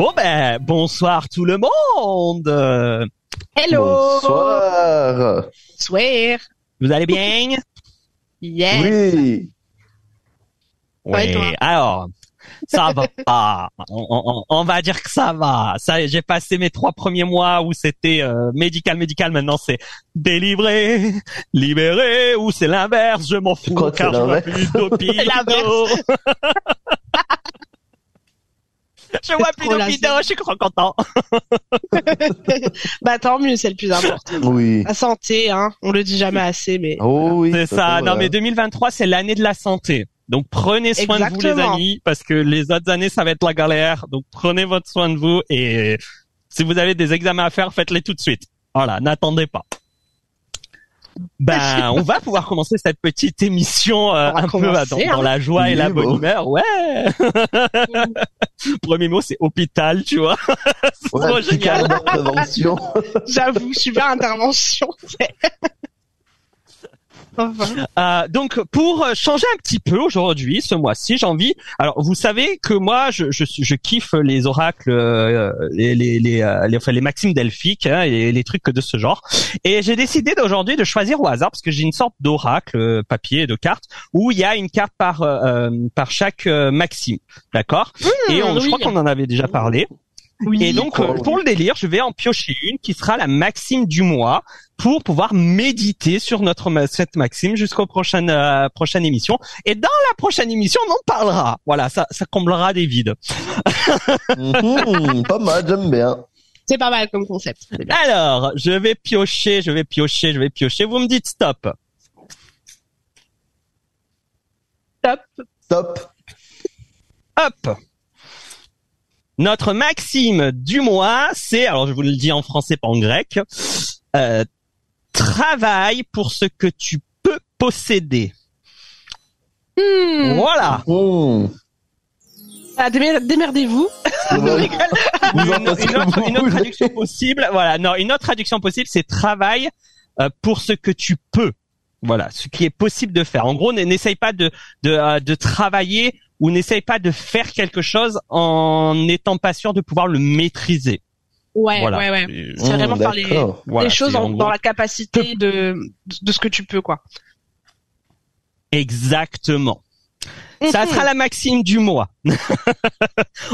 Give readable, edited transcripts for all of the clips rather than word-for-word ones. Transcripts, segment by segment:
Bon ben, bonsoir tout le monde. Hello. Bonsoir. Bonsoir. Vous allez bien? Yes. Oui. Oui. Alors, ça va pas. On va dire que ça va. Ça, j'ai passé mes 3 premiers mois où c'était médical. Maintenant, c'est délivré, libéré ou c'est l'inverse. Je m'en fous car je vois plus d'opinion. C'est l'inverse. Je vois plus d'opinion. Je suis trop content. Bah tant mieux, c'est le plus important. Oui. La santé, hein. On le dit jamais assez, mais. Oh oui. C'est ça. Non mais 2023, c'est l'année de la santé. Donc, prenez soin Exactement. De vous, les amis, parce que les autres années, ça va être la galère. Donc, prenez votre soin de vous et si vous avez des examens à faire, faites-les tout de suite. Voilà, n'attendez pas. Ben, on va pouvoir commencer cette petite émission un peu dans la joie et la bonne humeur. Ouais. Premier mot, c'est hôpital, tu vois. C'est ouais, trop génial. J'avoue, je suis bien intervention. Enfin. Donc pour changer un petit peu aujourd'hui, ce mois-ci, j'ai envie. Alors vous savez que moi, je kiffe les oracles, les maximes delphiques hein, et les trucs de ce genre. Et j'ai décidé d'aujourd'hui de choisir au hasard parce que j'ai une sorte d'oracle papier de cartes où il y a une carte par chaque maxime, d'accord ? Et oui. Je crois qu'on en avait déjà parlé. Oui, et donc, pour le délire, je vais en piocher une qui sera la maxime du mois pour pouvoir méditer sur cette maxime jusqu'aux prochaine émission. Et dans la prochaine émission, on en parlera. Voilà, ça comblera des vides. Pas mal, j'aime bien. C'est pas mal comme concept. Alors, je vais piocher. Vous me dites stop. Stop. Hop. Notre maxime du mois, c'est, alors je vous le dis en français, pas en grec, travaille pour ce que tu peux posséder. Voilà. Oh. Ah, démerdez-vous. Une autre traduction possible, voilà. Non, une autre traduction possible, c'est travaille pour ce que tu peux. Voilà, ce qui est possible de faire. En gros, n'essaye pas de travailler ou n'essaye pas de faire quelque chose en n'étant pas sûr de pouvoir le maîtriser. Ouais, voilà. Ouais. C'est vraiment faire les choses dans la capacité de ce que tu peux, quoi. Exactement. Ça sera la maxime du mois.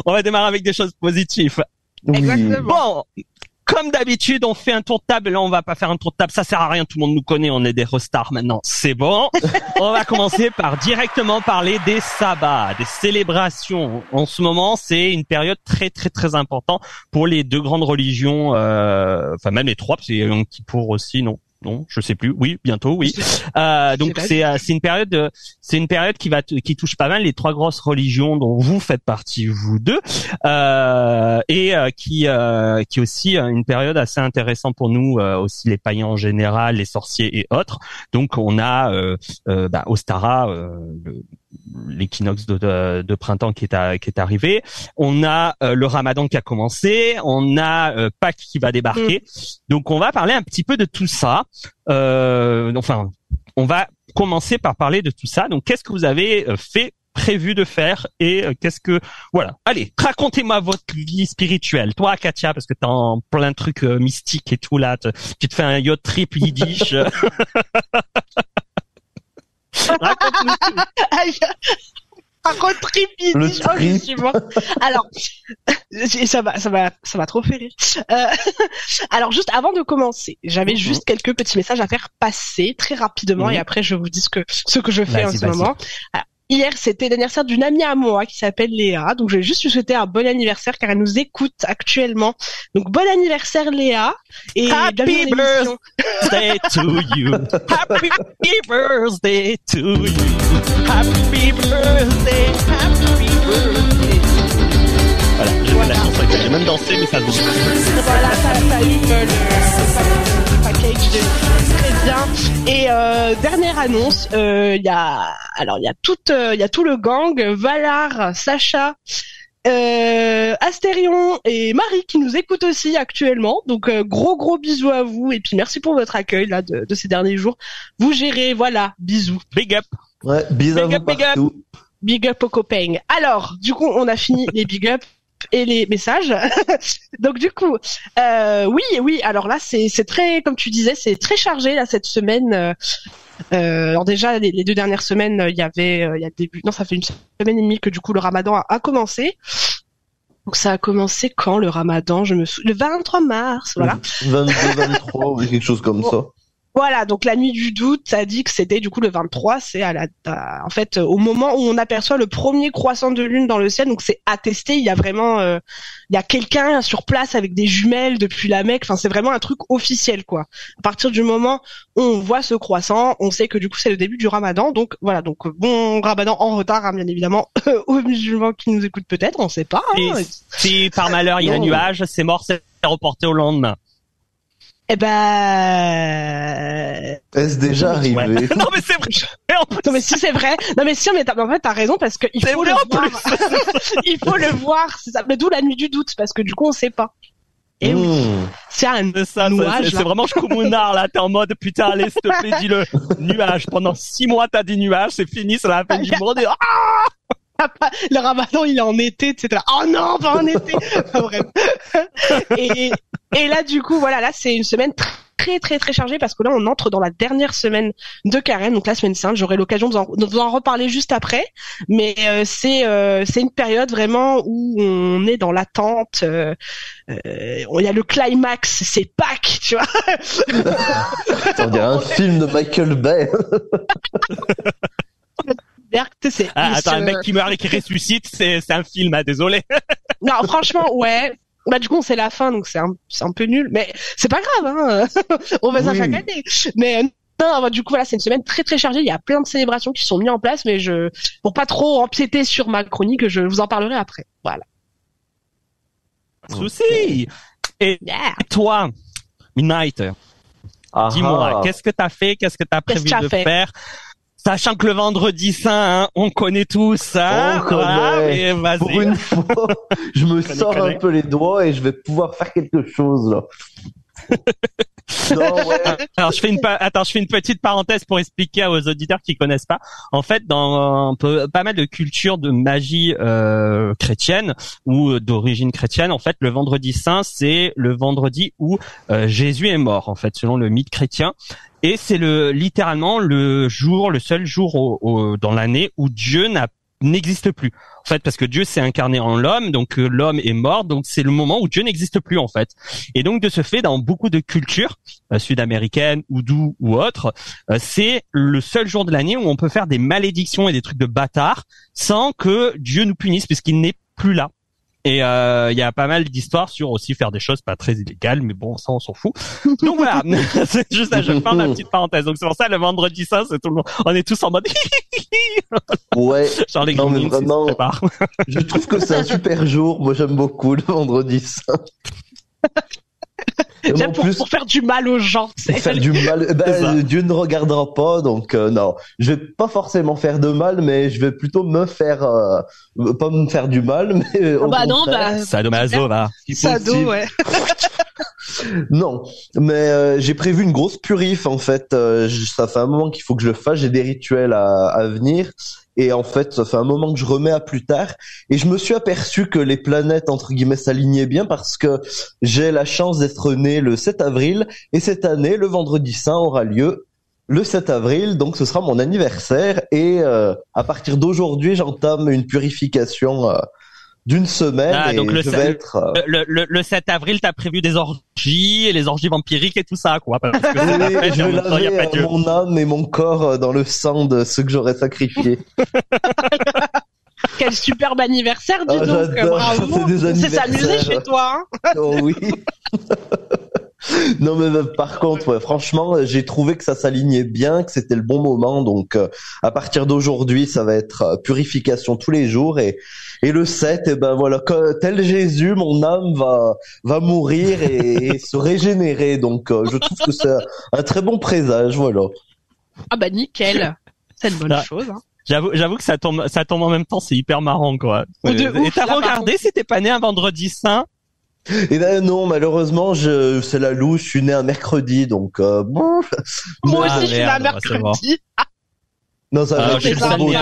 On va démarrer avec des choses positives. Oui. Exactement. Bon. Comme d'habitude, on fait un tour de table. Là, on va pas faire un tour de table. Ça sert à rien. Tout le monde nous connaît. On est des restars maintenant. C'est bon. On va commencer par directement parler des sabbats, des célébrations. En ce moment, c'est une période très, très, très importante pour les 2 grandes religions, enfin, même les 3, parce qu'il y a Yom Kippour aussi, non? Non, je sais plus. Oui, bientôt, oui. Donc c'est une période qui touche pas mal les 3 grosses religions dont vous faites partie, vous 2, et qui aussi une période assez intéressante pour nous aussi les païens en général, les sorciers et autres. Donc on a Ostara, l'équinoxe de printemps qui est arrivé. On a le Ramadan qui a commencé. On a Pâques qui va débarquer. Donc on va parler un petit peu de tout ça. Enfin, on va commencer par parler de tout ça. Donc qu'est-ce que vous avez prévu de faire et qu'est-ce que voilà. Allez, racontez-moi votre vie spirituelle. Toi, Katia, parce que t'as plein de trucs mystiques et tout là. Tu te fais un yacht trip yiddish. Alors, ça va trop faire rire. Alors, juste avant de commencer, j'avais juste quelques petits messages à faire passer très rapidement et après je vous dis ce que je fais en ce moment. Alors, hier, c'était l'anniversaire d'une amie à moi qui s'appelle Léa. Donc, je vais juste lui souhaiter un bon anniversaire car elle nous écoute actuellement. Donc, bon anniversaire Léa. Et happy birthday to you. Happy birthday to you. Happy birthday. Happy birthday. Voilà, j'ai la chanson que j'ai même dansé, mais ça bouge. Voilà, ça le package très bien. Et dernière annonce, il y a tout le gang, Valar, Sacha, Astérion et Marie qui nous écoutent aussi actuellement. Donc gros bisous à vous et puis merci pour votre accueil là de ces derniers jours. Vous gérez, voilà, bisous. Big up. Ouais, bisous. Big up, big up. Big up au Copeng. Alors, du coup, on a fini les big up. et les messages. Donc du coup, oui. Alors là, c'est très, comme tu disais, c'est très chargé là cette semaine. Alors déjà, les deux dernières semaines, il y avait, ça fait une semaine et demie que du coup le Ramadan a commencé. Donc ça a commencé quand le Ramadan, le 23 mars, voilà. 22-23 ou quelque chose comme ça. Voilà, donc la nuit du doute, ça dit que c'était du coup le 23, c'est en fait au moment où on aperçoit le premier croissant de lune dans le ciel, donc c'est attesté, il y a vraiment il y a quelqu'un sur place avec des jumelles depuis la Mecque, enfin c'est vraiment un truc officiel quoi. À partir du moment où on voit ce croissant, on sait que du coup c'est le début du Ramadan, donc voilà, donc bon Ramadan en retard hein, bien évidemment aux musulmans qui nous écoutent peut-être, on sait pas. Hein, si par malheur il y a un nuage, c'est mort, c'est reporté au lendemain. Eh ben, est-ce déjà arrivé? Ouais. Non mais c'est vrai. Non mais si c'est vrai. Non mais si, mais en fait t'as raison parce que il faut le voir. Il faut le voir. C'est ça. Mais d'où la nuit du doute parce que du coup on sait pas. Et oui, c'est un nuage. C'est vraiment choumounard là. T'es en mode putain, allez s'il te plaît dis-le. Nuage. Pendant 6 mois t'as dit nuage, c'est fini, c'est la fin du monde. Et... Ah le Ramadan il est en été, etc. Oh non, pas en été. Enfin, bref. Et là du coup voilà, là c'est une semaine très chargée parce que là on entre dans la dernière semaine de Carême, donc la semaine sainte. J'aurai l'occasion de vous en reparler juste après, mais c'est une période vraiment où on est dans l'attente. Il y a le climax, c'est Pâques, tu vois. On dirait un film de Michael Bay. Un mec qui meurt et qui ressuscite, c'est un film, ah, désolé. Non, franchement, ouais. Bah, du coup, c'est la fin, donc c'est un peu nul, mais c'est pas grave, hein. On va ça chaque année. Mais, non, bah, du coup, voilà, c'est une semaine très chargée. Il y a plein de célébrations qui sont mises en place, mais pour pas trop empiéter sur ma chronique, je vous en parlerai après. Voilà. Pas de souci. Et toi, Midnight, dis-moi, qu'est-ce que t'as fait? Qu'est-ce que t'as prévu de faire? Sachant que le vendredi saint, hein, on connaît tous ça. Voilà, vas-y. Pour une fois, je me sors un peu les doigts et je vais pouvoir faire quelque chose là. Non, ouais. Alors je fais une petite parenthèse pour expliquer aux auditeurs qui connaissent pas. En fait, dans pas mal de cultures de magie chrétienne ou d'origine chrétienne, en fait, le vendredi saint, c'est le vendredi où Jésus est mort, en fait, selon le mythe chrétien. Et c'est littéralement le seul jour dans l'année où Dieu n'existe plus. En fait, parce que Dieu s'est incarné en l'homme, donc l'homme est mort, donc c'est le moment où Dieu n'existe plus, en fait. Et donc, de ce fait, dans beaucoup de cultures sud-américaines, houdou ou autres, c'est le seul jour de l'année où on peut faire des malédictions et des trucs de bâtards sans que Dieu nous punisse, puisqu'il n'est plus là. Et il y a pas mal d'histoires sur aussi faire des choses pas très illégales, mais bon, ça on s'en fout. Donc voilà, c'est juste là, je parle la petite parenthèse. Donc c'est pour ça le vendredi saint, c'est tout le monde, on est tous en mode. Ouais. Genre les gremlins, vraiment. Je trouve que c'est un super jour. Moi j'aime beaucoup le vendredi saint. J'aime pour faire du mal aux gens. Pour faire du mal, Dieu ne regardera pas, donc non. Je vais pas forcément faire de mal, mais je vais plutôt me faire... pas me faire du mal, mais... sadomaso, va. Sado, ouais. Non, mais j'ai prévu une grosse purif, en fait. Ça fait un moment qu'il faut que je le fasse, j'ai des rituels à venir. Et en fait, ça fait un moment que je remets à plus tard. Et je me suis aperçu que les planètes, entre guillemets, s'alignaient bien parce que j'ai la chance d'être né le 7 avril. Et cette année, le vendredi saint aura lieu le 7 avril. Donc, ce sera mon anniversaire. Et à partir d'aujourd'hui, j'entame une purification d'une semaine. Ah, donc et je vais être... le 7 avril, t'as prévu des orgies, et les orgies vampiriques et tout ça, quoi. Parce que je vais laver mon âme et mon corps dans le sang de ceux que j'aurais sacrifiés. Quel superbe anniversaire, dis donc. Bravo. C'est s'amuser chez toi, hein. Oh oui. Non mais par contre, ouais, franchement, j'ai trouvé que ça s'alignait bien, que c'était le bon moment. Donc à partir d'aujourd'hui, ça va être purification tous les jours et le 7, eh ben voilà, tel Jésus, mon âme va mourir et se régénérer. Donc je trouve que c'est un très bon présage, voilà. Ah bah nickel, c'est une bonne chose. Hein. J'avoue que ça tombe en même temps, c'est hyper marrant quoi. Et t'as regardé si t'es pas né un vendredi saint? Et là, non, malheureusement, c'est la loose, je suis né un mercredi, donc, bon. Moi aussi, je suis né un mercredi. Non, ça aurait été trop beau.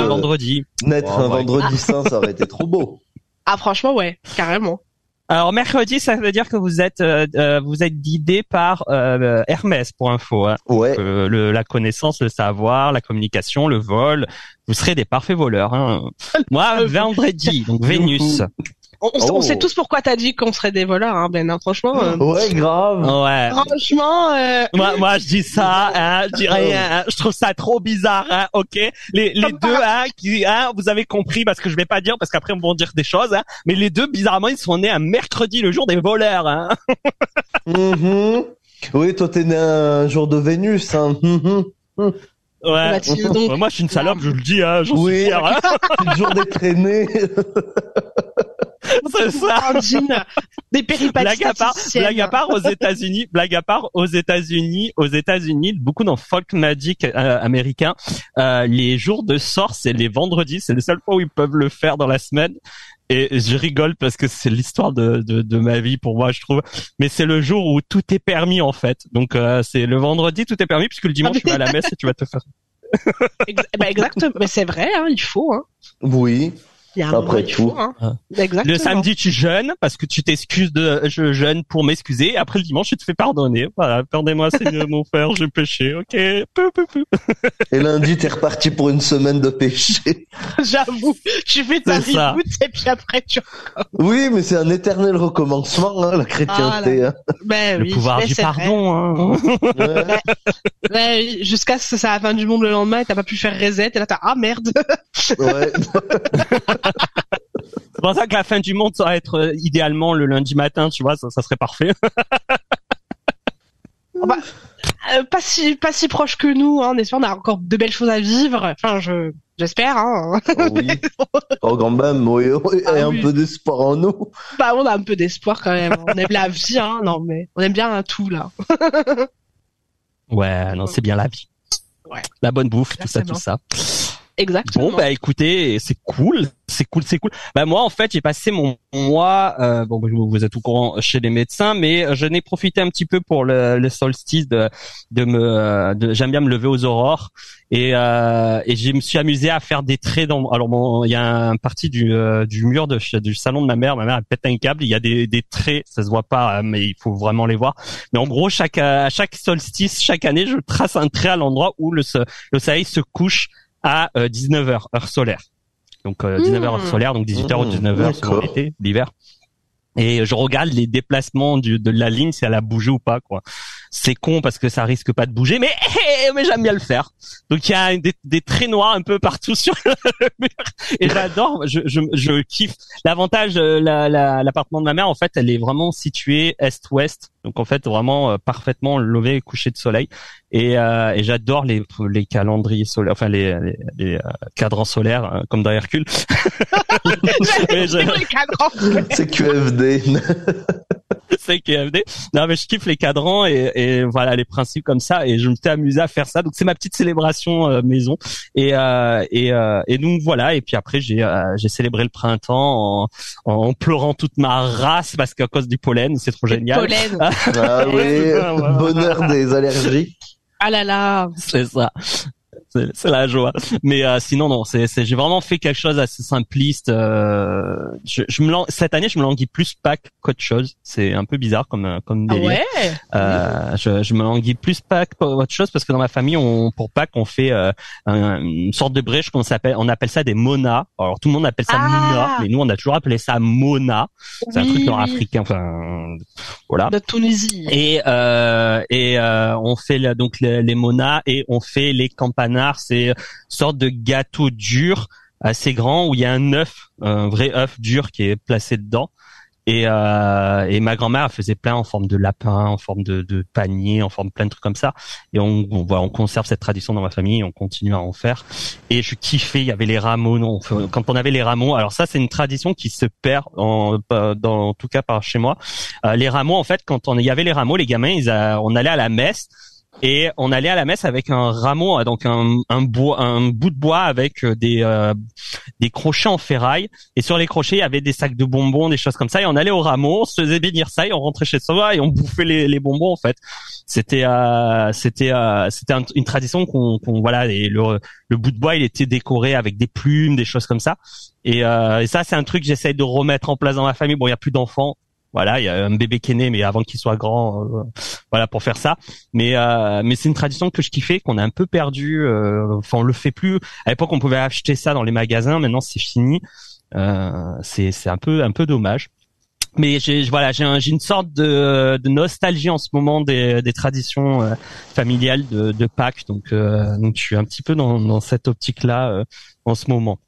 Naître un vendredi saint, ça aurait été trop beau. Ah franchement ouais, carrément. Alors mercredi, ça veut dire que vous êtes guidé par Hermès pour info. Hein. Ouais. La connaissance, le savoir, la communication, le vol. Vous serez des parfaits voleurs. Hein. Moi, vendredi, donc Vénus. On sait tous pourquoi t'as dit qu'on serait des voleurs, hein, Ben. Hein, franchement. Ouais, grave. Ouais. Franchement. Moi, je dis ça. Hein, je dis rien. Hein, je trouve ça trop bizarre. Hein, ok. Les deux, hein, vous avez compris parce que je vais pas dire parce qu'après on va dire des choses. Hein, mais les deux, bizarrement, ils sont nés un mercredi, le jour des voleurs. Hein. Mm-hmm. Oui, toi t'es né un jour de Vénus. Hein. Mm-hmm. Ouais. Donc... Moi, je suis une salope, je le dis. Hein, oui. Fier, hein. C'est le jour des traînées. C'est ça. Des péripéties. Blague à part aux États-Unis, beaucoup dans folk magic américain, les jours de sort, c'est les vendredis, c'est les seuls fois où ils peuvent le faire dans la semaine. Et je rigole parce que c'est l'histoire de ma vie pour moi, je trouve. Mais c'est le jour où tout est permis en fait. Donc c'est le vendredi, tout est permis puisque le dimanche tu vas à la messe et tu vas te faire. Exactement. Mais c'est vrai, hein, il faut. Hein. Oui. Après tout. Jour, hein. Le samedi, tu jeûnes parce que tu t'excuses je jeûne pour m'excuser. Après le dimanche, tu te fais pardonner. Voilà, pardonnez-moi, Seigneur, mon frère, j'ai péché. Ok. Et lundi, t'es reparti pour une semaine de péché. J'avoue, tu fais ta reboot et puis après tu. Oui, mais c'est un éternel recommencement, hein, la chrétienté. Voilà. Hein. Ben, oui, le pouvoir du pardon. Hein. Ouais. Ben, jusqu'à ce que ça à la fin du monde le lendemain, et t'as pas pu faire reset. Et là, t'as merde. Ouais. C'est pour ça que la fin du monde, ça va être idéalement le lundi matin, tu vois, ça serait parfait. Oh bah, pas si proche que nous, hein, on a encore de belles choses à vivre. Enfin, j'espère. Hein. Oui. Oh, quand même, oui. Ah, un peu d'espoir en nous. Bah, on a un peu d'espoir quand même. On aime la vie, hein. Non mais on aime bien un tout là. Ouais, non, c'est bien la vie. Ouais. La bonne bouffe, exactement. Tout ça. Exactement. Bon, bah, écoutez, c'est cool. Bah, moi, en fait, j'ai passé mon mois, bon, vous êtes au courant chez les médecins, mais je n'ai profité un petit peu pour le solstice j'aime bien me lever aux aurores et je me suis amusé à faire des traits alors bon, il y a un parti du mur du salon de ma mère, elle pète un câble, il y a des traits, ça se voit pas, mais il faut vraiment les voir. Mais en gros, à chaque solstice, chaque année, je trace un trait à l'endroit où le soleil se couche à 19h, heure solaire. Donc 19h heure solaire, donc 18h ou 19h selon l'été, l'hiver. Et je regarde les déplacements de la ligne, si elle a bougé ou pas, quoi. C'est con parce que ça risque pas de bouger, mais j'aime bien le faire. Donc il y a des traits noirs un peu partout sur le mur et j'adore, je kiffe. L'avantage, l'appartement de ma mère, en fait, elle est vraiment située est-ouest, donc en fait vraiment parfaitement lever et coucher de soleil. Et j'adore les calendriers solaires, enfin les cadrans solaires comme dans Hercule. C'est QFD. C'est QFD. Non mais je kiffe les cadrans et voilà les principes comme ça et je me suis amusé à faire ça. Donc c'est ma petite célébration maison et donc voilà et puis après j'ai célébré le printemps en pleurant toute ma race parce qu'à cause du pollen, c'est trop génial. Pollen. Ah oui, bonheur des allergiques. Ah là là, c'est ça. C'est la joie. Mais sinon non, j'ai vraiment fait quelque chose assez simpliste. Cette année, je me languis plus pas qu'autre chose. C'est un peu bizarre comme délire. Ah ouais. Je me languis plus pas qu'autre chose parce que dans ma famille, pour Pâques, on fait une sorte de brèche on appelle ça des monas. Alors tout le monde appelle ça Mona, mais nous on a toujours appelé ça Mona. C'est un truc nord-africain. Enfin voilà. De Tunisie. Et on fait donc les monas et on fait les campanas. C'est une sorte de gâteau dur assez grand où il y a un œuf, un vrai œuf dur qui est placé dedans. Et ma grand-mère faisait plein en forme de lapin, en forme de panier, en forme plein de trucs comme ça. Et on conserve cette tradition dans ma famille, on continue à en faire. Et je kiffais, il y avait les rameaux. Non, quand on avait les rameaux, alors ça c'est une tradition qui se perd en tout cas par chez moi. Les rameaux en fait, quand il y avait les rameaux, les gamins, on allait à la messe. Et on allait à la messe avec un rameau, donc un bout de bois avec des crochets en ferraille. Et sur les crochets, il y avait des sacs de bonbons, des choses comme ça. Et on allait au rameau, on se faisait bénir ça, et on rentrait chez soi et on bouffait les bonbons en fait. C'était une tradition qu'on voilà. Et le bout de bois, il était décoré avec des plumes, des choses comme ça. Et ça, c'est un truc que j'essaye de remettre en place dans ma famille. Bon, il y a plus d'enfants. Voilà, il y a un bébé qui est né, mais avant qu'il soit grand, voilà, pour faire ça. Mais c'est une tradition que je kiffais, qu'on a un peu perdue. Enfin, on le fait plus. À l'époque, on pouvait acheter ça dans les magasins. Maintenant, c'est fini. C'est un peu dommage. Mais j'ai une sorte de nostalgie en ce moment des traditions familiales de Pâques. Donc, je suis un petit peu dans cette optique-là en ce moment.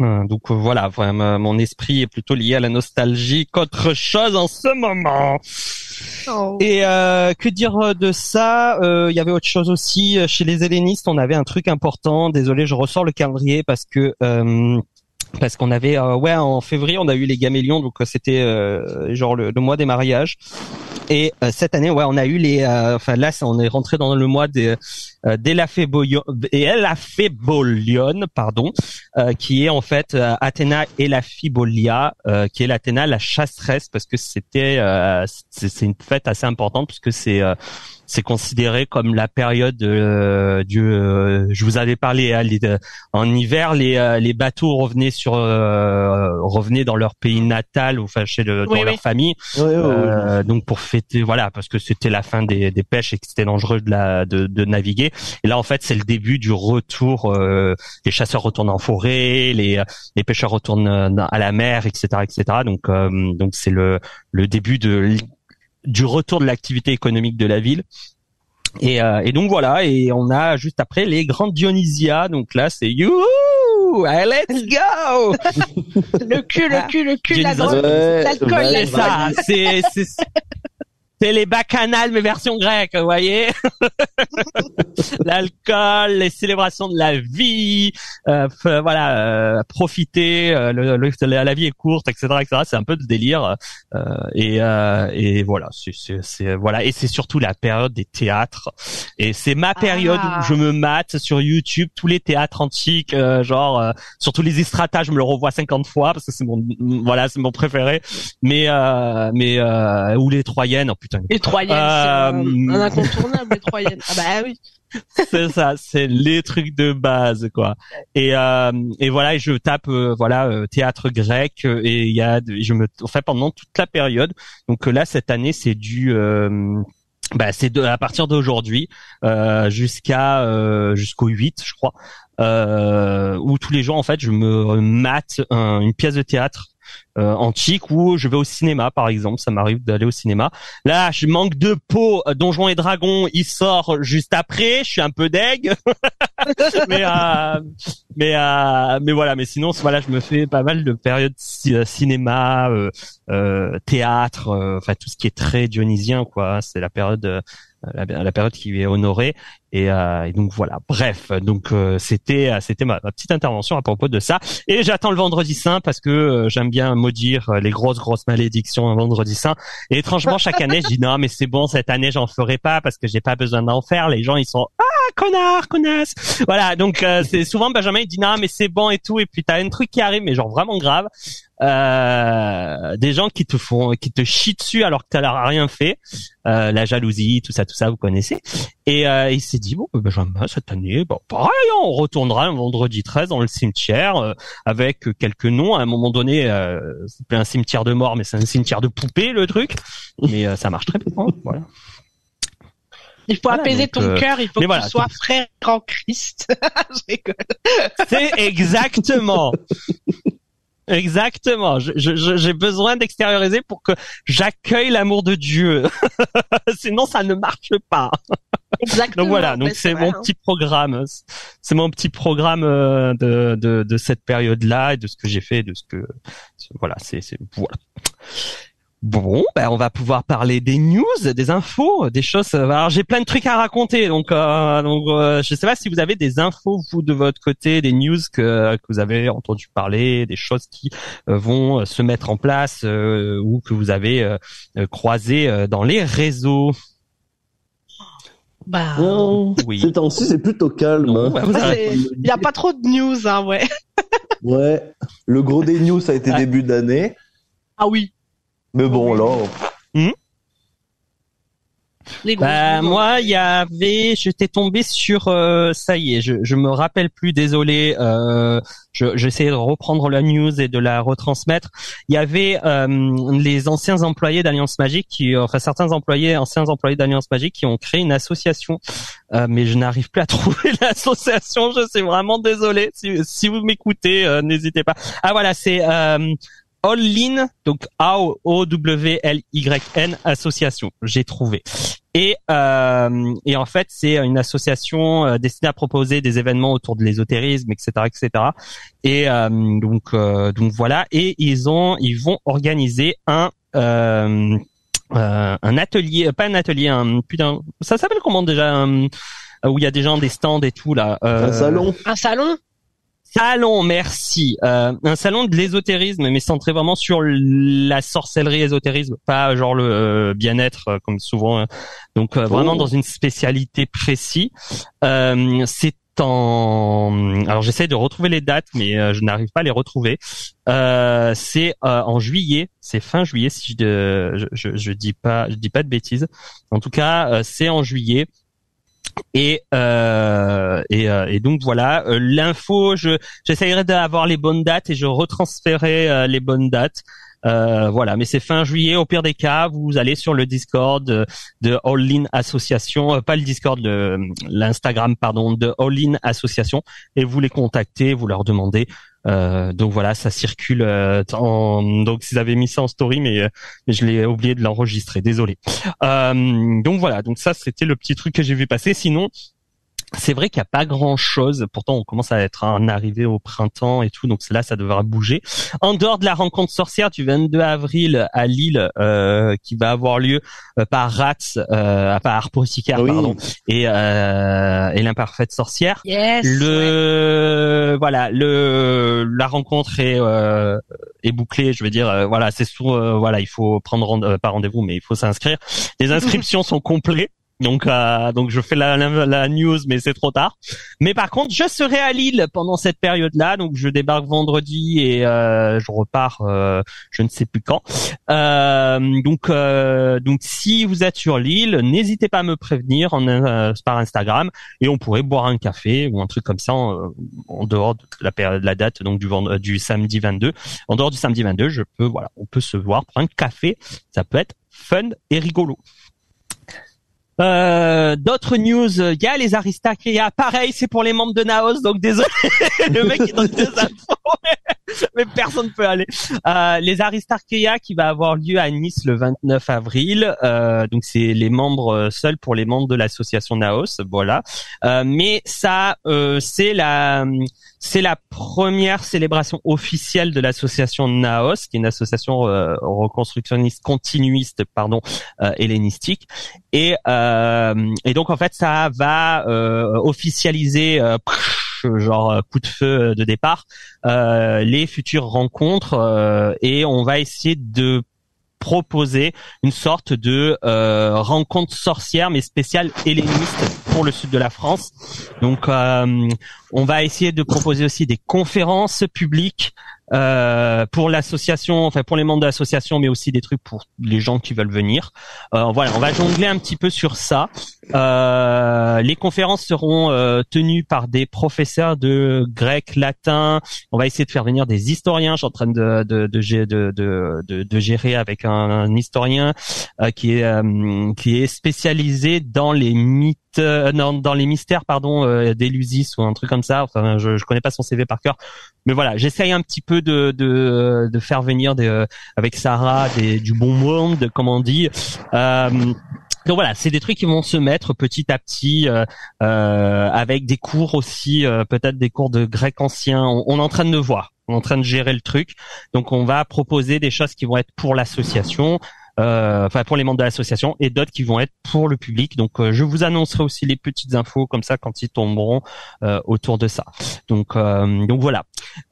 Donc voilà, vraiment, mon esprit est plutôt lié à la nostalgie qu'autre chose en ce moment. Oh. Et que dire de ça ? Il y avait autre chose aussi. Chez les hellénistes, on avait un truc important. Désolé, je ressors le calendrier parce qu'on avait en février, on a eu les Gamélions, donc c'était genre le mois des mariages. Et cette année, on a eu les on est rentré dans le mois d'Elaphébolion, qui est en fait Athéna Elaphibolia, qui est l'Athéna la chasseresse, parce que c'était c'est une fête assez importante, puisque c'est considéré comme la période je vous avais parlé en hiver, les bateaux revenaient revenaient dans leur pays natal, leur famille, donc pour fêter, voilà, parce que c'était la fin des pêches et que c'était dangereux de naviguer. Et là en fait c'est le début du retour, les chasseurs retournent en forêt, les pêcheurs retournent à la mer, etc. Donc c'est le début du retour de l'activité économique de la ville. Et donc voilà, et on a juste après les grandes Dionysias, donc là c'est youhou, let's go. le cul, la drogue, l'alcool, c'est ça, c'est les bacchanales mais version grecque, vous voyez. L'alcool, les célébrations de la vie, profiter, la vie est courte, etc. C'est un peu de délire, et voilà, c'est voilà, et c'est surtout la période des théâtres, et c'est ma période où je me mate sur YouTube tous les théâtres antiques, surtout les Estrata, je me le revois 50 fois parce que c'est mon préféré, mais ou les Troyennes. Les Troyennes, c'est un incontournable, les Troyennes. Ah bah oui. C'est ça, c'est les trucs de base, quoi. Et voilà, je tape théâtre grec, et il y a pendant toute la période. Donc là cette année, c'est du à partir d'aujourd'hui jusqu'au 8, je crois, où tous les jours en fait, je me mate une pièce de théâtre antique, ou je vais au cinéma par exemple, ça m'arrive d'aller au cinéma. Là, je manque de peau, Donjons et Dragons, il sort juste après, je suis un peu deg. mais voilà, mais sinon voilà, je me fais pas mal de périodes cinéma, théâtre, tout ce qui est très dionysien, quoi, c'est la période la période qui est honorée, et donc voilà, bref, donc c'était ma petite intervention à propos de ça, et j'attends le vendredi saint parce que j'aime bien maudire les grosses malédictions un vendredi saint, et étrangement chaque année je dis non mais c'est bon, cette année j'en ferai pas parce que j'ai pas besoin d'en faire, les gens ils sont connard, connasse, voilà, donc c'est souvent Benjamin il dit non mais c'est bon et tout, et puis t'as un truc qui arrive mais genre vraiment grave, des gens qui te chient dessus alors que t'as rien fait, la jalousie, tout ça vous connaissez, et il s'est dit bon Benjamin cette année, pareil, on retournera un vendredi 13 dans le cimetière, avec quelques noms, à un moment donné c'est un cimetière de mort mais c'est un cimetière de poupée le truc, mais ça marche très bien, hein, voilà. Il faut apaiser ton cœur, il faut que tu sois frère en Christ. Je rigole. C'est exactement. Exactement. J'ai besoin d'extérioriser pour que j'accueille l'amour de Dieu. Sinon, ça ne marche pas. Exactement. Donc voilà. Donc c'est mon petit programme. C'est mon petit programme de cette période-là et de ce que j'ai fait, voilà. Voilà. Bon, on va pouvoir parler des news, des infos, des choses. Alors j'ai plein de trucs à raconter, donc je sais pas si vous avez des infos vous de votre côté, des news que vous avez entendu parler, des choses qui vont se mettre en place, ou que vous avez croisées dans les réseaux. Bah, non, oui. Ces temps-ci, c'est plutôt calme. Non, bah, il n'y a pas trop de news, hein, ouais. Ouais. Le gros des news, ça a été début d'année. Ah oui. Mais bon, là. Bah, moi, il y avait, j'étais tombé sur, ça y est, je me rappelle plus, désolé, j'essayais de reprendre la news et de la retransmettre. Il y avait les anciens employés d'Alliance Magique qui, enfin certains employés, anciens employés d'Alliance Magique qui ont créé une association, mais je n'arrive plus à trouver l'association. Je suis vraiment désolé. Si vous m'écoutez, n'hésitez pas. Ah voilà, c'est All In, donc AOWLYN association, j'ai trouvé. Et en fait, c'est une association destinée à proposer des événements autour de l'ésotérisme, etc., etc. Et donc voilà. Et ils vont organiser un atelier, pas un atelier, putain, ça s'appelle comment déjà, où il y a des gens, des stands et tout là. Un salon. Salon, merci. Un salon de l'ésotérisme, mais centré vraiment sur la sorcellerie ésotérisme, pas genre le bien-être comme souvent. Donc vraiment dans une spécialité précise. C'est en, alors j'essaie de retrouver les dates, mais je n'arrive pas à les retrouver. C'est en juillet, c'est fin juillet si je dis pas de bêtises. En tout cas, c'est en juillet. Et donc voilà, l'info, j'essayerai d'avoir les bonnes dates et je retransférerai les bonnes dates. Voilà, mais c'est fin juillet. Au pire des cas, vous allez sur le Discord de All In Association, pas le Discord, l'Instagram pardon, de All In Association, et vous les contactez, vous leur demandez. Donc voilà, ça circule. Donc ils avaient mis ça en story, mais je l'ai oublié de l'enregistrer. Désolé. Donc voilà, donc ça c'était le petit truc que j'ai vu passer. Sinon, c'est vrai qu'il n'y a pas grand-chose. Pourtant, on commence à être en arrivée au printemps et tout, donc là, ça devra bouger. En dehors de la rencontre sorcière du 22 avril à Lille, qui va avoir lieu par Rats, par Arpocrisier, pardon, et l'imparfaite sorcière. Yes, voilà, la rencontre est bouclée. Je veux dire, voilà, c'est sûr, voilà, il faut prendre pas rendez-vous, mais il faut s'inscrire. Les inscriptions sont complètes. Donc je fais la news, mais c'est trop tard. Mais par contre, je serai à Lille pendant cette période-là, donc je débarque vendredi et je repars, je ne sais plus quand. Donc si vous êtes sur Lille, n'hésitez pas à me prévenir par Instagram et on pourrait boire un café ou un truc comme ça en dehors de la période, la date donc du samedi 22. En dehors du samedi 22, on peut se voir, prendre un café, ça peut être fun et rigolo. D'autres news, il y a les Aristacria, pareil, c'est pour les membres de Naos, donc désolé, le mec est dans des infos, mais personne peut aller. Les Aristacria qui va avoir lieu à Nice le 29 avril, donc c'est les membres seuls pour les membres de l'association Naos, voilà. Mais ça, c'est la première célébration officielle de l'association Naos, qui est une association reconstructionniste continuiste, pardon, hellénistique, et donc en fait ça va officialiser genre coup de feu de départ les futures rencontres, et on va essayer de proposer une sorte de rencontre sorcière mais spéciale helléniste pour le sud de la France. Donc on va essayer de proposer aussi des conférences publiques pour l'association, enfin pour les membres de l'association, mais aussi des trucs pour les gens qui veulent venir. Voilà, on va jongler un petit peu sur ça. Les conférences seront tenues par des professeurs de grec, latin. On va essayer de faire venir des historiens. Je suis en train de gérer avec un historien qui est spécialisé dans les mythes. Dans les mystères, pardon, d'Élusis ou un truc comme ça. Enfin, je connais pas son CV par cœur, mais voilà, j'essaye un petit peu de faire venir avec Sarah du bon monde, comme on dit. Donc voilà, c'est des trucs qui vont se mettre petit à petit, avec des cours aussi, peut-être des cours de grec ancien. On est en train de le voir, on est en train de gérer le truc. Donc on va proposer des choses qui vont être pour l'association. enfin pour les membres de l'association, et d'autres qui vont être pour le public. Donc je vous annoncerai aussi les petites infos comme ça quand ils tomberont autour de ça. Donc voilà.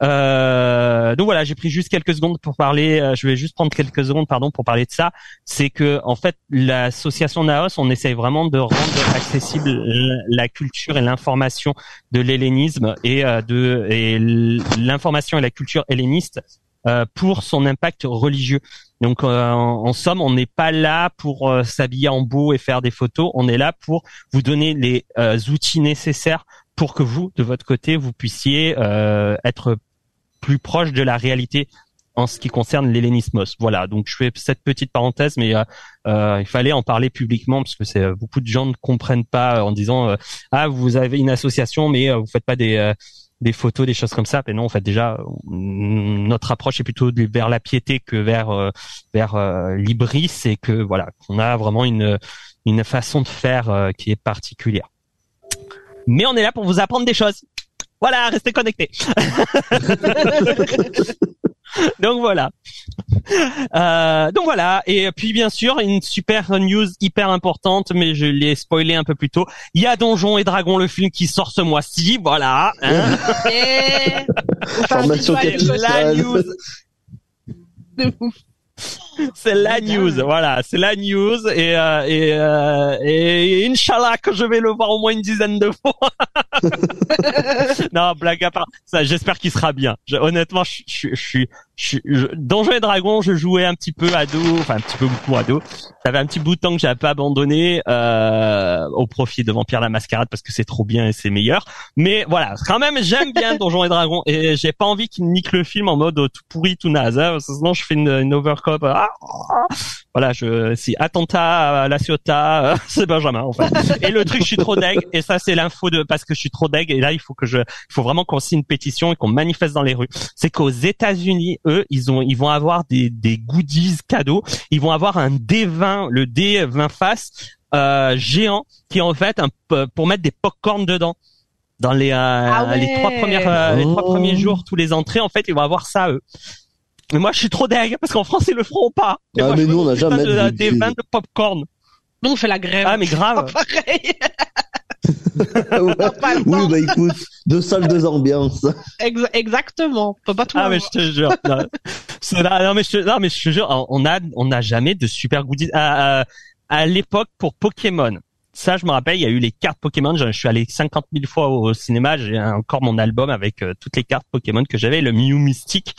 Donc voilà, j'ai pris juste quelques secondes pour parler. Je vais juste prendre quelques secondes, pardon, pour parler de ça. C'est que en fait l'association Naos, on essaye vraiment de rendre accessible la culture et l'information de l'hellénisme et l'information et la culture helléniste pour son impact religieux. Donc en somme, on n'est pas là pour s'habiller en beau et faire des photos, on est là pour vous donner les outils nécessaires pour que vous, de votre côté, vous puissiez être plus proche de la réalité en ce qui concerne l'hellénismos. Voilà, donc je fais cette petite parenthèse, mais il fallait en parler publiquement parce que c'est beaucoup de gens ne comprennent pas en disant ah, vous avez une association, mais vous faites pas des photos, des choses comme ça. Mais non, en fait, déjà, notre approche est plutôt vers la piété que vers l'hybris, et que voilà, on a vraiment une façon de faire qui est particulière. Mais on est là pour vous apprendre des choses. Voilà, restez connectés. Donc voilà. Et puis bien sûr, une super news hyper importante, mais je l'ai spoilé un peu plus tôt. Il y a Donjons et Dragons, le film, qui sort ce mois-ci. Voilà. Hein. News. De ouf. C'est la news, voilà, c'est la news, et Inch'Allah que je vais le voir au moins une dizaine de fois. Non, blague à part, ça, j'espère qu'il sera bien. Honnêtement, je Donjons et Dragons, je jouais un petit peu ado, enfin un petit peu beaucoup ado. Ça fait un petit bout de temps que j'avais pas abandonné au profit de Vampire la Mascarade parce que c'est trop bien et c'est meilleur. Mais voilà, quand même, j'aime bien Donjons et Dragons et j'ai pas envie qu'ils niquent le film en mode tout pourri, tout naze. Hein, sinon, je fais une overcop. Voilà, c'est attentat à la Ciotat, c'est Benjamin en fait. Et le truc, je suis trop deg. Et ça, c'est l'info parce que je suis trop deg. Et là, il faut vraiment qu'on signe une pétition et qu'on manifeste dans les rues. C'est qu'aux États-Unis, eux, ils vont avoir des goodies cadeaux. Ils vont avoir un D20, le D20 face géant, qui est en fait pour mettre des pop-corn dedans. Dans les trois premiers jours, tous les entrées, en fait, ils vont avoir ça, eux. Mais moi, je suis trop deg, parce qu'en France, ils le feront pas. Et ah, moi, mais nous, on a jamais des vins de popcorn. Donc, on fait la grève. Ah, mais grave. Pareil. Oui, bah, écoute, deux salles, deux ambiances. Exactement. Faut pas tout. Ah, mais je te jure. Non, mais je te jure, on a jamais de super goodies. À l'époque, pour Pokémon. Ça, je me rappelle, il y a eu les cartes Pokémon. Je suis allé 50 000 fois au cinéma. J'ai encore mon album avec toutes les cartes Pokémon que j'avais. Le Mew Mystique,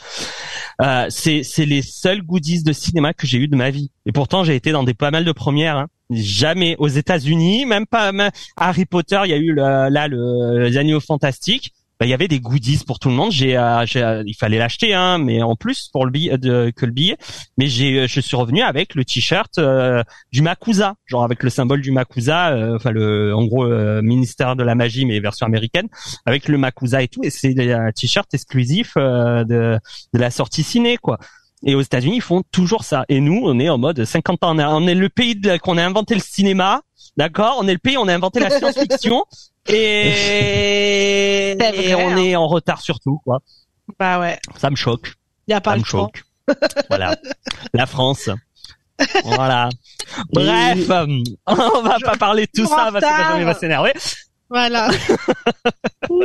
c'est les seuls goodies de cinéma que j'ai eu de ma vie. Et pourtant, j'ai été dans pas mal de premières. Hein. Jamais aux États-Unis, même pas Harry Potter. Il y a eu le Animaux Fantastiques. Bah, il y avait des goodies pour tout le monde. Il fallait l'acheter, hein, mais en plus pour le billet. Mais je suis revenu avec le t-shirt du Makusa, genre avec le symbole du Makusa, enfin ministère de la magie mais version américaine, avec le Makusa et tout. Et c'est un t-shirt exclusif de la sortie ciné, quoi. Et aux États-Unis, ils font toujours ça. Et nous, on est en mode 50 ans. On est le pays qu'on a inventé le cinéma, d'accord. On est le pays où on a inventé la science-fiction. Et... C'est vrai, et on est en retard surtout, quoi. Bah ouais. Ça me choque. Y a pas le choix. Voilà. La France. Voilà. Bref, on va pas parler de tout ça parce que Benjamin va s'énerver. Voilà. On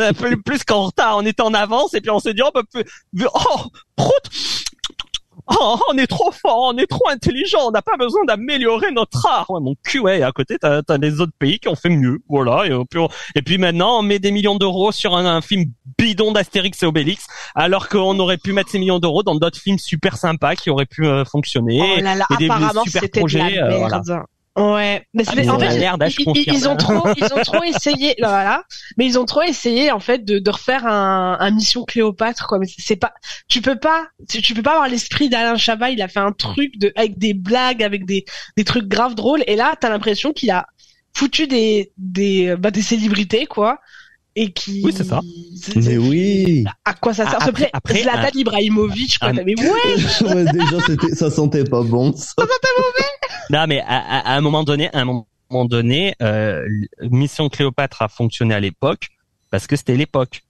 est plus qu'en retard, on était en avance et puis on s'est dit on peut plus. Oh, on est trop fort, on est trop intelligent, on n'a pas besoin d'améliorer notre art. Ouais, mon cul, ouais, à côté, t'as des autres pays qui ont fait mieux, voilà. Et puis maintenant, on met des millions d'euros sur un film bidon d'Astérix et Obélix, alors qu'on aurait pu mettre ces millions d'euros dans d'autres films super sympas qui auraient pu fonctionner. Oh là là, et apparemment, des super projets. De la merde. Voilà. Ouais, mais ils ont trop essayé, voilà, mais ils ont trop essayé en fait de refaire un Mission Cléopâtre, quoi. Mais c'est pas, tu peux pas avoir l'esprit d'Alain Chabat. Il a fait un truc avec des blagues, avec des trucs graves drôles, et là t'as l'impression qu'il a foutu des célébrités, quoi. Et qui... Oui, c'est ça. Mais oui. À quoi ça sert, s'il te plaît? Zlatan Ibrahimovic, quoi. Mais ouais. Déjà, ça sentait pas bon. Ça sentait mauvais. Non, mais à un moment donné, Mission Cléopâtre a fonctionné à l'époque parce que c'était l'époque.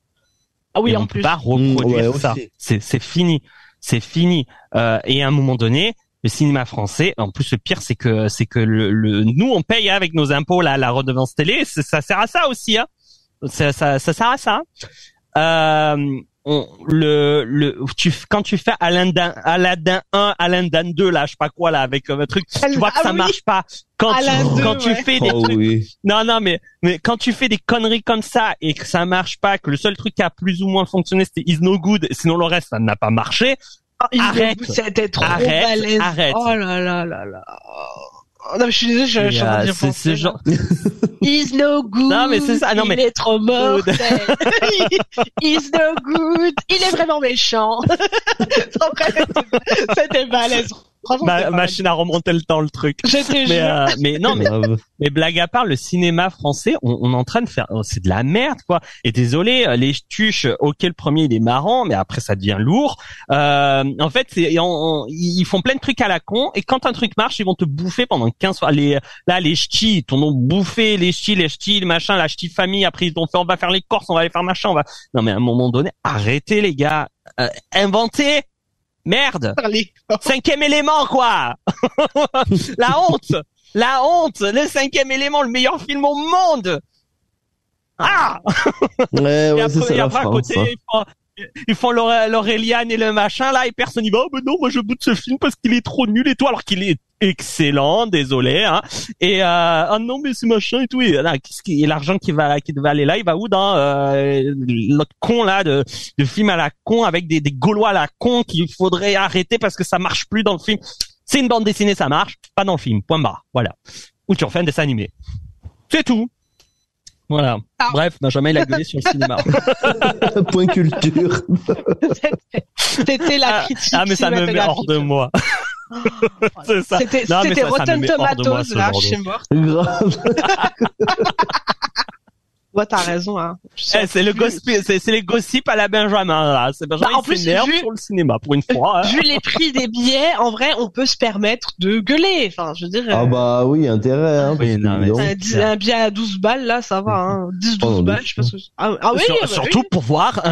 Ah oui, et en plus. On peut pas reproduire ça. C'est fini. Et à un moment donné, le cinéma français. En plus, le pire, c'est que nous, on paye avec nos impôts la redevance télé. Ça sert à ça aussi, hein. Ça sert à ça. Quand tu fais Aladdin 1, Aladdin 2, là, je sais pas quoi, là, avec un truc, tu vois que ça marche pas. Quand tu fais des trucs, mais quand tu fais des conneries comme ça et que ça marche pas, que le seul truc qui a plus ou moins fonctionné, c'était Is No Good, sinon le reste, ça n'a pas marché. Arrête. Oh là là là là. Non, mais je suis désolé, je suis en train de dire français. Is no good. Non, mais c'est ça. Non, il est trop mort. Is no good. Il est vraiment méchant. C'était balèze. Machine à remonter le temps, le truc. Mais blague à part, le cinéma français, on est en train de faire, c'est de la merde, quoi. Et désolé, les tuches, ok, le premier, il est marrant, mais après, ça devient lourd. En fait, ils font plein de trucs à la con, et quand un truc marche, ils vont te bouffer pendant 15 fois. Les ch'tis, ils t'en ont bouffé, les ch'tis, le machin, la ch'ti famille, après, ils t'ont fait, on va faire les Corses, on va aller faire machin, non, mais à un moment donné, arrêtez, les gars, inventez! Merde. Cinquième élément, quoi. La honte. Le cinquième élément, le meilleur film au monde. Ah. Ouais, après, à côté, ils font l'Auréliane et le machin, là, et personne n'y va. Oh, mais non, moi, je boute ce film parce qu'il est trop nul et tout, alors qu'il est excellent, désolé, hein. Et, oh non, mais c'est machin et tout. Et là, l'argent qui va aller là, il va où dans, l'autre con, là, de film à la con avec des Gaulois à la con qu'il faudrait arrêter parce que ça marche plus dans le film. C'est une bande dessinée, ça marche, pas dans le film. Point barre. Voilà. Ou tu refais un dessin animé. C'est tout. Voilà. Ah. Bref, Benjamin, il a gueulé sur le cinéma. Point culture. C'était la critique. Ah, mais ça me met hors de moi. C'est ça. C'était Rotten Tomatoes, là, je suis morte. Grave. Ouais, t'as raison, hein. C'est les gossips à la Benjamin, là. C'est Benjamin, en plus, sur le cinéma, pour une fois. Vu les prix des billets, en vrai, on peut se permettre de gueuler. Enfin, je veux dire. Ah, bah oui, intérêt, hein. Oui, non, mais un billet à 12 balles, là, ça va, hein. 10, 12 balles, je sais pas ce que ah oui, surtout pour voir,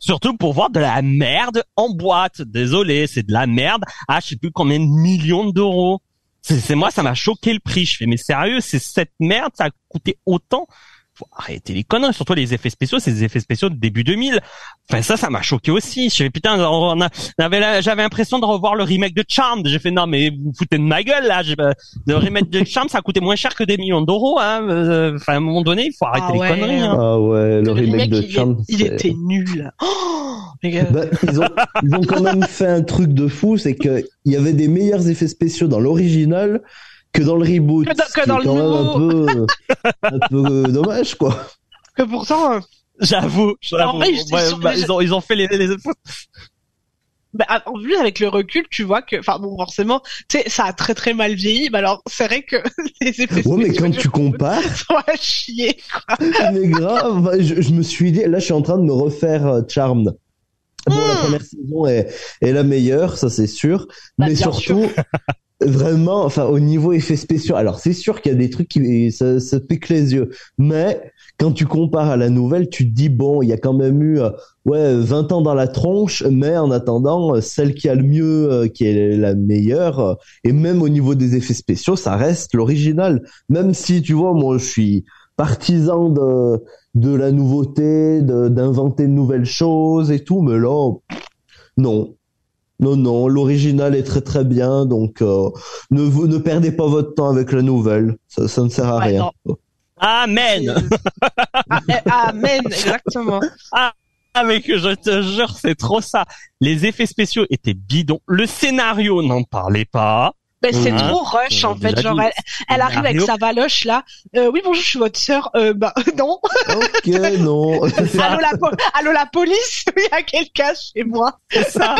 surtout pour voir de la merde en boîte. Désolé, c'est de la merde. Ah, je sais plus combien de millions d'euros. C'est moi, ça m'a choqué le prix. Je fais, mais sérieux, c'est cette merde, ça a coûté autant. Faut arrêter les conneries. Surtout les effets spéciaux, c'est des effets spéciaux de début 2000. Enfin, ça m'a choqué aussi. Je fais, putain, j'avais l'impression de revoir le remake de Charmed. J'ai fait, non, mais vous foutez de ma gueule, là. Le remake de Charmed, ça a coûté moins cher que des millions d'euros, hein. Enfin, à un moment donné, il faut arrêter les conneries, hein. Ah ouais, le remake de Charmed. Il était nul. Oh, les gars. Bah, ils ont quand même fait un truc de fou, c'est que il y avait des meilleurs effets spéciaux dans l'original que dans le reboot, que dans le nouveau. Un peu dommage, quoi. Que pourtant, j'avoue. En vrai, ils ont fait les efforts. Bah, en plus, avec le recul, tu vois que, enfin bon, forcément, tu sais, ça a très très mal vieilli. Mais alors, c'est vrai que les effets spéciaux. Ouais, mais quand tu compares, sont à chier, quoi. Mais grave, je me suis dit, là, je suis en train de me refaire Charmed. Bon, la première saison est la meilleure, ça c'est sûr. Bah, mais surtout. Sûr. Vraiment, enfin, au niveau effets spéciaux, alors c'est sûr qu'il y a des trucs qui ça pique les yeux, mais quand tu compares à la nouvelle, tu te dis bon, il y a quand même eu 20 ans dans la tronche, mais en attendant, celle qui a le mieux, qui est la meilleure, et même au niveau des effets spéciaux, ça reste l'original, même si tu vois, moi je suis partisan de la nouveauté, d'inventer de nouvelles choses et tout, mais là, non. Non, l'original est très très bien, donc ne perdez pas votre temps avec la nouvelle, ça ne sert à rien. Non. Amen. Amen, exactement. Ah, mais que je te jure, c'est trop ça. Les effets spéciaux étaient bidons. Le scénario, n'en parlez pas. Ben, c'est trop rush, en fait. Genre, elle arrive avec sa valoche, là. Oui, bonjour, je suis votre sœur. Bah, non. Ok, non. Allô, la police? Il y a quelqu'un chez moi. C'est ça.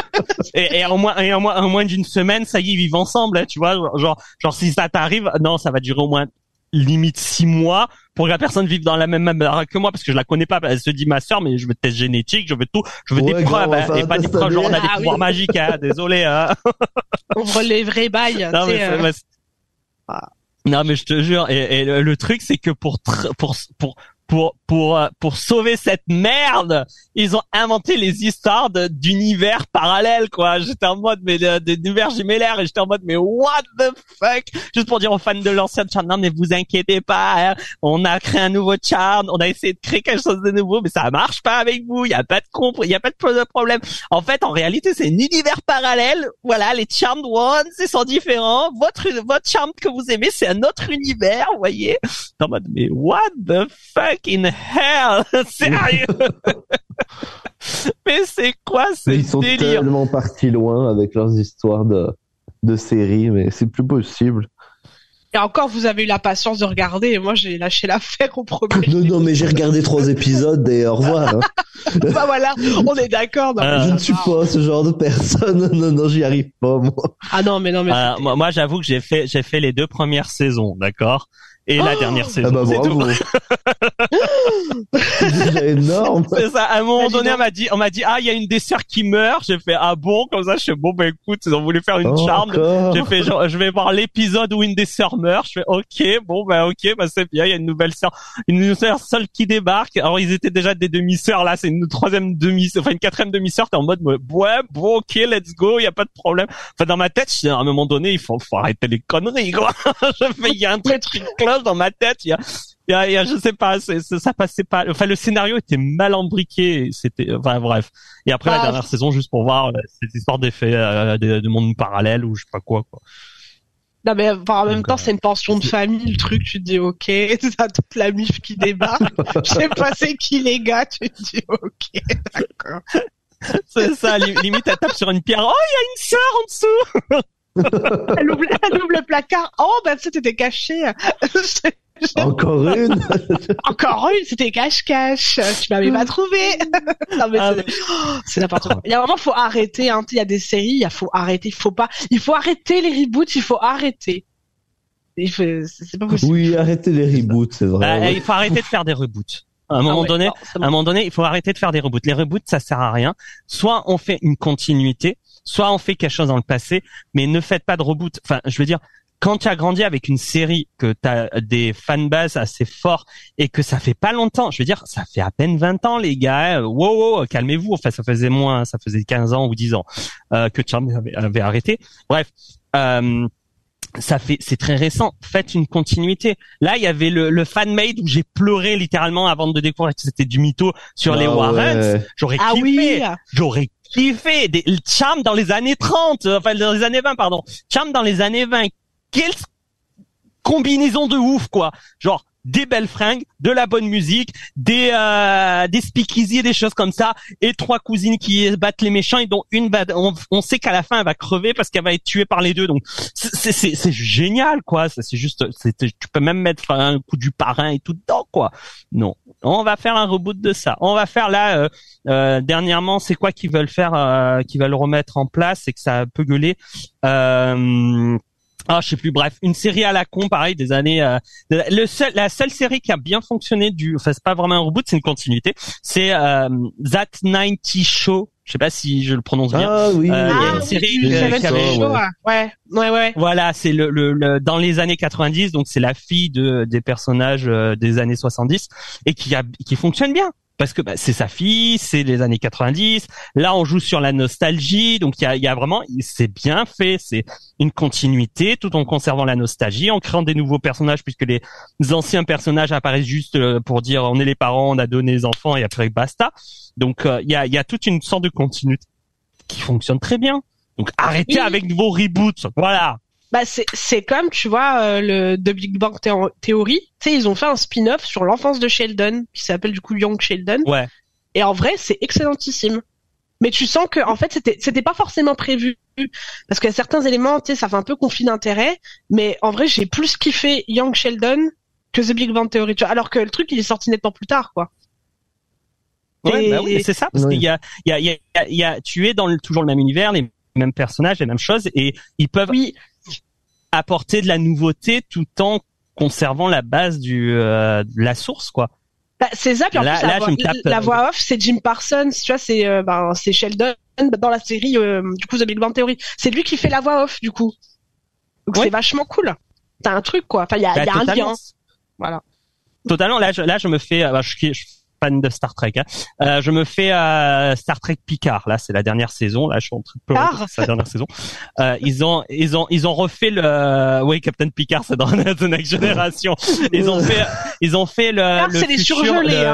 Et en moins d'une semaine, ça y est, ils vivent ensemble, hein, tu vois. Genre, si ça t'arrive, non, ça va durer au moins limite 6 mois pour que la personne vive dans la même baraque que moi, parce que je la connais pas, elle se dit ma sœur, mais je veux des tests génétiques, je veux tout, je veux des preuves, hein, et pas des preuves, genre on a des pouvoirs magiques, hein, désolé, hein. On relève les bails, non, mais non, mais je te jure, et le truc, c'est que pour pour sauver cette merde, ils ont inventé les histoires d'univers parallèles, quoi. J'étais en mode, mais d'univers jumellaires, et j'étais en mode, mais what the fuck? Juste pour dire aux fans de l'ancien charme, non, mais vous inquiétez pas, hein, on a créé un nouveau charme, on a essayé de créer quelque chose de nouveau, mais ça marche pas avec vous, il y a pas de problème. En fait, en réalité, c'est un univers parallèle. Voilà, les Charmed Ones, ils sont différents. Votre Charmed que vous aimez, c'est un autre univers, vous voyez? En mode, mais what the fuck? In hell, sérieux. Mais c'est quoi ce délire? Ils sont tellement partis loin avec leurs histoires de séries, mais c'est plus possible. Et encore, vous avez eu la patience de regarder, et moi j'ai lâché l'affaire au premier. Non, mais j'ai regardé 3 épisodes et au revoir. Hein. Bah voilà, on est d'accord. Je ne suis pas ce genre de personne. Non, j'y arrive pas moi. Ah non mais. Moi j'avoue que j'ai fait les 2 premières saisons, d'accord. Et la dernière saison, c'est bravo. Tout. C'est déjà énorme. C'est ça. À un moment donné, on m'a dit, ah, il y a une des sœurs qui meurt. J'ai fait, ah bon, comme ça, je fais, bon, bah écoute, ils ont voulu faire une charme. J'ai fait, je vais voir l'épisode où une des sœurs meurt. Je fais, ok, c'est bien, il y a une nouvelle sœur. Une sœur seule qui débarque. Alors, ils étaient déjà des demi-sœurs, là, c'est une 4e demi-sœur. T'es en mode, ouais, bon, ok, let's go, il y a pas de problème. Enfin, dans ma tête, à un moment donné, il faut arrêter les conneries, quoi. Je fais, il y a un truc là. Dans ma tête, il y a je sais pas, ça passait pas. Enfin, le scénario était mal embriqué. C'était, enfin bref. Et après la dernière saison, juste pour voir cette histoire d'effet de monde parallèle ou je sais pas quoi. Non mais en même temps, c'est une pension de famille, le truc. Tu te dis ok, t'as toute la mif qui débarque. Je sais pas c'est qui les gars. Tu te dis ok, d'accord. C'est ça. Limite, elle tape sur une pierre. Oh, il y a une sœur en dessous. Elle ouvre le placard. Oh, ben, ça, t'étais caché. Encore une, c'était cache-cache. Tu m'avais pas trouvé. Non, mais c'est n'importe quoi. Il y a vraiment, faut arrêter, hein. Il y a des séries, faut arrêter. Il faut arrêter les reboots, il faut arrêter. C'est pas possible. Oui, arrêter les reboots, c'est vrai. Ouais. Il faut arrêter de faire des reboots. À un moment donné, il faut arrêter de faire des reboots. Les reboots, ça sert à rien. Soit on fait une continuité. Soit on fait quelque chose dans le passé, mais ne faites pas de reboot. Enfin, je veux dire, quand tu as grandi avec une série, que tu as des fanbases assez forts et que ça fait pas longtemps, je veux dire, ça fait à peine 20 ans, les gars. Wow, calmez-vous. Enfin, ça faisait 15 ans ou 10 ans que Charmed avait arrêté. Bref. C'est très récent. Faites une continuité. Là, il y avait le fan-made où j'ai pleuré littéralement avant de découvrir que c'était du mytho sur les Warrens. Ouais. J'aurais kiffé. Charmed dans les années 30. Enfin, dans les années 20, pardon. Charmed dans les années 20. Quelle combinaison de ouf, quoi. Genre, des belles fringues, de la bonne musique, des speakeasy et des choses comme ça, et 3 cousines qui battent les méchants, et dont une, on sait qu'à la fin elle va crever parce qu'elle va être tuée par les deux, donc c'est génial, quoi. C'est juste, tu peux même mettre un coup du parrain et tout dedans, quoi. Non, on va faire un reboot de ça. On va faire là dernièrement, c'est quoi qu'ils veulent faire, qu'ils veulent remettre en place et que ça peut gueuler. Je sais plus, bref, une série à la con, pareil, des années, la seule série qui a bien fonctionné c'est pas vraiment un reboot, c'est une continuité, c'est, That 90 Show. Je sais pas si je le prononce bien. Ah oui. Ouais. Voilà, c'est le dans les années 90, donc c'est la fille des personnages des années 70 et qui fonctionne bien. Parce que c'est sa fille, c'est les années 90. Là, on joue sur la nostalgie, donc il y a vraiment, c'est bien fait, c'est une continuité, tout en conservant la nostalgie, en créant des nouveaux personnages, puisque les anciens personnages apparaissent juste pour dire on est les parents, on a donné les enfants et après basta. Donc il y a toute une sorte de continuité qui fonctionne très bien. Donc arrêtez avec vos reboots, voilà. Bah c'est comme, tu vois, le The Big Bang Theory, tu sais, ils ont fait un spin-off sur l'enfance de Sheldon qui s'appelle du coup Young Sheldon. Ouais. Et en vrai, c'est excellentissime. Mais tu sens que en fait, c'était pas forcément prévu parce qu'il y a certains éléments, tu sais, ça fait un peu conflit d'intérêt, mais en vrai, j'ai plus kiffé Young Sheldon que The Big Bang Theory, tu vois, alors que le truc, il est sorti nettement plus tard, quoi. Ouais, bah oui, mais c'est ça, parce qu'il y a tu es dans toujours le même univers, les mêmes personnages, les mêmes choses, et ils peuvent apporter de la nouveauté tout en conservant la base de la source, quoi. Bah, c'est ça, puis en plus, la voix off, c'est Jim Parsons, tu vois, c'est Sheldon dans la série, du coup, The Big Bang Theory. C'est lui qui fait la voix off, du coup. Donc, c'est vachement cool. T'as un truc, quoi. Enfin, il y a un lien. Voilà. Totalement. Là, je me fais. Je suis fan de Star Trek. Hein. Je me fais Star Trek Picard. Là, c'est la dernière saison. Là, je suis en train de pleurer. C'est la dernière saison. Ils ont refait le. Oui, Captain Picard, c'est dans The Next Generation. Ils ont fait le. Picard, c'est les surgelés.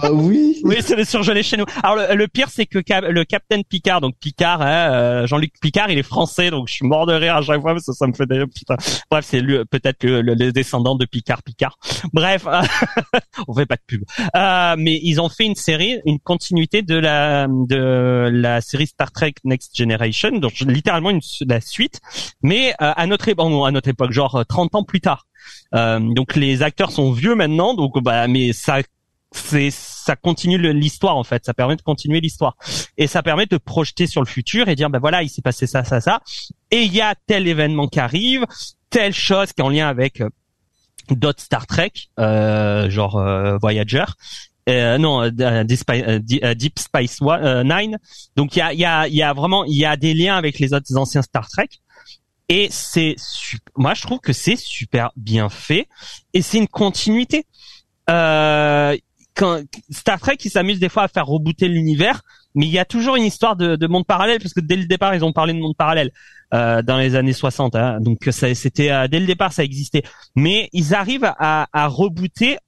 Bah oui. Oui, c'est les surgelés chez nous. Alors le pire, c'est que le Captain Picard, donc Picard, Jean-Luc Picard, il est français, donc je suis mort de rire à chaque fois parce que ça me fait d'ailleurs putain. Bref, c'est lui, peut-être le descendant de Picard. Bref, on fait pas de pub. Mais ils ont fait une série, une continuité de la série Star Trek Next Generation, donc littéralement la suite, mais à notre époque, genre 30 ans plus tard. Donc les acteurs sont vieux maintenant, donc mais ça continue l'histoire en fait, ça permet de continuer l'histoire et ça permet de projeter sur le futur et dire voilà, il s'est passé ça et il y a tel événement qui arrive, telle chose qui est en lien avec d'autres Star Trek, genre Voyager. Deep Space Nine. Donc il y a vraiment des liens avec les autres anciens Star Trek et moi je trouve que c'est super bien fait et c'est une continuité. Quand Star Trek ils s'amusent des fois à faire rebooter l'univers, mais il y a toujours une histoire de monde parallèle parce que dès le départ ils ont parlé de monde parallèle dans les années 60. Hein, donc c'était dès le départ ça existait, mais ils arrivent à rebooter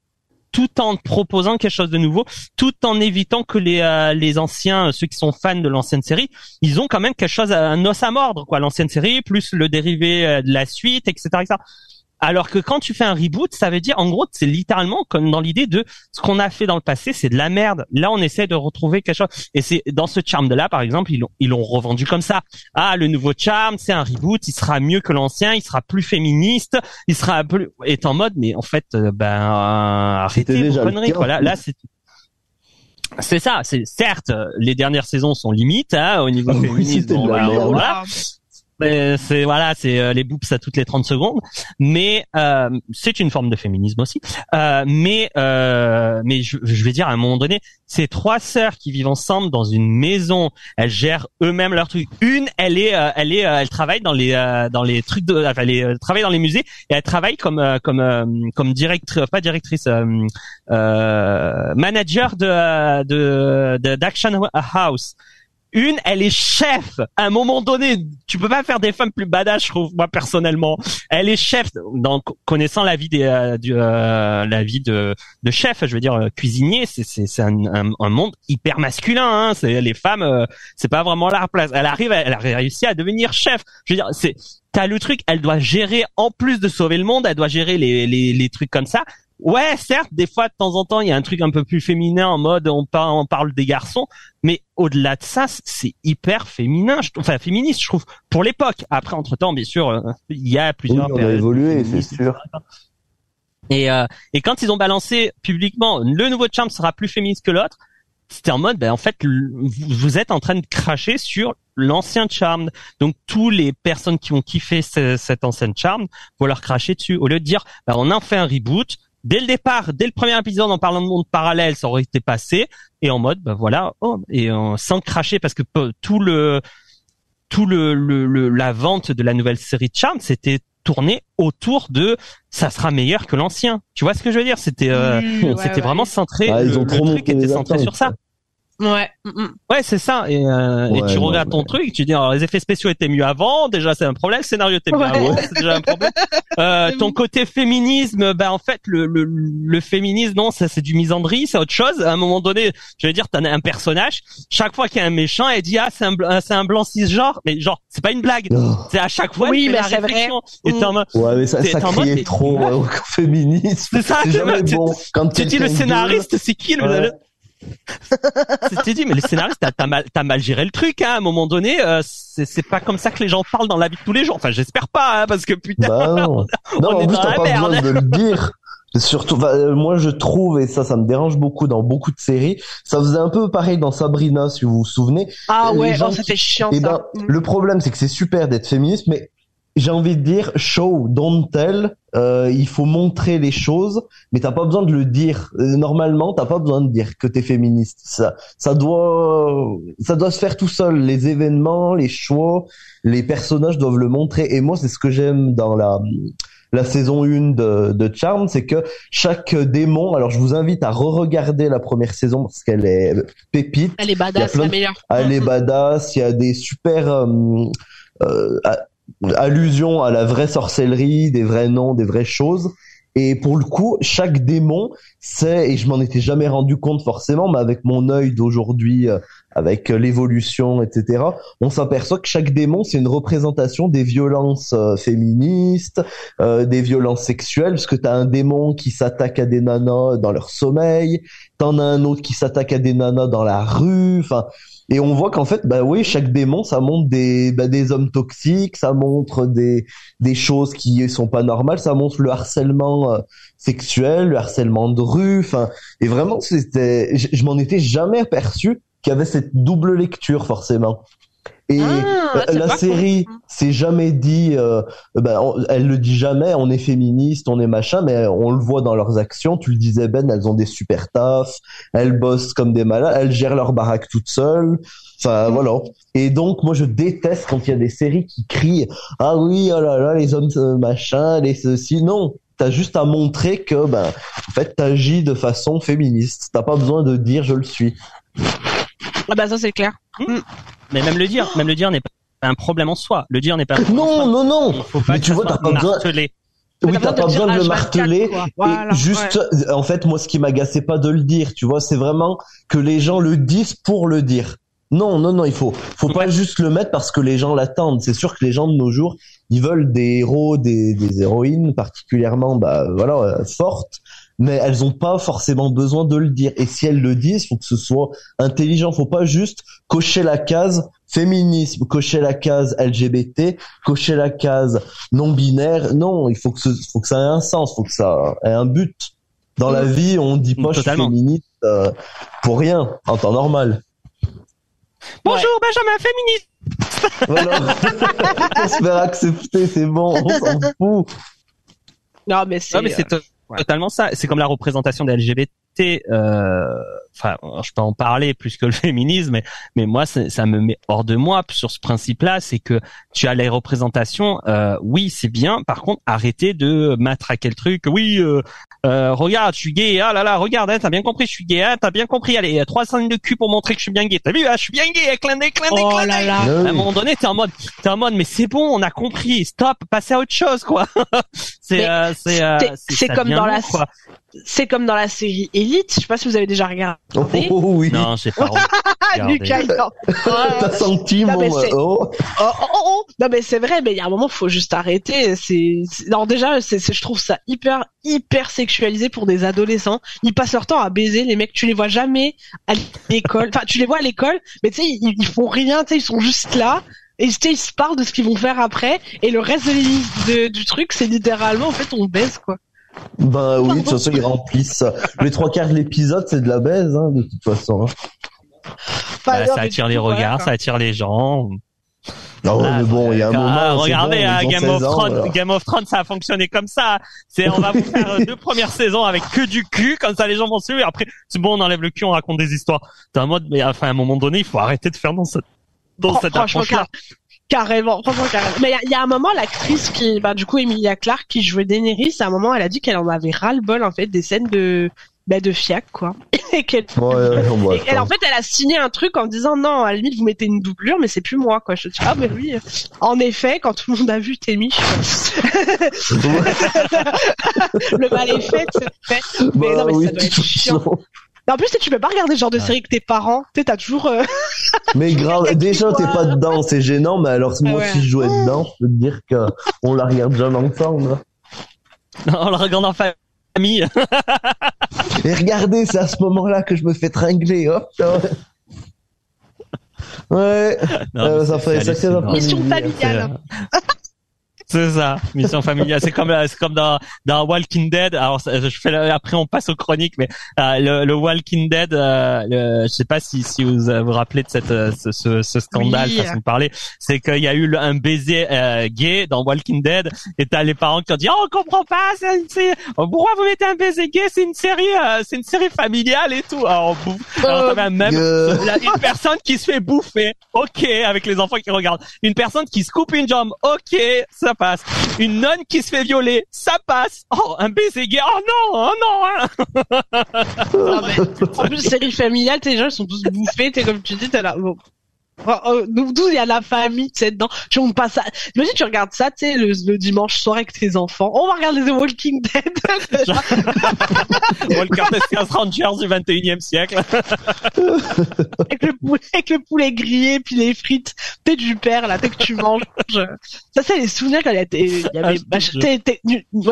tout en proposant quelque chose de nouveau, tout en évitant que les anciens, ceux qui sont fans de l'ancienne série, ils ont quand même quelque chose, un os à mordre, quoi, l'ancienne série, plus le dérivé de la suite, etc. Alors que quand tu fais un reboot, ça veut dire, en gros, c'est littéralement comme dans l'idée de ce qu'on a fait dans le passé, c'est de la merde. Là, on essaie de retrouver quelque chose. Et c'est dans ce charme de là, par exemple, ils l'ont revendu comme ça. Ah, le nouveau charme, c'est un reboot, il sera mieux que l'ancien, il sera plus féministe, il sera plus, est en mode, mais en fait, arrêtez vos conneries, quoi. Là, c'est ça. C'est certes, les dernières saisons sont limites, hein, au niveau féministe. Bon, voilà. C'est les boobs à toutes les 30 secondes, mais c'est une forme de féminisme aussi. Mais je vais dire à un moment donné, ces trois sœurs qui vivent ensemble dans une maison, elles gèrent eux-mêmes leurs trucs. Une, elle travaille dans les trucs de, enfin, elle travaille dans les musées et elle travaille comme directrice, pas directrice, manager de d'Action House. Une, elle est chef. À un moment donné, tu peux pas faire des femmes plus badass, je trouve, moi personnellement. Elle est chef, donc connaissant la vie de chef, je veux dire cuisinier, c'est un monde hyper masculin. Hein. C'est les femmes, c'est pas vraiment leur place. Elle a réussi à devenir chef. Je veux dire, t'as le truc, elle doit gérer en plus de sauver le monde, elle doit gérer les trucs comme ça. Ouais, certes, des fois, de temps en temps, il y a un truc un peu plus féminin en mode on parle des garçons, mais au-delà de ça, c'est hyper féminin, féministe, je trouve, pour l'époque. Après, entre-temps, bien sûr, il y a plusieurs périodes. On a évolué, c'est sûr. Et quand ils ont balancé publiquement, le nouveau charme sera plus féministe que l'autre, c'était en mode, en fait, vous êtes en train de cracher sur l'ancien Charmed. Donc, toutes les personnes qui ont kiffé cette ancienne Charmed, vont leur cracher dessus. Au lieu de dire, on en fait un reboot. Dès le départ, dès le premier épisode, en parlant de monde parallèle, ça aurait été passé et en mode sans cracher parce que la vente de la nouvelle série de Charmed, c'était tourné autour de ça sera meilleur que l'ancien. Tu vois ce que je veux dire ? C'était vraiment centré. Ah, le truc était centré sur ça. Ouais. Ouais, c'est ça. Et tu regardes ton truc, tu dis, alors, les effets spéciaux étaient mieux avant. Déjà, c'est un problème. Le scénario était mieux avant. C'est déjà un problème. Ton côté féminisme, en fait, le féminisme, non, ça, c'est du misandrie, c'est autre chose. À un moment donné, je veux dire, t'en as un personnage. Chaque fois qu'il y a un méchant, elle dit, c'est un blanc cisgenre. Mais genre, c'est pas une blague. Oh. C'est à chaque fois. Oui, mais c'est vrai. Ouais, mais ça criait trop, au féminisme. C'est ça. Tu dis le scénariste, c'est qui le, c'était dit, mais le scénariste t'as mal géré le truc, hein, à un moment donné, c'est pas comme ça que les gens parlent dans la vie de tous les jours. Enfin, j'espère pas, hein, parce que putain, on est dans la merde. Besoin de le dire. Surtout, moi je trouve, et ça me dérange beaucoup dans beaucoup de séries, ça faisait un peu pareil dans Sabrina, si vous vous souvenez. Ah ouais, c'était chiant. Et ça. Le problème, c'est que c'est super d'être féministe, mais j'ai envie de dire show, don't tell. Il faut montrer les choses, mais t'as pas besoin de le dire. Normalement, t'as pas besoin de dire que t'es féministe. Ça doit se faire tout seul. Les événements, les choix, les personnages doivent le montrer. Et moi, c'est ce que j'aime dans la la saison 1 de Charmed, c'est que chaque démon, alors je vous invite à re-regarder la première saison parce qu'elle est pépite. Elle est badass, la meilleure. Elle est badass, il y a des super allusions à la vraie sorcellerie, des vrais noms, des vraies choses. Et pour le coup, chaque démon, c'est, et je m'en étais jamais rendu compte forcément, mais avec mon œil d'aujourd'hui, avec l'évolution, etc., on s'aperçoit que chaque démon, c'est une représentation des violences féministes, des violences sexuelles, parce que t'as un démon qui s'attaque à des nanas dans leur sommeil, t'en as un autre qui s'attaque à des nanas dans la rue, enfin... Et on voit qu'en fait, bah oui, chaque démon, ça montre des hommes toxiques, ça montre des choses qui sont pas normales, ça montre le harcèlement sexuel, le harcèlement de rue, enfin, et vraiment, c'était, je m'en étais jamais aperçu qu'il y avait cette double lecture, forcément. Et la série, c'est jamais dit, elle le dit jamais, on est féministe, on est machin, mais on le voit dans leurs actions. Tu le disais, Ben, elles ont des super tafs, elles bossent comme des malades, elles gèrent leur baraque toutes seules. Enfin, voilà. Et donc, moi, je déteste quand il y a des séries qui crient, ah oui, oh là là, les hommes, machin, les ceci. Non. T'as juste à montrer que, ben, en fait, t'agis de façon féministe. T'as pas besoin de dire je le suis. Ah bah ça c'est clair. Mais même le dire n'est pas un problème en soi. Le dire n'est pas un problème en soi. Non. Mais tu vois, t'as pas besoin. Oui, t'as pas besoin de le marteler. Voilà, juste, en fait, moi, ce qui m'agaçait pas de le dire, tu vois, c'est vraiment que les gens le disent pour le dire. Non, il faut pas juste le mettre parce que les gens l'attendent. C'est sûr que les gens de nos jours, ils veulent des héros, des héroïnes particulièrement, fortes. Mais elles n'ont pas forcément besoin de le dire. Et si elles le disent, faut que ce soit intelligent. Faut pas juste cocher la case féminisme, cocher la case LGBT, cocher la case non-binaire. Non, il faut que ça ait un sens, faut que ça ait un but. Dans la vie, on dit pas totalement. Je suis féministe pour rien, en temps normal. Bonjour, Benjamin, féministe. Voilà. On se verra accepter, c'est bon, on s'en fout. Non, mais c'est totalement ça. C'est comme la représentation des LGBT. Enfin, je peux en parler plus que le féminisme, mais moi, ça me met hors de moi sur ce principe-là. C'est que tu as les représentations. Oui, c'est bien. Par contre, arrêtez de matraquer le truc. Oui, regarde, je suis gay. Ah là là, regarde, hein, t'as bien compris, je suis gay. Ah, t'as bien compris. Allez, 300 lignes de cul pour montrer que je suis bien gay. T'as vu, ah, je suis bien gay. Clin d'œil. À un moment donné, t'es en mode, mais c'est bon, on a compris. Stop, passez à autre chose, quoi. C'est comme dans la série Elite. Je sais pas si vous avez déjà regardé. Oh, oui. Non, j'ai pas regardé. Lucas, non. T'as senti mon... Non, mais c'est vrai, mais il y a un moment, faut juste arrêter. Non, déjà, je trouve ça hyper sexualisé pour des adolescents. Ils passent leur temps à baiser, les mecs, tu les vois jamais à l'école. Enfin, tu les vois à l'école, mais tu sais, ils font rien, tu sais, ils sont juste là. Et ils se parlent de ce qu'ils vont faire après. Et le reste du truc, c'est littéralement, en fait, on baise, quoi. Ben oui, de toute façon, ils remplissent. Les 3/4 de l'épisode, c'est de la baise, hein, de toute façon. Ça attire les regards, ça attire les gens. Non, mais bon, il y a un moment. Regardez, Game of Thrones, ça a fonctionné comme ça. On va vous faire 2 premières saisons avec que du cul, comme ça les gens vont suivre. Et après, c'est bon, on enlève le cul, on raconte des histoires. T'es en mode, mais enfin, à un moment donné, il faut arrêter de faire dans cette approche-là. Franchement, carrément. Mais il y a un moment, l'actrice qui, du coup, Emilia Clarke, qui jouait Daenerys, à un moment, elle a dit qu'elle en avait ras-le-bol, en fait, des scènes de fiac, quoi. Et en fait, elle a signé un truc en disant, non, à la limite, vous mettez une doublure, mais c'est plus moi, quoi. Je dis, oui. En effet, quand tout le monde a vu Témi, le mal est fait, c'est fait. Mais non, mais ça doit être chiant. En plus, tu peux pas regarder ce genre de série avec tes parents. Tu sais, t'as toujours. Mais grave, déjà, t'es pas dedans, c'est gênant. Mais alors, moi, si je jouais dedans, je peux te dire qu'on la regarde jamais ensemble. Non, on la regarde en famille. Et regardez, c'est à ce moment-là que je me fais tringler. Hop. Ouais. Non, ça fait sacré mission familiale. C'est ça, mission familiale. C'est comme dans Walking Dead. Alors, après on passe aux chroniques, mais le Walking Dead, je sais pas si vous vous rappelez de ce scandale, façon de parler. C'est qu'il y a eu un baiser gay dans Walking Dead, et t'as les parents qui ont dit, on comprend pas, pourquoi vous mettez un baiser gay, c'est une série familiale et tout. Alors, on bouffe. Alors, t'as même une personne qui se fait bouffer, ok, avec les enfants qui regardent, une personne qui se coupe une jambe, ok, ça passe. Une nonne qui se fait violer, ça passe. Oh, un baiser gay, oh non. Non mais, en plus, série familiale, tes gens sont tous bouffés, t'es comme tu dis, t'es là, bon. D'où il y a la famille, tu sais, dedans. Tu on passe à... Imagine, tu regardes ça, tu sais, le dimanche soir avec tes enfants. On va regarder The Walking Dead. Genre... Walking Dead, c'est un Rangers du 21e siècle. Avec le poulet grillé, puis les frites. T'es du père, là, t'es que tu manges. Ça, c'est les souvenirs quand il y avait,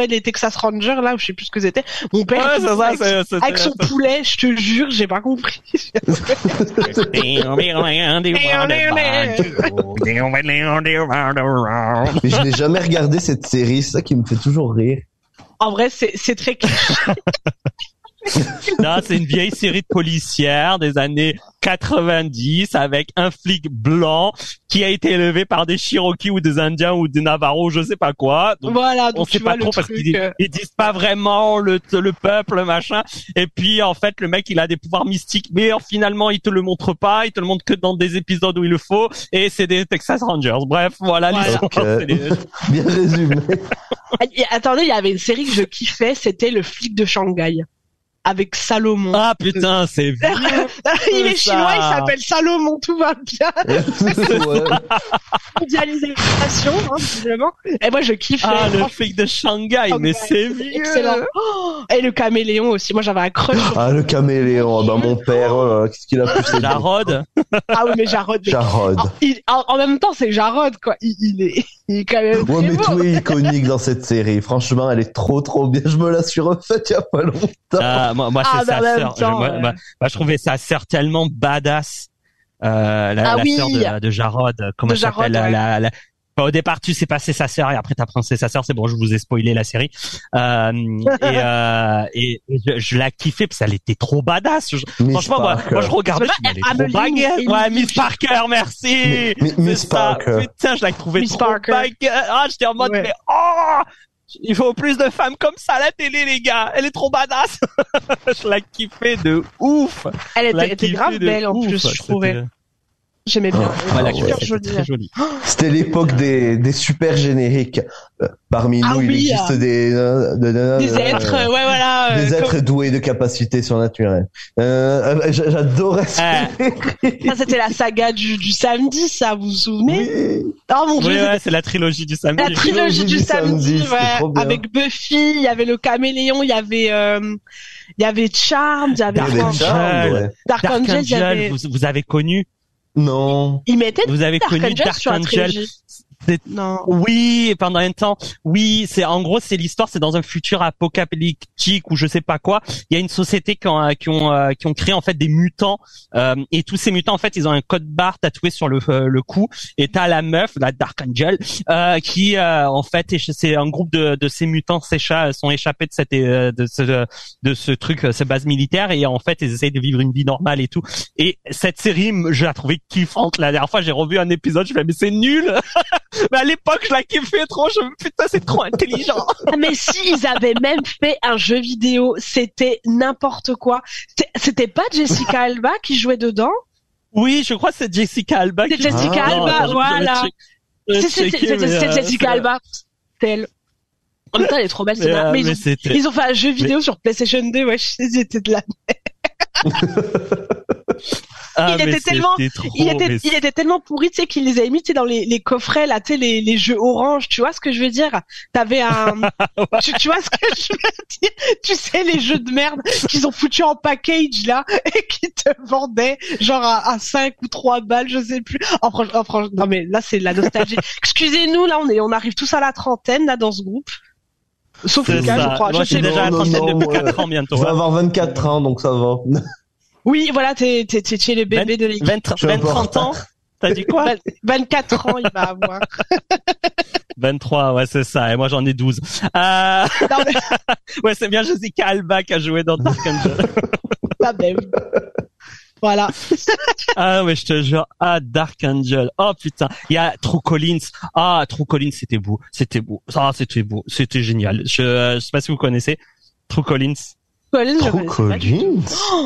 les Texas Rangers, là, où je sais plus ce que c'était. Mon père, ouais, avec son poulet, je te jure, j'ai pas compris. Mais je n'ai jamais regardé cette série, c'est ça qui me fait toujours rire. En vrai, c'est très cliché. Non, c'est une vieille série de policières des années 90 avec un flic blanc qui a été élevé par des Cherokees ou des Indiens ou des Navarros, je sais pas quoi. Donc, voilà, donc on sait pas trop parce qu'ils disent pas vraiment le peuple, machin. Et puis, en fait, le mec, il a des pouvoirs mystiques, mais finalement, il te le montre pas, il te le montre que dans des épisodes où il le faut. Et c'est des Texas Rangers. Bref, voilà. L'histoire. Okay. Bien résumé. Attendez, il y avait une série que je kiffais, c'était Le Flic de Shanghai. Avec Salomon. Ah putain, c'est vieux. Il est chinois, il s'appelle Salomon, tout va bien. Mondialisation, hein, visiblement. Et moi, je kiffe. Ah, le flic de Shanghai, mais c'est vieux. Excellent. Oh, et le caméléon aussi. Moi, j'avais un crush. Ah, le caméléon. Bah, mon père, qu'est-ce qu'il a poussé. Jarod. Ah oui, mais Jarod. En même temps, c'est Jarod, quoi. Il est quand même. Ouais, mais tout est iconique dans cette série. Franchement, elle est trop bien. Je me la suis refaite il y a pas longtemps. Moi c'est sa sœur. Je trouvais sa sœur tellement badass. La sœur de Jarod. Comment elle s'appelle, ouais. Au départ, tu sais pas c'est sa sœur et après t'as princesse sa sœur. C'est bon, je vous ai spoilé la série. Je la kiffais parce qu'elle était trop badass. Franchement, moi je regardais. Ouais, Miss Parker, merci. Miss Parker. Putain, je la trouvais trop badass. Ah, j'étais en mode mais oh. Il faut plus de femmes comme ça à la télé, les gars. Elle est trop badass. Je la kiffais de ouf. Elle était grave belle en plus, je trouvais. J'aimais bien. Voilà, c'était très joli. C'était l'époque des super génériques. Parmi nous, il existe des êtres, des êtres doués de capacités surnaturelles. J'adorais ça. Ça, c'était la saga du samedi, ça, vous vous souvenez? Oui. Oh mon Dieu. C'est la trilogie du samedi. La trilogie du samedi, ouais. Avec Buffy, il y avait le caméléon, il y avait Charmed, il y avait Dark Angel, il y avait... Vous avez connu? Non. Vous avez connu Dark Angel? Non. Oui, pendant un temps. Oui, en gros, c'est l'histoire, c'est dans un futur apocalyptique ou je sais pas quoi. Il y a une société qui ont créé, en fait, des mutants, et tous ces mutants, en fait, ils ont un code barre tatoué sur le cou, et t'as la meuf, la Dark Angel, qui, en fait, c'est un groupe de ces mutants sont échappés de ce truc, cette base militaire, et en fait, ils essayent de vivre une vie normale et tout. Et cette série, je la trouvais kiffante. La dernière fois, j'ai revu un épisode, je me suis dit, mais c'est nul! Mais à l'époque, je la kiffais trop. Putain, c'est trop intelligent. Mais si, ils avaient même fait un jeu vidéo, c'était n'importe quoi. C'était pas Jessica Alba qui jouait dedans? Oui, je crois que c'est Jessica Alba. C'est Jessica Alba, voilà. C'est Jessica Alba. C'est elle. En même temps, elle est trop belle. Mais ils ont fait un jeu vidéo sur PlayStation 2. Ouais, ils étaient de la merde. Il était tellement pourri, tu sais, qu'il les avait mis, tu sais, dans les coffrets, là, tu sais, les jeux orange, tu vois ce que je veux dire? T'avais un, tu vois ce que je veux dire? Tu sais, les jeux de merde qu'ils ont foutu en package, là, et qui te vendaient, genre, à 5 ou 3 balles, je sais plus. Non, mais là, c'est de la nostalgie. Excusez-nous, là, on arrive tous à la trentaine, là, dans ce groupe. Sauf le cas, je crois. Moi, je suis déjà à la trentaine depuis 4 ans bientôt. Je vais avoir 24 ans, donc ça va. Oui, voilà, t'es chez les bébés de l'équipe. 30 ans. T'as dit quoi? 24 ans, il va avoir. 23, ouais, c'est ça. Et moi, j'en ai 12. Non, mais... Ouais, c'est bien Jessica Alba qui a joué dans Dark Angel. La même. Voilà. Ah ouais, je te jure. Ah, Dark Angel. Oh putain. Il y a True Collins. Ah, True Collins, c'était beau. Ah, c'était beau. C'était génial. Je sais pas si vous connaissez True Collins. True Collins?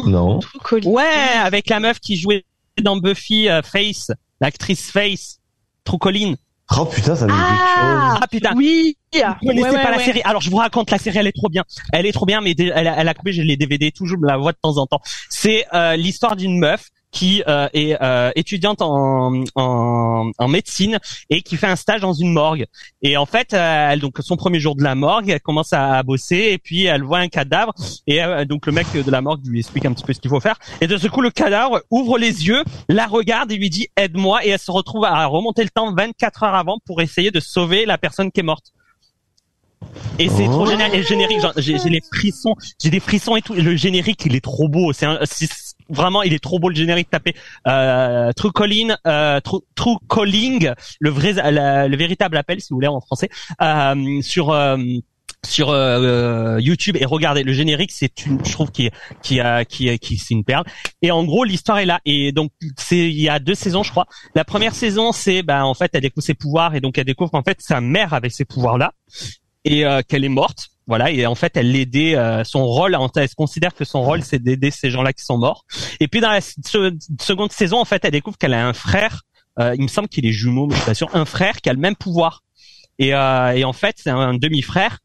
Non. Ouais, avec la meuf qui jouait dans Buffy, Face, l'actrice Face, True Collins. Oh putain, ça me dit quelque chose. Ah putain, oui. Vous connaissez pas la série. Alors je vous raconte, la série, elle est trop bien. Elle est trop bien, mais elle a coupé, j'ai les DVD, toujours je la vois de temps en temps. C'est l'histoire d'une meuf qui est étudiante en médecine et qui fait un stage dans une morgue. Et en fait, elle, donc son premier jour de la morgue, elle commence à bosser et puis elle voit un cadavre et donc le mec de la morgue lui explique un petit peu ce qu'il faut faire. Et de ce coup, le cadavre ouvre les yeux, la regarde et lui dit « aide-moi » et elle se retrouve à remonter le temps 24 heures avant pour essayer de sauver la personne qui est morte. Et c'est trop génial, et le générique, j'ai les frissons, j'ai des frissons et tout. Le générique, il est trop beau, vraiment, il est trop beau le générique. Tapez True Calling, le véritable appel si vous voulez en français, sur YouTube, et regardez le générique, je trouve qui c'est une perle. Et en gros, l'histoire est là, et donc il y a 2 saisons, je crois. La première saison, c'est en fait elle découvre ses pouvoirs, et donc elle découvre qu'en fait sa mère avait ces pouvoirs là et qu'elle est morte. Voilà, et en fait elle l'aidait, son rôle, elle se considère que son rôle c'est d'aider ces gens-là qui sont morts. Et puis dans la seconde saison, en fait elle découvre qu'elle a un frère, il me semble qu'il est jumeau, mais je suis pas sûr, un frère qui a le même pouvoir. Et en fait c'est un demi-frère,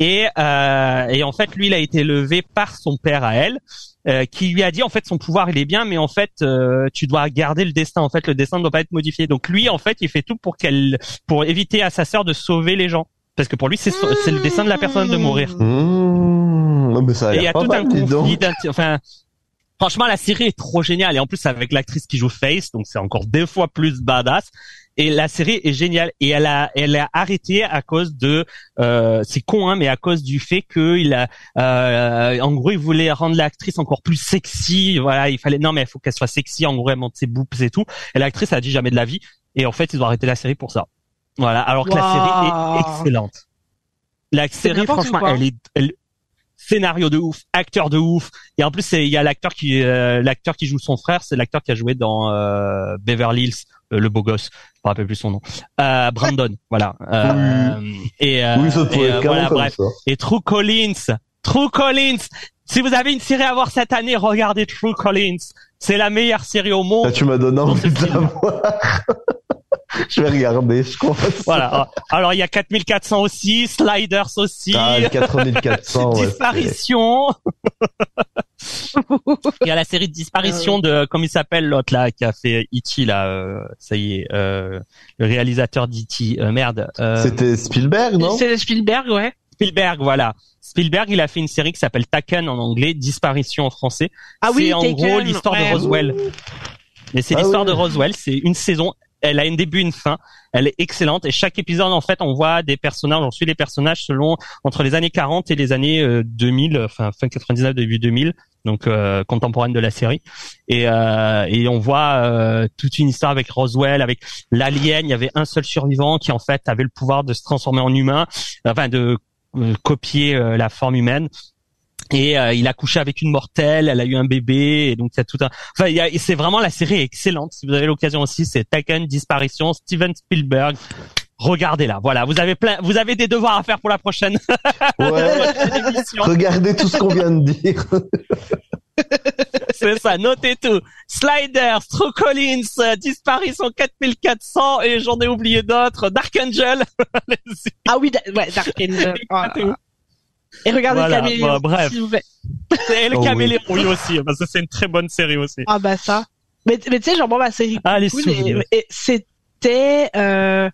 et en fait lui il a été élevé par son père à elle, qui lui a dit en fait son pouvoir il est bien, mais en fait tu dois garder le destin, en fait le destin ne doit pas être modifié. Donc lui en fait il fait tout pour éviter à sa sœur de sauver les gens. Parce que pour lui, c'est le destin de la personne de mourir. Mais ça a l'air pas mal, dis donc. Et il y a tout un conflit. Enfin, franchement, la série est trop géniale. Et en plus, avec l'actrice qui joue Face, donc c'est encore 2 fois plus badass. Et la série est géniale. Et elle a arrêté à cause de, c'est con, hein, mais à cause du fait que en gros, il voulait rendre l'actrice encore plus sexy. Voilà, il faut qu'elle soit sexy. En gros, elle monte ses boobs et tout. Et l'actrice a dit jamais de la vie. Et en fait, ils ont arrêté la série pour ça. Voilà, alors que la série est excellente. La série, franchement, elle est scénario de ouf, acteur de ouf. Et en plus, il y a l'acteur qui joue son frère, c'est l'acteur qui a joué dans Beverly Hills, le beau gosse, je me rappelle plus son nom. Brandon, voilà. Voilà, bref. Ça. Et True Collins. Si vous avez une série à voir cette année, regardez True Collins. C'est la meilleure série au monde. Là, tu m'as donné envie de la voir. Je vais regarder, je crois. Voilà. Alors, il y a 4400 aussi, Sliders aussi. Ah, 4400. Disparition. Il y a la série de Disparition de, comme il s'appelle l'autre là, qui a fait E.T. là, ça y est, le réalisateur d'E.T. Merde. C'était Spielberg, non? C'est Spielberg, ouais. Spielberg, voilà. Spielberg, il a fait une série qui s'appelle Taken en anglais, Disparition en français. Ah oui, c'est en gros l'histoire de Roswell. Mais c'est l'histoire de Roswell, c'est une saison. Elle a un début, une fin. Elle est excellente. Et chaque épisode, en fait, on voit des personnages, on suit les personnages selon, entre les années 40 et les années 2000, enfin, fin 99, début 2000. Donc, contemporaine de la série. Et on voit, toute une histoire avec Roswell, avec l'alien. Il y avait un seul survivant qui, en fait, avait le pouvoir de se transformer en humain, enfin, de copier la forme humaine. Et il a couché avec une mortelle, elle a eu un bébé, et donc il y a tout un. Enfin, c'est vraiment, la série est excellente. Si vous avez l'occasion aussi, c'est Taken, Disparition, Steven Spielberg. Regardez-la. Voilà, vous avez des devoirs à faire pour la prochaine. Ouais. Regardez tout ce qu'on vient de dire. C'est ça, notez tout. Sliders, True Collins, Disparition 4400, et j'en ai oublié d'autres. Dark Angel. Ah oui, Dark Angel. Voilà. Et regardez le Caméléon, bref. S'il vous plaît. Et le Caméléon, oui aussi. Parce que c'est une très bonne série aussi. Ah bah ça. Mais tu sais, genre, bon, ma série cool, et c'était A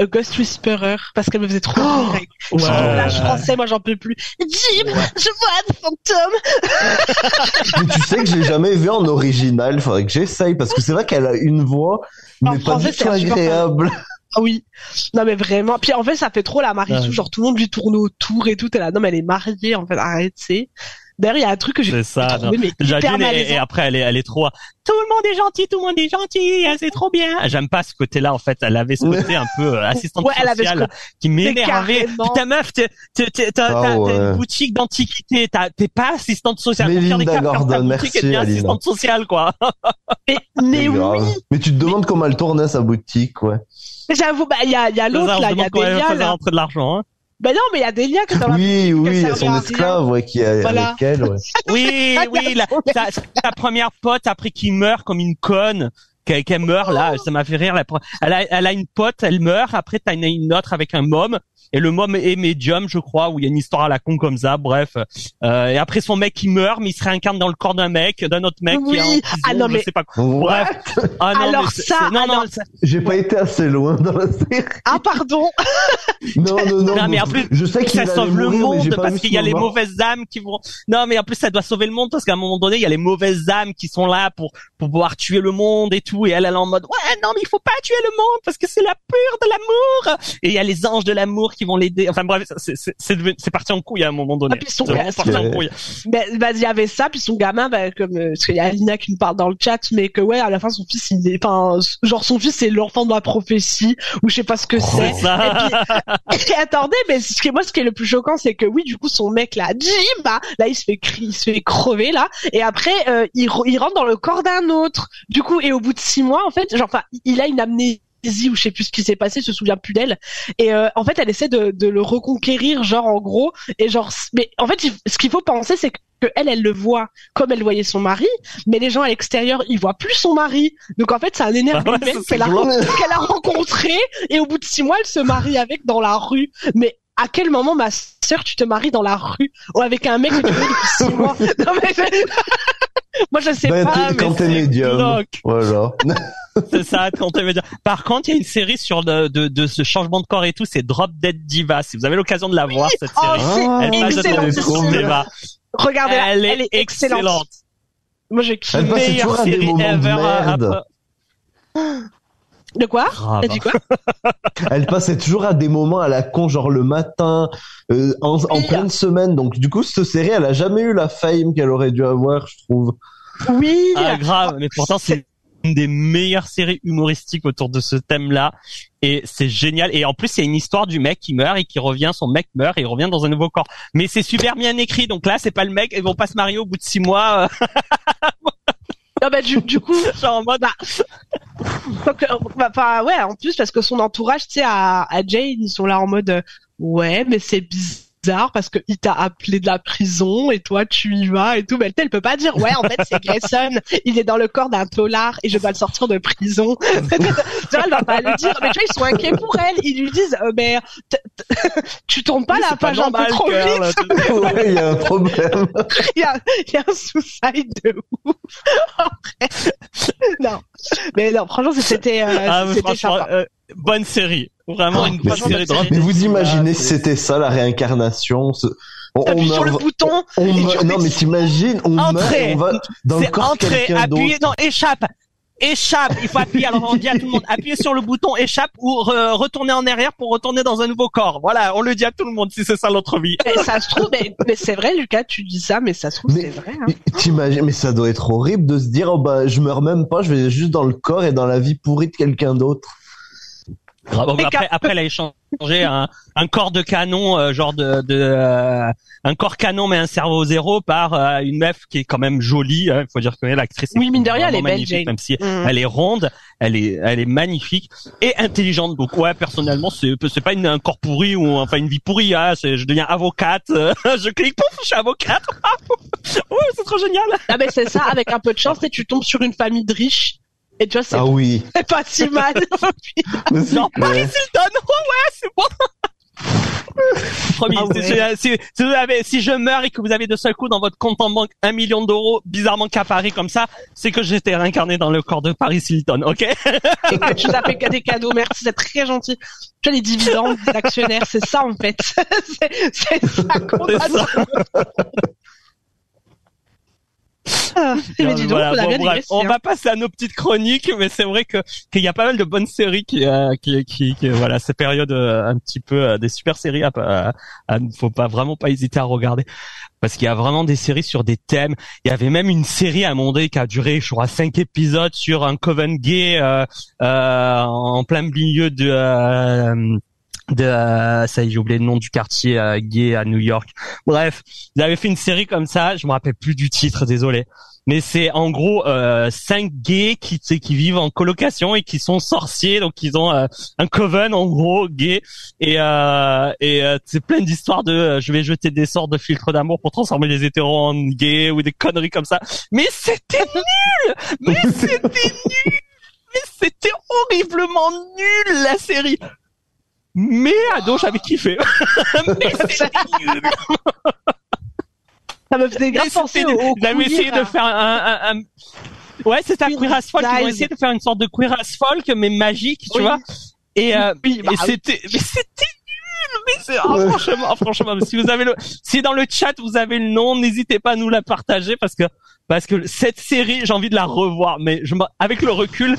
Ghost Whisperer, parce qu'elle me faisait trop rire. Genre, là, je pensais, moi, j'en peux plus. Jim, je vois un fantôme. Mais tu sais que je l'ai jamais vu en original. Faudrait que j'essaye, parce que c'est vrai qu'elle a une voix, mais en pas du tout agréable. Ah oui. Non, mais vraiment. Puis, en fait, ça fait trop la Marisou. Ouais. Genre, tout le monde lui tourne autour et tout. Elle a, non, mais elle est mariée, en fait. Arrête, c'est. D'ailleurs, il y a un truc que j'ai trouvé, mais hyper malaisant. Et après, elle est trop, tout le monde est gentil, c'est trop bien. J'aime pas ce côté-là, en fait. Elle avait ce côté un peu assistante sociale qui m'énervait. Putain, meuf, t'as une boutique d'antiquité, t'es pas assistante sociale. Mélinda Gordon, merci, Alina. Assistante sociale, quoi. Mais oui. Mais tu te demandes comment elle tournait, sa boutique, ouais. J'avoue, bah, il y a l'autre, là, il y a des liens, là. Rentrer de l'argent, hein. Ben non, mais il y a des liens que dans la musique. Oui, il y a son esclave, ouais, qui est avec elle, ouais. Oui, oui, sa première pote après qui meurt comme une conne. qu'elle meurt là, ça m'a fait rire. Elle a une pote, elle meurt. Après, t'as une autre avec un môme. Et le môme est médium, je crois, où il y a une histoire à la con comme ça, bref. Et après, son mec, qui meurt, mais il se réincarne dans le corps d'un autre mec. Oui. Qui est en prison, je sais pas quoi. Bref. Ah, non, alors ça, non, j'ai pas été assez loin dans la série. Ah, pardon. Non, mais en plus, je sais que ça sauve le monde parce qu'il y a les mauvaises âmes qui vont... Non, mais en plus, ça doit sauver le monde parce qu'à un moment donné, il y a les mauvaises âmes qui sont là pour pouvoir tuer le monde et tout. Et elle est en mode, ouais, non, mais il faut pas tuer le monde parce que c'est la pure de l'amour. Et il y a les anges de l'amour qui vont l'aider. Enfin bref, c'est parti en couille à un moment donné. Ah, puis il y avait ça, puis son gamin, comme parce qu'il y a Alina qui nous parle dans le chat, mais que ouais, à la fin son fils, son fils c'est l'enfant de la prophétie ou je sais pas ce que c'est. Et puis, attendez, mais ce qui est le plus choquant, c'est que oui, du coup son mec là, Jim, là il se fait crever là, et après il rentre dans le corps d'un autre. Du coup, et au bout de 6 mois en fait, il a une amnésie ou je sais plus ce qui s'est passé, je me souviens plus d'elle. Et en fait, elle essaie de le reconquérir, en gros. Et mais en fait, ce qu'il faut penser, c'est que elle le voit comme elle voyait son mari, mais les gens à l'extérieur, ils voient plus son mari. Donc en fait, c'est un énervé qu'elle a rencontré. Et au bout de 6 mois, elle se marie avec dans la rue. Mais à quel moment, ma sœur, tu te maries dans la rue ou avec un mec que tu vois depuis 6 mois? Non, mais moi, je sais pas. Quand t'es médium. Voilà. C'est ça, quand t'es médium. Par contre, il y a une série sur de ce changement de corps et tout, c'est Drop Dead Diva. Si vous avez l'occasion de la voir, cette série. Elle passe dans le débat. Regardez-la. Elle est excellente. Moi, j'ai kiffé. Meilleure série ever. De quoi? T'as dit quoi? Elle passait toujours à des moments à la con, genre le matin, en pleine semaine. Donc, du coup, cette série, elle a jamais eu la fame qu'elle aurait dû avoir, je trouve. Oui! Ah, grave. Mais pourtant, c'est une des meilleures séries humoristiques autour de ce thème-là. Et c'est génial. Et en plus, c'est une histoire du mec qui meurt et qui revient. Son mec meurt et il revient dans un nouveau corps. Mais c'est super bien écrit. Donc là, c'est pas le mec. Ils vont pas se marier au bout de 6 mois. Non, bah, du coup, genre en mode, ouais, en plus, parce que son entourage, tu sais, à Jane, ils sont là en mode, ouais, mais c'est bizarre parce que il t'a appelé de la prison et toi, tu y vas et tout. Mais elle peut pas dire, ouais, en fait, c'est Grayson, il est dans le corps d'un tolard et je dois le sortir de prison. Elle va pas le dire, mais tu vois, ils sont inquiets pour elle. Ils lui disent, mais tu tournes pas la page un peu trop vite. Ouais, il y a un problème. Il y a un suicide de ouf. Non, mais non, franchement, c'était sympa. Bonne série, vraiment une bonne série. Mais vous imaginez si c'était ça la réincarnation, on meurt sur le bouton. Non, mais t'imagines, on va dans le corps de quelqu'un d'autre. Appuyez, non, échappe. Il faut appuyer. Alors on dit à tout le monde, appuyez sur le bouton échappe ou retourner en arrière pour retourner dans un nouveau corps. Voilà, on le dit à tout le monde si c'est ça l'autre vie. Mais ça se trouve, mais c'est vrai, Lucas, tu dis ça, mais ça se trouve c'est vrai. Hein. T'imagines, mais ça doit être horrible de se dire, oh bah je meurs même pas, je vais juste dans le corps et dans la vie pourrie de quelqu'un d'autre. Bon, après, elle a échangé un corps de canon, genre un corps canon mais un cerveau zéro par une meuf qui est quand même jolie. Il faut dire que l'actrice. Oui, mine de rien, elle est belle, Jane. Même si elle est ronde, elle est magnifique et intelligente. Donc ouais, personnellement, c'est pas un corps pourri ou enfin une vie pourrie. Hein, je deviens avocate, je clique, pouf, je suis avocate. Ouais, c'est trop génial. Ah mais c'est ça. Avec un peu de chance, et tu tombes sur une famille de riches. Et tu vois, c'est pas si mal. Non, Paris Hilton, ouais, c'est bon. Promis, si je meurs et que vous avez de seul coup dans votre compte en banque 1 million d'euros, bizarrement qu'à Paris comme ça, c'est que j'étais réincarné dans le corps de Paris Hilton, ok? Et que tu t'as fait des cadeaux, merci, c'est très gentil. Tu as les dividendes, les actionnaires, c'est ça en fait. C'est ça qu'on a dit. On va passer à nos petites chroniques, mais c'est vrai qu'il y a pas mal de bonnes séries qui voilà, ces périodes un petit peu des super séries à faut pas vraiment pas hésiter à regarder parce qu'il y a vraiment des séries sur des thèmes. Il y avait même une série à un moment donné qui a duré, je crois, 5 épisodes sur un coven gay en plein milieu de ça y est, j'ai oublié le nom du quartier gay à New York. Bref, ils avaient fait une série comme ça, je me rappelle plus du titre, désolé. Mais c'est en gros 5 gays qui vivent en colocation et qui sont sorciers, donc ils ont un coven en gros gay et c'est plein d'histoires de je vais jeter des sorts de filtre d'amour pour transformer les hétéros en gays ou des conneries comme ça. Mais c'était nul. mais c'était horriblement nul la série. Mais ado, j'avais kiffé. Mais c'était nul. Ça me faisait grave penser au... J'avais essayé de faire un... Ouais, c'était un queer as folk. Ils ont essayé de faire une sorte de queer as folk, mais magique, tu vois. Et, et c'était... Mais c'était... Mais franchement, si vous avez le, si dans le chat vous avez le nom, n'hésitez pas à nous la partager parce que cette série, j'ai envie de la revoir, mais avec le recul,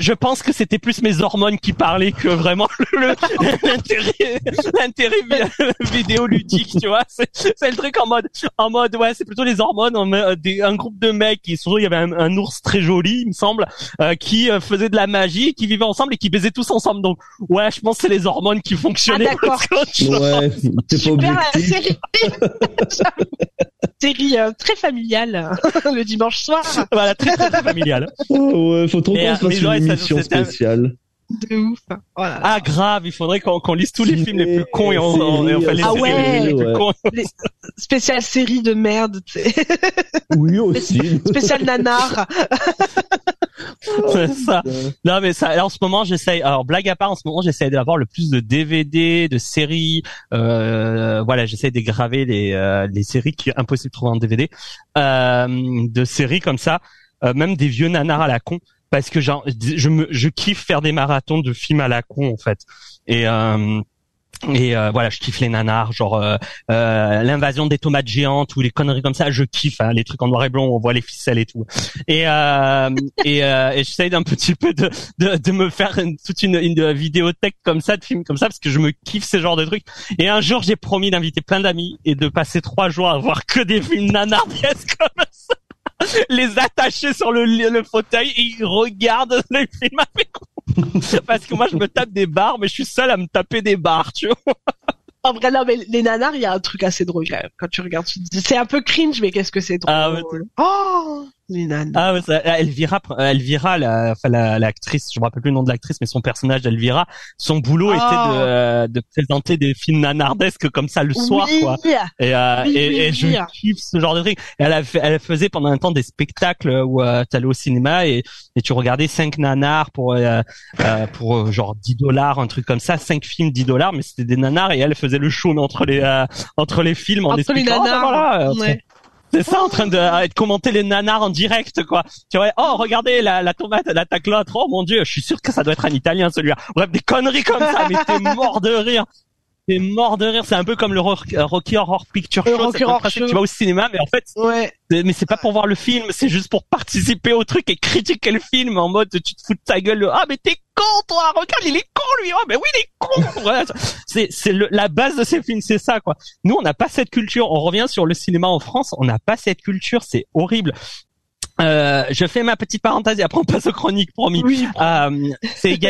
je pense que c'était plus mes hormones qui parlaient que vraiment l'intérêt vidéoludique, tu vois. C'est le truc en mode, ouais, c'est plutôt les hormones, un groupe de mecs qui, surtout, il y avait un ours très joli, il me semble, qui faisait de la magie, qui vivaient ensemble et qui baisaient tous ensemble. Donc, ouais, je pense que c'est les hormones qui fonctionnaient. Ah, d'accord. Ouais, c'est pas objectif. Série très familiale, le dimanche soir. Voilà, très, très, très familiale. Oh, ouais, faut trop qu'on se fasse une émission spéciale. De ouf. Oh là là. Ah, grave, il faudrait qu'on lise tous les films les plus cons et les spéciales séries de merde, tu sais. Oui, aussi. Spéciales nanars. C'est ça. Non, mais ça, en ce moment, j'essaye, alors, blague à part, en ce moment, j'essaye d'avoir le plus de DVD, de séries, voilà, j'essaye de graver les séries qui est impossible de trouver en DVD, de séries comme ça, même des vieux nanars à la con. Parce que je kiffe faire des marathons de films à la con en fait et voilà, je kiffe les nanars, genre l'invasion des tomates géantes ou les conneries comme ça, je kiffe hein, les trucs en noir et blanc où on voit les ficelles et tout et j'essaie d'un petit peu de me faire toute une vidéothèque comme ça, de films comme ça, parce que je me kiffe ces genres de trucs. Et un jour j'ai promis d'inviter plein d'amis et de passer 3 jours à voir que des films nanars comme ça, les attacher sur le fauteuil et ils regardent les films avec moi. Parce que moi, je me tape des barres, mais je suis seul à me taper des barres, tu vois. En vrai, non, mais les nanars, il y a un truc assez drôle quand tu regardes. Tu te dis, c'est un peu cringe, mais qu'est-ce que c'est drôle. Ah, oh, les nanars. Ah, ouais, ça, Elvira, l'actrice, je me rappelle plus le nom de l'actrice, mais son personnage d'Elvira, son boulot était de présenter des films nanardesques comme ça le soir, quoi. Et je kiffe ce genre de truc. Elle faisait pendant un temps des spectacles où t'allais au cinéma et tu regardais 5 nanars pour genre $10, un truc comme ça, 5 films $10, mais c'était des nanars et elle faisait le show entre les films en expliquant les nanars, voilà, ouais. C'est ça, en train de commenter les nanars en direct, quoi. Tu vois, oh regardez la tomate, elle attaque l'autre. Oh mon Dieu, je suis sûr que ça doit être un italien celui-là. Bref, des conneries comme ça, mais t'es mort de rire. T'es mort de rire. C'est un peu comme le Rocky Horror Picture Show. Tu vas au cinéma, mais en fait, mais c'est pas pour voir le film, c'est juste pour participer au truc et critiquer le film en mode tu te fous de ta gueule. Ah mais t'es con toi, regarde il est con lui. Ah mais oui il est con. Voilà. C'est la base de ces films, c'est ça quoi. Nous on n'a pas cette culture. On revient sur le cinéma en France, on n'a pas cette culture, c'est horrible. Je fais ma petite parenthèse et après on passe aux chroniques, promis. Oui. Il y a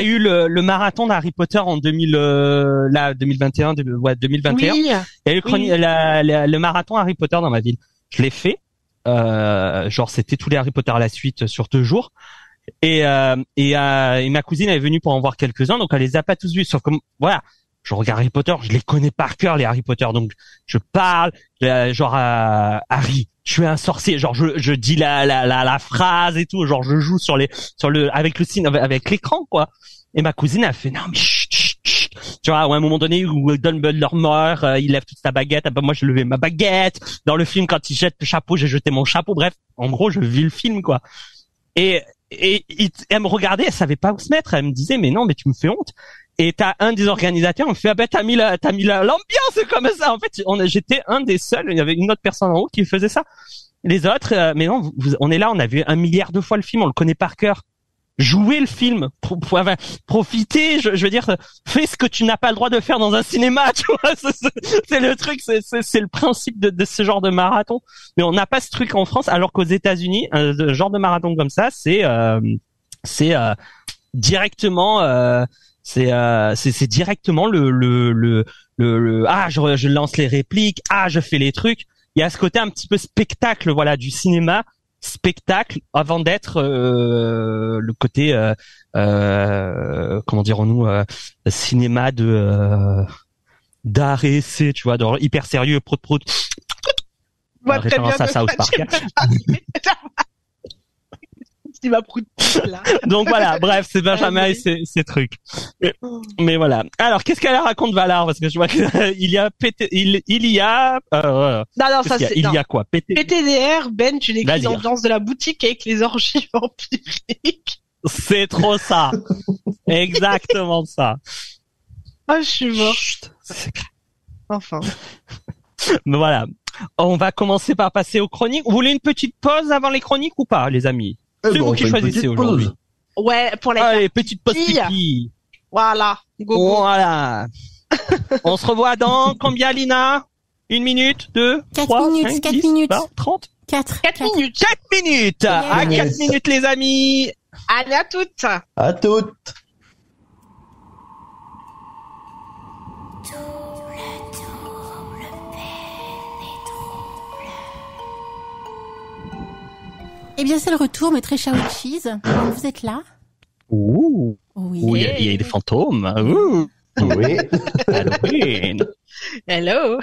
eu le marathon d'Harry Potter en 2021. Oui. Il y a eu le marathon Harry Potter dans ma ville. Je l'ai fait. Genre c'était tous les Harry Potter à la suite sur 2 jours. Et ma cousine est venue pour en voir quelques-uns, donc elle les a pas tous vus. Sauf que voilà, je regarde Harry Potter, je les connais par cœur les Harry Potter, donc je parle genre à Harry. Je suis un sorcier, genre je dis la phrase et tout, genre je joue avec l'écran quoi. Et ma cousine a fait non mais chut, chut, chut. Tu vois, à un moment donné où Dumbledore meurt, il lève toute sa baguette, moi je levais ma baguette. Dans le film quand il jette le chapeau, j'ai jeté mon chapeau. Bref, en gros, je vis le film quoi. Et elle me regardait, elle savait pas où se mettre, elle me disait mais non mais tu me fais honte. Et t'as un des organisateurs, on me fait ah ben t'as mis l'ambiance comme ça. En fait, j'étais un des seuls. Il y avait une autre personne en haut qui faisait ça. Les autres, mais non, on est là, on a vu 1 milliard de fois le film, on le connaît par cœur. Jouez le film, profitez. Je veux dire, fais ce que tu n'as pas le droit de faire dans un cinéma. Tu vois, c'est le truc, c'est le principe de ce genre de marathon. Mais on n'a pas ce truc en France, alors qu'aux États-Unis, un genre de marathon comme ça, c'est directement. C'est directement le je lance les répliques, je fais les trucs. Il y a ce côté un petit peu spectacle, voilà, du cinéma, spectacle avant d'être le côté comment dirons-nous cinéma de d'art et essai, tu vois, dans hyper sérieux, prod. Moi, très bien, ça, South Park. qui m'a prouté là. Donc voilà, bref, c'est Benjamin et ses trucs. Mais voilà. Alors, qu'est-ce qu'elle raconte Valar? Parce que je vois qu'il y a PTDR, Ben, tu l'écris dans Danse de la boutique avec les orgies vampiriques. C'est trop ça. Exactement ça. Ah, je suis morte. Enfin. Mais voilà. On va commencer par passer aux chroniques. Vous voulez une petite pause avant les chroniques ou pas, les amis? C'est vous qui choisissez aujourd'hui. Ouais, pour les petites pauses pipi. Voilà. Go. Voilà. On se revoit dans combien, Lina? 1 minute, 2, 3, 5, 10, 20, 30? 4 minutes. 4 minutes. Yeah. À 4 minutes, les amis. Allez, à toutes. À toutes. Eh bien, c'est le retour, mes très chers witches. Vous êtes là? Ouh. Oui. Il y a des fantômes. Ouh. Oui. Halloween. Hello.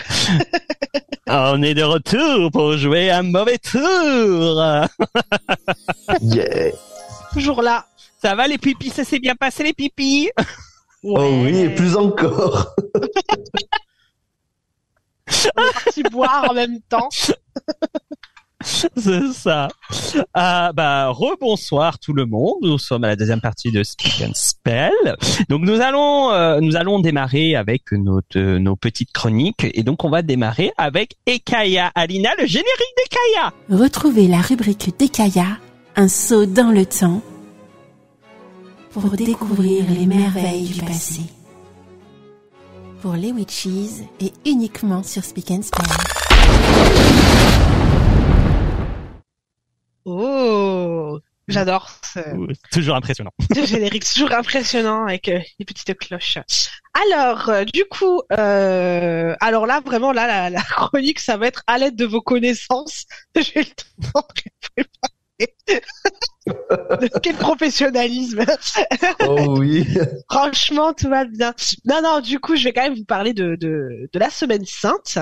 On est de retour pour jouer un mauvais tour. Yeah. Toujours là. Ça va les pipis? Ça s'est bien passé les pipis? Ouais. Oh oui, et plus encore. On est parti boire en même temps. C'est ça. Rebonsoir tout le monde. Nous sommes à la deuxième partie de Speak and Spell. Donc nous allons démarrer avec nos petites chroniques et donc on va démarrer avec Ekaya. Alina, le générique d'Ekaya. Retrouvez la rubrique d'Ekaya, un saut dans le temps pour découvrir les merveilles du passé. Pour les witches et uniquement sur Speak and Spell. Oh, j'adore ce... Toujours impressionnant. Le générique, toujours impressionnant avec les petites cloches. Alors, alors là, vraiment, là, la chronique, ça va être à l'aide de vos connaissances. J'ai le temps de préparer. Quel professionnalisme. Oh oui. Franchement, tout va bien. Non, du coup, je vais quand même vous parler de la Semaine Sainte,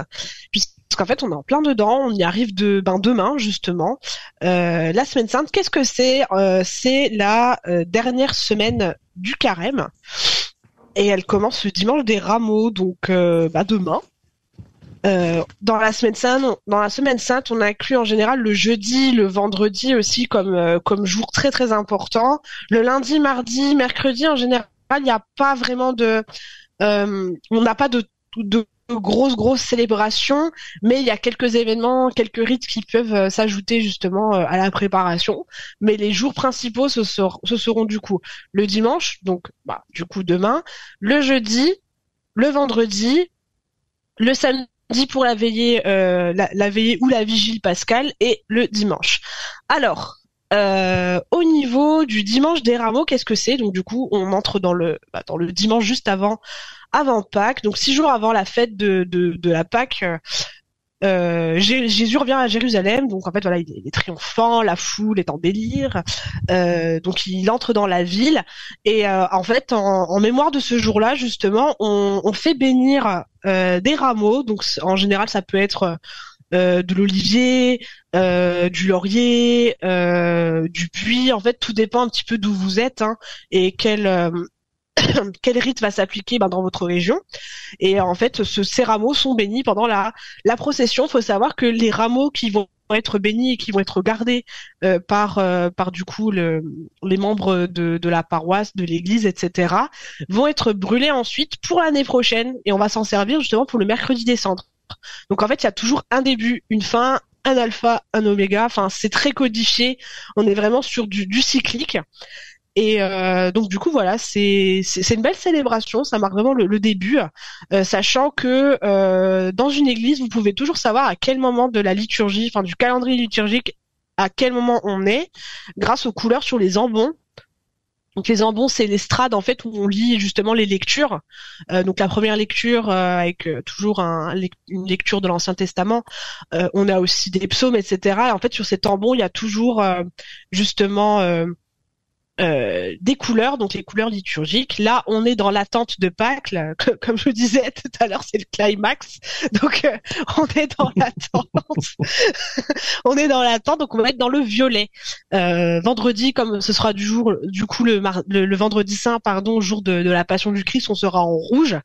puisque parce qu'en fait, on est en plein dedans. On y arrive demain justement. La Semaine Sainte, qu'est-ce que c'est? C'est la dernière semaine du Carême et elle commence le dimanche des Rameaux, donc demain. Dans la Semaine Sainte, on inclut en général le jeudi, le vendredi aussi comme jour très très important. Le lundi, mardi, mercredi, en général, il n'y a pas vraiment on n'a pas de grosse célébration, mais il y a quelques événements, quelques rites qui peuvent s'ajouter justement à la préparation, mais les jours principaux ce seront du coup le dimanche, donc du coup demain, le jeudi, le vendredi, le samedi pour la veillée ou la vigile pascale et le dimanche. Alors au niveau du dimanche des Rameaux, qu'est-ce que c'est? Donc du coup, on entre dans le dimanche juste avant Pâques, donc 6 jours avant la fête de la Pâques. Jésus revient à Jérusalem, donc en fait voilà, il est triomphant, la foule est en délire, donc il entre dans la ville et en fait en mémoire de ce jour-là justement, on fait bénir des rameaux, donc en général ça peut être de l'olivier, du laurier, du buis, en fait tout dépend un petit peu d'où vous êtes et quel rite va s'appliquer dans votre région. Et en fait, ces rameaux sont bénis pendant la procession. Il faut savoir que les rameaux qui vont être bénis et qui vont être gardés par du coup les membres de la paroisse, de l'église, etc., vont être brûlés ensuite pour l'année prochaine. Et on va s'en servir justement pour le mercredi des cendres. Donc en fait, il y a toujours un début, une fin, un alpha, un oméga. Enfin, c'est très codifié. On est vraiment sur du cyclique. Et donc du coup voilà, c'est une belle célébration, ça marque vraiment le début, sachant que dans une église vous pouvez toujours savoir à quel moment de la liturgie, enfin du calendrier liturgique, à quel moment on est, grâce aux couleurs sur les ambons. Donc les ambons, c'est l'estrade en fait où on lit justement les lectures. Donc la première lecture avec toujours une lecture de l'Ancien Testament. On a aussi des psaumes, etc. Et en fait sur cet ambon il y a toujours des couleurs, donc les couleurs liturgiques. Là, on est dans l'attente de Pâques. Là, comme je vous disais tout à l'heure, c'est le climax. Donc, on est dans l'attente. On est dans l'attente, donc on va être dans le violet. Vendredi, comme ce sera le vendredi saint, jour de la Passion du Christ, on sera en rouge.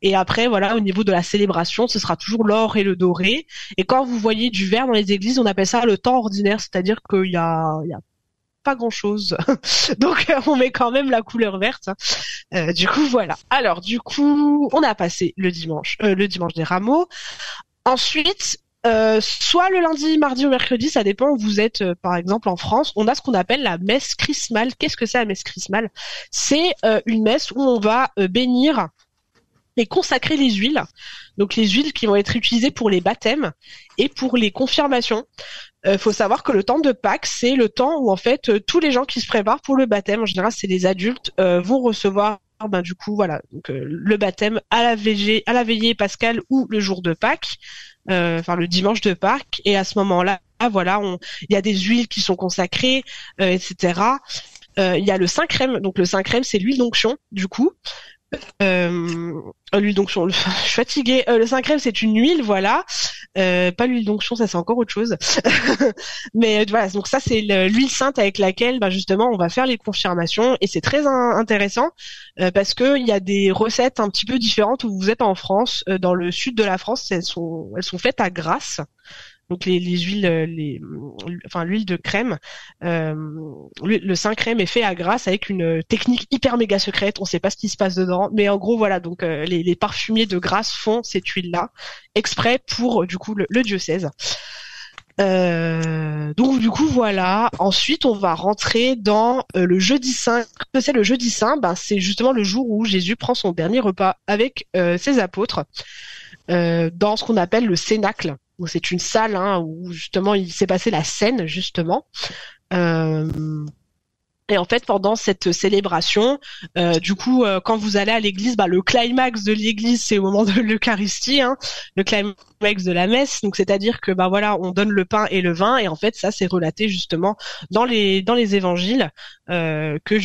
Et après, voilà, au niveau de la célébration, ce sera toujours l'or et le doré. Et quand vous voyez du vert dans les églises, on appelle ça le temps ordinaire, c'est-à-dire qu'il y a, pas grand-chose. Donc, on met quand même la couleur verte. Du coup, voilà. Alors, du coup, on a passé le dimanche des Rameaux. Ensuite, soit le lundi, mardi ou mercredi, ça dépend où vous êtes. Par exemple, en France, on a ce qu'on appelle la messe chrismale. Qu'est-ce que c'est la messe chrismale? C'est une messe où on va bénir et consacrer les huiles. Donc les huiles qui vont être utilisées pour les baptêmes et pour les confirmations. Faut savoir que le temps de Pâques, c'est le temps où en fait tous les gens qui se préparent pour le baptême, en général c'est les adultes, vont recevoir du coup voilà, donc le baptême à la veillée pascale ou le jour de Pâques, enfin le dimanche de Pâques, et à ce moment-là, voilà, il y a des huiles qui sont consacrées, etc. Il y a le Saint-Crème, donc le Saint-Crème c'est l'huile d'onction du coup. L'huile d'onction, je suis fatiguée. Le Saint-Crème, c'est une huile, voilà. Pas l'huile d'onction, ça c'est encore autre chose. Mais voilà, donc ça c'est l'huile sainte avec laquelle, justement, on va faire les confirmations, et c'est très intéressant parce que il y a des recettes un petit peu différentes où vous êtes en France, dans le sud de la France, elles sont faites à Grasse. Donc les huiles, l'huile de crème, le Saint-Crème est fait à Grasse avec une technique hyper méga secrète. On ne sait pas ce qui se passe dedans, mais en gros voilà. Donc les parfumiers de Grasse font cette huile-là exprès pour du coup le diocèse. Donc du coup voilà. Ensuite on va rentrer dans le jeudi saint. Que c'est le jeudi saint? C'est justement le jour où Jésus prend son dernier repas avec ses apôtres dans ce qu'on appelle le cénacle. C'est une salle où justement il s'est passé la scène justement. Et en fait pendant cette célébration, du coup quand vous allez à l'église, le climax de l'église c'est au moment de l'Eucharistie, le climax de la messe. Donc c'est-à-dire que on donne le pain et le vin, et en fait ça c'est relaté justement dans les évangiles que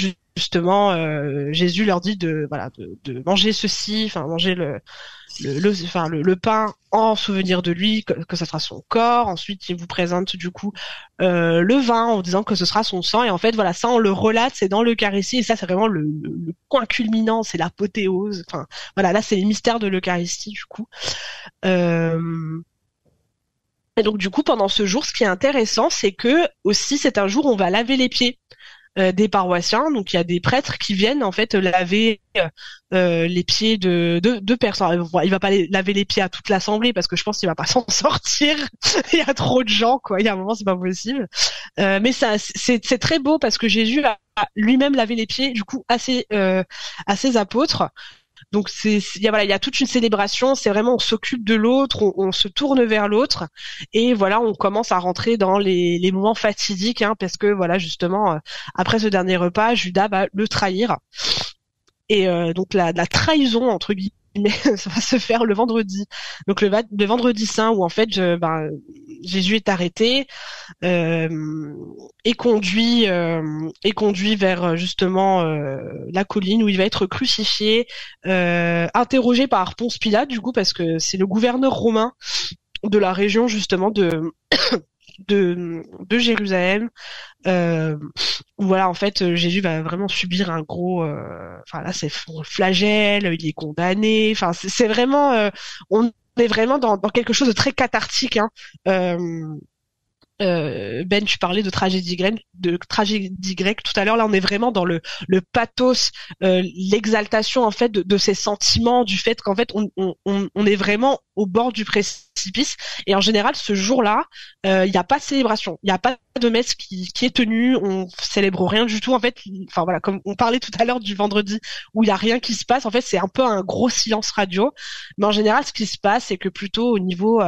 Jésus leur dit de manger ceci, manger le pain en souvenir de lui, que ça sera son corps. Ensuite, il vous présente du coup le vin en disant que ce sera son sang. Et en fait, voilà, ça on le relate, c'est dans l'Eucharistie. Et ça, c'est vraiment le point culminant, c'est l'apothéose. Enfin, voilà, là c'est les mystères de l'Eucharistie du coup. Et donc du coup, pendant ce jour, ce qui est intéressant, c'est que aussi c'est un jour où on va laver les pieds des paroissiens. Donc il y a des prêtres qui viennent en fait laver les pieds de personnes. Il va pas laver les pieds à toute l'assemblée parce que je pense qu'il va pas s'en sortir. Il y a trop de gens quoi. Il y a un moment c'est pas possible. Mais ça c'est très beau parce que Jésus a lui-même lavé les pieds du coup à ses apôtres. Donc il y a toute une célébration, c'est vraiment on s'occupe de l'autre, on se tourne vers l'autre, et voilà on commence à rentrer dans les moments fatidiques parce que voilà justement après ce dernier repas Judas va le trahir, et donc la trahison entre guillemets. Mais ça va se faire le vendredi, donc le vendredi saint où en fait Jésus est arrêté et conduit vers justement la colline où il va être crucifié, interrogé par Ponce Pilate du coup parce que c'est le gouverneur romain de la région justement de Jérusalem. Voilà, en fait, Jésus va vraiment subir un gros. Là, c'est flagelle, il est condamné. Enfin, c'est vraiment. On est vraiment dans quelque chose de très cathartique. Ben, tu parlais de tragédie grecque tout à l'heure. Là, on est vraiment dans le pathos, l'exaltation en fait de ces sentiments, du fait qu'en fait on est vraiment au bord du précipice. Et en général, ce jour-là, il n'y a pas de célébration, il n'y a pas de messe qui est tenue. On célèbre rien du tout en fait. Enfin voilà, comme on parlait tout à l'heure du vendredi où il n'y a rien qui se passe. En fait, c'est un peu un gros silence radio. Mais en général, ce qui se passe, c'est que plutôt au niveau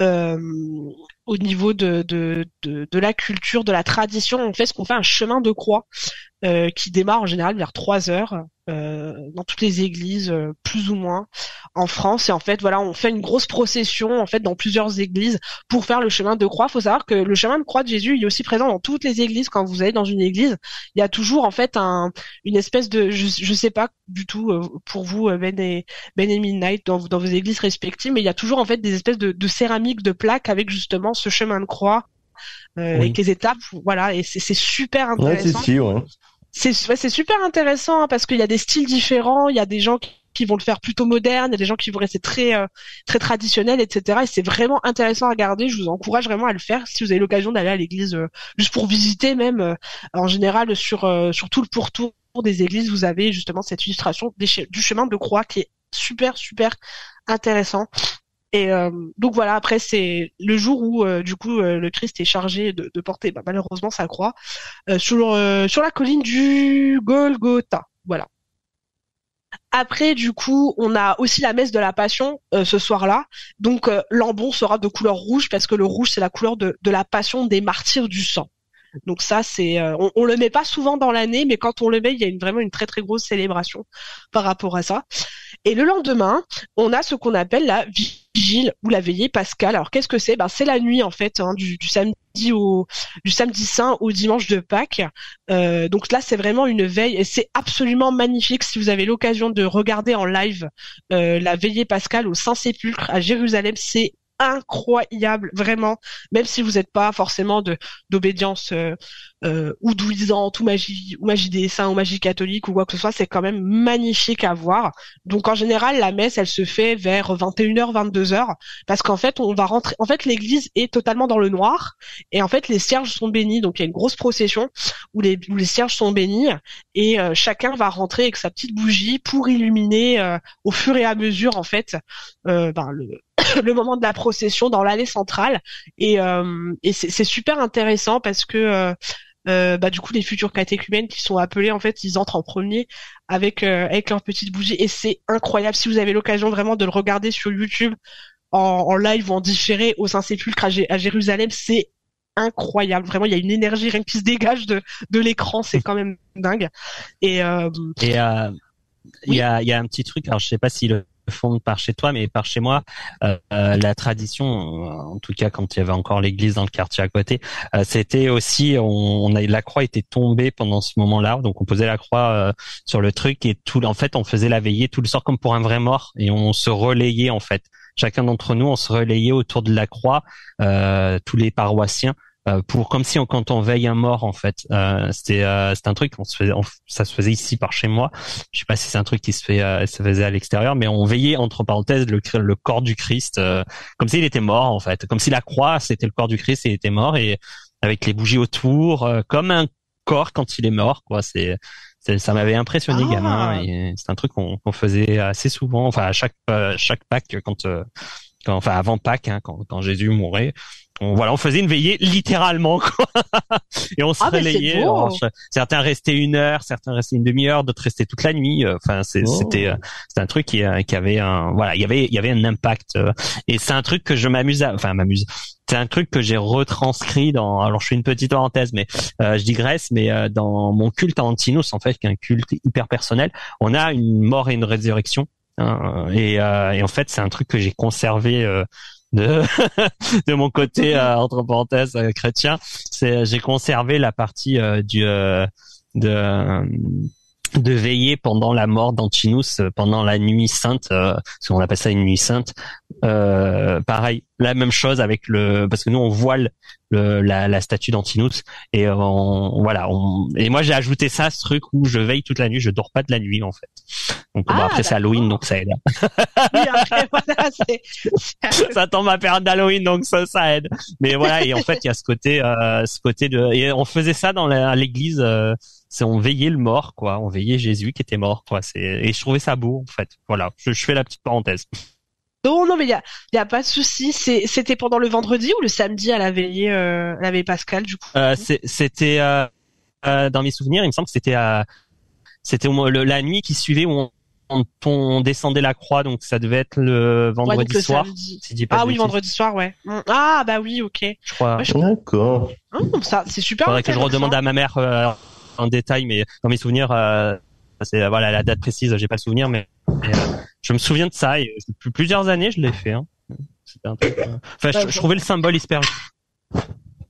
de la culture, de la tradition, on fait un chemin de croix qui démarre en général vers 3 heures. dans toutes les églises, plus ou moins, en France. Et en fait, voilà, on fait une grosse procession, en fait, dans plusieurs églises pour faire le chemin de croix. Il faut savoir que le chemin de croix de Jésus, il est aussi présent dans toutes les églises. Quand vous allez dans une église, il y a toujours, en fait, une espèce de, je sais pas du tout pour vous, Ben et Midnight, dans vos églises respectives, mais il y a toujours, en fait, des espèces de céramiques, de plaques avec, justement, ce chemin de croix, oui, avec les étapes, voilà, et c'est super intéressant. Ouais, c'est super intéressant, hein, parce qu'il y a des styles différents, il y a des gens qui vont le faire plutôt moderne, il y a des gens qui vont rester très très traditionnels, etc. Et c'est vraiment intéressant à regarder. Je vous encourage vraiment à le faire si vous avez l'occasion d'aller à l'église, juste pour visiter même. En général, sur tout le pourtour des églises, vous avez justement cette illustration du chemin de croix qui est super super intéressant. Et donc voilà, après c'est le jour où du coup le Christ est chargé de porter malheureusement sa croix sur la colline du Golgotha. Voilà. Après du coup, on a aussi la messe de la Passion ce soir-là. Donc l'ambon sera de couleur rouge parce que le rouge c'est la couleur de la Passion des martyrs du sang. Donc ça c'est on le met pas souvent dans l'année, mais quand on le met, il y a vraiment une très très grosse célébration par rapport à ça. Et le lendemain, on a ce qu'on appelle la vigile ou la veillée pascale. Alors qu'est-ce que c'est ? C'est la nuit en fait, hein, du samedi saint au dimanche de Pâques. Donc là c'est vraiment une veille et c'est absolument magnifique. Si vous avez l'occasion de regarder en live la veillée pascale au Saint-Sépulcre à Jérusalem, c'est incroyable, vraiment, même si vous n'êtes pas forcément d'obédience houdoisante ou magie des saints ou magie catholique ou quoi que ce soit, c'est quand même magnifique à voir. Donc en général, la messe, elle se fait vers 21h, 22h, parce qu'en fait, on va rentrer. En fait, l'église est totalement dans le noir et en fait, les cierges sont bénis. Donc il y a une grosse procession où les cierges sont bénis et chacun va rentrer avec sa petite bougie pour illuminer au fur et à mesure, en fait, le moment de la procession dans l'allée centrale et c'est super intéressant parce que du coup les futurs catéchumènes qui sont appelés en fait ils entrent en premier avec leur petite bougie et c'est incroyable. Si vous avez l'occasion vraiment de le regarder sur YouTube en live ou en différé au Saint-Sépulcre à Jérusalem, c'est incroyable, vraiment il y a une énergie rien qui se dégage de l'écran, c'est quand même dingue. Et oui. y a un petit truc, alors je sais pas si le font par chez toi, mais par chez moi, la tradition, en tout cas quand il y avait encore l'église dans le quartier à côté, c'était aussi, la croix était tombée pendant ce moment-là, donc on posait la croix sur le truc et en fait on faisait la veillée tout le soir comme pour un vrai mort et on se relayait en fait. Chacun d'entre nous, on se relayait autour de la croix, tous les paroissiens. Comme si quand on veille un mort en fait, c'est un truc ça se faisait ici par chez moi. Je sais pas si c'est un truc qui se faisait à l'extérieur, mais on veillait entre parenthèses le corps du Christ comme s'il était mort en fait, comme si la croix c'était le corps du Christ et il était mort et avec les bougies autour comme un corps quand il est mort quoi. Ça m'avait impressionné gamin et c'est un truc qu'on faisait assez souvent, enfin à chaque Pâques enfin avant Pâques hein, quand Jésus mourait. On faisait une veillée littéralement quoi. Et on se relayait. Certains restaient une heure, certains restaient une demi-heure, d'autres restaient toute la nuit. Enfin, c'était un truc qui avait il y avait un impact. Et c'est un truc que je m'amuse. C'est un truc que j'ai retranscrit alors je fais une petite parenthèse, mais je digresse, mais dans mon culte à Antinous, en fait, qui est un culte hyper personnel, on a une mort et une résurrection. Hein, et en fait, c'est un truc que j'ai conservé. De mon côté entre parenthèses chrétien, j'ai conservé la partie de veiller pendant la mort d'Antinous, pendant la nuit sainte, parce qu'on appelle ça une nuit sainte. Pareil, la même chose avec parce que nous on voile la statue d'Antinous et et moi j'ai ajouté ça, ce truc où je veille toute la nuit, je dors pas de la nuit en fait. Donc après c'est Halloween donc ça aide. Oui, après voilà, ça tombe à période d'Halloween donc ça aide. Mais voilà, et en fait il y a ce côté de, et on faisait ça dans l'église. On veillait le mort, quoi. On veillait Jésus qui était mort, quoi. Et je trouvais ça beau, en fait. Voilà, je fais la petite parenthèse. Non, mais il y a pas de souci. C'était pendant le vendredi ou le samedi à la veillée pascale, du coup. C'était dans mes souvenirs, il me semble que c'était la nuit qui suivait où on descendait la croix, donc ça devait être le vendredi soir. Vendredi soir, ouais. Ah bah oui, ok. Je crois. Ouais, d'accord. C'est super. Faudrait que je redemande à ma mère. En détail, mais dans mes souvenirs, c'est voilà la date précise, j'ai pas le souvenir, mais je me souviens de ça et depuis plusieurs années je l'ai fait. Hein. C'était un truc. Enfin, je trouvais le symbole hyper.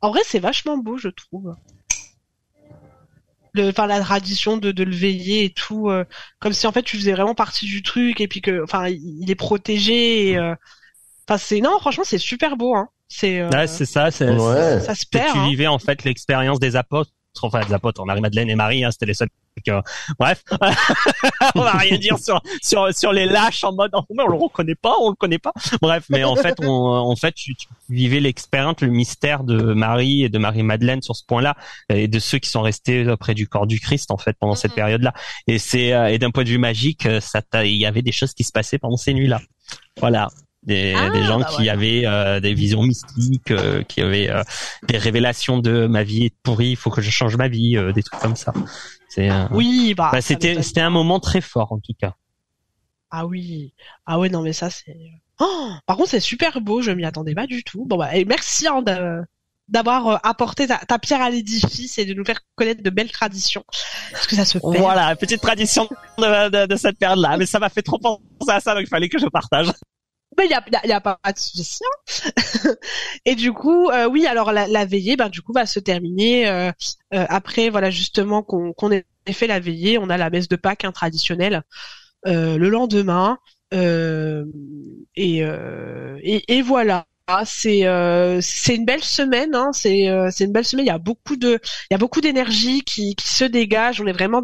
En vrai, c'est vachement beau, je trouve. Enfin, la tradition de le veiller et tout, comme si en fait tu faisais vraiment partie du truc et puis que, enfin, il est protégé. Et, non, franchement, c'est super beau. Hein. Ouais, c'est ça. Ça se perd. Tu vivais en fait l'expérience des apôtres. Enfin, des apôtres, Marie-Madeleine et Marie, hein, c'était les seuls. Bref, on va rien dire sur les lâches en mode on le reconnaît pas, on le connaît pas. Bref, mais en fait, tu vivais l'expérience, le mystère de Marie et de Marie-Madeleine sur ce point-là et de ceux qui sont restés près du corps du Christ en fait pendant cette période-là. Et et d'un point de vue magique, il y avait des choses qui se passaient pendant ces nuits-là. Voilà. Des gens qui avaient des visions mystiques, qui avaient des révélations de ma vie est pourrie, il faut que je change ma vie, des trucs comme ça. C'était un moment très fort en tout cas. Ah oui, ah ouais, non mais ça c'est. Oh, par contre c'est super beau, je m'y attendais pas du tout. Bon bah et merci d'avoir apporté ta pierre à l'édifice et de nous faire connaître de belles traditions. Parce que ça se perd. Voilà, petite tradition de cette période-là, mais ça m'a fait trop penser à ça, donc il fallait que je partage. Ben il y a pas de souci. Et du coup, oui, alors la veillée, ben du coup, va se terminer après, voilà, justement qu'on ait fait la veillée, on a la messe de Pâques traditionnelle le lendemain, et voilà. C'est une belle semaine, hein. C'est une belle semaine. Il y a beaucoup d'énergie qui se dégage. On est vraiment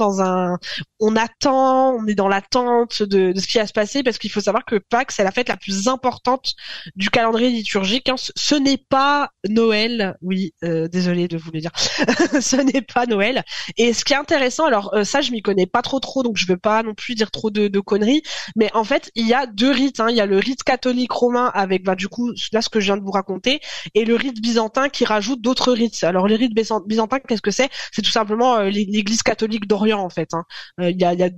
on est dans l'attente de ce qui va se passer parce qu'il faut savoir que Pâques, c'est la fête la plus importante du calendrier liturgique, hein. Ce n'est pas Noël. Oui, désolé de vous le dire. Ce n'est pas Noël. Et ce qui est intéressant, alors, ça, je m'y connais pas trop, donc je veux pas non plus dire trop de conneries. Mais en fait, il y a deux rites, hein. Il y a le rite catholique romain avec, bah, du coup, là, ce que je viens de vous raconter, et le rite byzantin qui rajoute d'autres rites. Alors, le rite byzantin, qu'est-ce que c'est? C'est tout simplement l'Église catholique d'Orient, en fait. Hein. Il y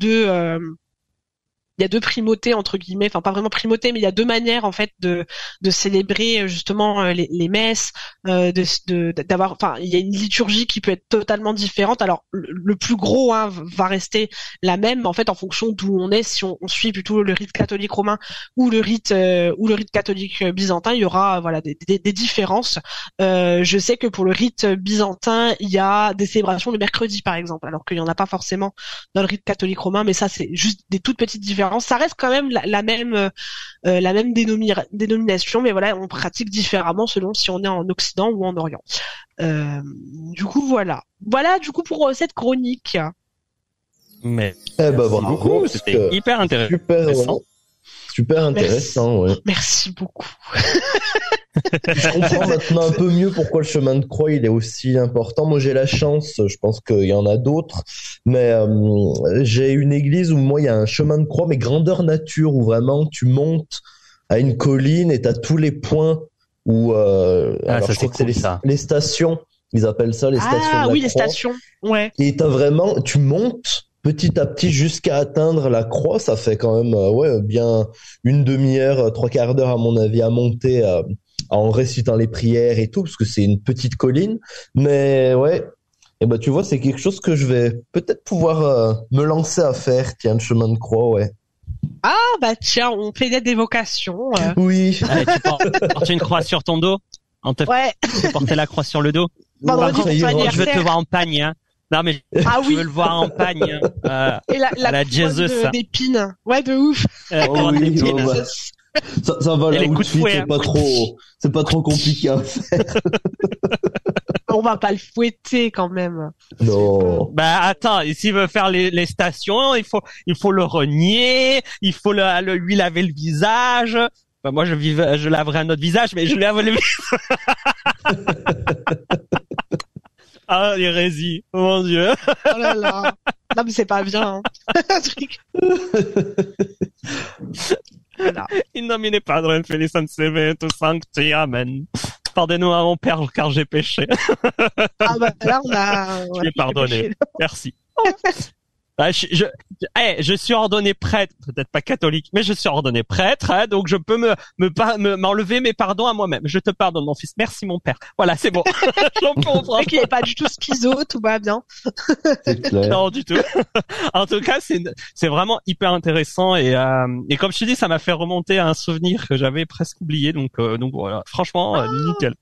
a deux primautés, entre guillemets, enfin pas vraiment primautés, mais il y a deux manières en fait de célébrer justement les messes, d'avoir, enfin il y a une liturgie qui peut être totalement différente. Alors le plus gros, hein, va rester la même, mais en fait en fonction d'où on est, si on suit plutôt le rite catholique romain ou le rite catholique byzantin, il y aura voilà des différences. Je sais que pour le rite byzantin, il y a des célébrations le mercredi par exemple, alors qu'il y en a pas forcément dans le rite catholique romain, mais ça c'est juste des toutes petites différences. Ça reste quand même la même dénomination, mais voilà, on pratique différemment selon si on est en Occident ou en Orient. Du coup, voilà du coup pour cette chronique. Mais bravo, beaucoup, c'était hyper intéressant. Super intéressant, merci. Ouais. Merci beaucoup. Je comprends maintenant un peu mieux pourquoi le chemin de croix il est aussi important. Moi j'ai la chance, je pense qu'il y en a d'autres, mais j'ai une église où moi il y a un chemin de croix mais grandeur nature où vraiment tu montes à une colline et t'as tous les points où alors ça, je crois que c'est cool, les stations, ils appellent ça les stations de la croix. Ah oui, les stations, ouais. Et t'as vraiment, tu montes petit à petit jusqu'à atteindre la croix. Ça fait quand même bien une demi-heure, trois quarts d'heure à mon avis à monter en récitant les prières et tout, parce que c'est une petite colline. Mais ouais, et ben tu vois, c'est quelque chose que je vais peut-être pouvoir me lancer à faire, tiens, le chemin de croix, ouais. Ah bah tiens, on fait des vocations. Oui. Allez, tu portes une croix sur ton dos. Ouais. Tu peux porter la croix sur le dos. Je veux te voir en pagne, hein. Non mais je veux le voir en pagne. Et la Jesus, des pines, ouais, de ouf. Ça va, la outfit, c'est pas trop compliqué à faire. On va pas le fouetter quand même. Non. Bah attends, s'il veut faire les stations, il faut le renier, il faut lui laver le visage. Bah moi je laverai un autre visage, mais je lave le visage. Ah, l'hérésie, mon Dieu. Oh là là. Non, mais c'est pas bien. Hein. Voilà. In nomine Padre, Félix Sancte, Sancti, Amen. Pardonnez-nous à mon Père, car j'ai péché. Ah bah là, on a... Je lui ai pardonné. Merci. Je suis ordonné prêtre, peut-être pas catholique, mais je suis ordonné prêtre, hein, donc je peux m'enlever mes pardons à moi-même. Je te pardonne, mon fils. Merci, mon père. Voilà, c'est bon. J'en peux entendre. Qu'il n'est pas du tout schizo, tout va bien. Non, du tout. En tout cas, c'est vraiment hyper intéressant et comme je te dis, ça m'a fait remonter à un souvenir que j'avais presque oublié, donc voilà. Franchement, nickel.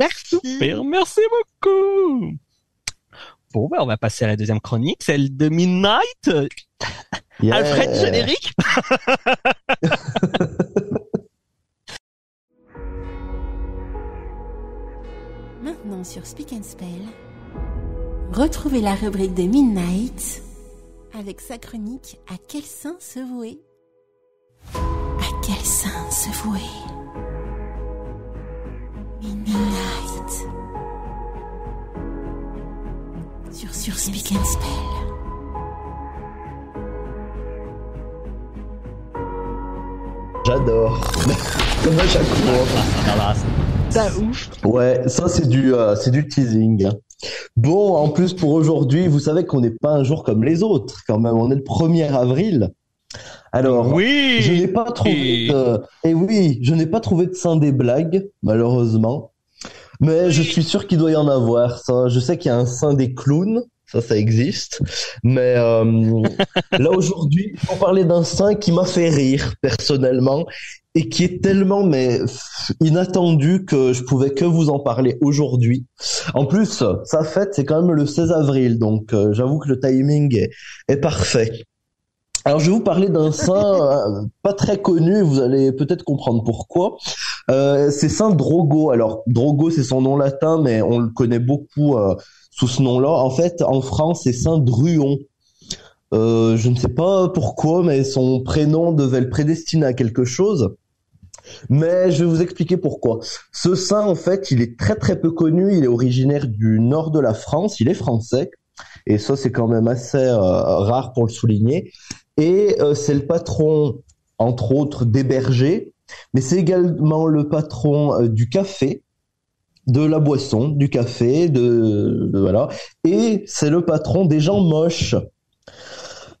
Merci. Super, merci beaucoup. Bon, bah, on va passer à la deuxième chronique, celle de Midnight. Yeah. Alfred générique. Maintenant sur Speak and Spell, retrouvez la rubrique de Midnight avec sa chronique « À quel saint se vouer ?»« À quel saint se vouer ?» Midnight. Sur Speak and Spell. J'adore. Comme à chaque fois. Ça ouf. Ouais, ça c'est du teasing. Bon, en plus pour aujourd'hui, vous savez qu'on n'est pas un jour comme les autres quand même. On est le 1er avril. Alors, oui, je n'ai pas trouvé. Je n'ai pas trouvé de saint des blagues, malheureusement. Mais je suis sûr qu'il doit y en avoir, ça. Je sais qu'il y a un saint des clowns, ça existe. Mais là, aujourd'hui, on parlait d'un saint qui m'a fait rire, personnellement, et qui est tellement inattendu que je pouvais que vous en parler aujourd'hui. En plus, sa fête, c'est quand même le 16 avril, donc j'avoue que le timing est parfait. Alors, je vais vous parler d'un saint pas très connu, vous allez peut-être comprendre pourquoi. C'est saint Drogo. Alors, Drogo, c'est son nom latin, mais on le connaît beaucoup sous ce nom-là. En fait, en France, c'est saint Druon. Je ne sais pas pourquoi, mais son prénom devait le prédestiner à quelque chose. Mais je vais vous expliquer pourquoi. Ce saint, en fait, il est très très peu connu. Il est originaire du nord de la France. Il est français. Et ça, c'est quand même assez rare pour le souligner. Et c'est le patron, entre autres, des bergers, mais c'est également le patron du café, de la boisson, du café, voilà. Et c'est le patron des gens moches.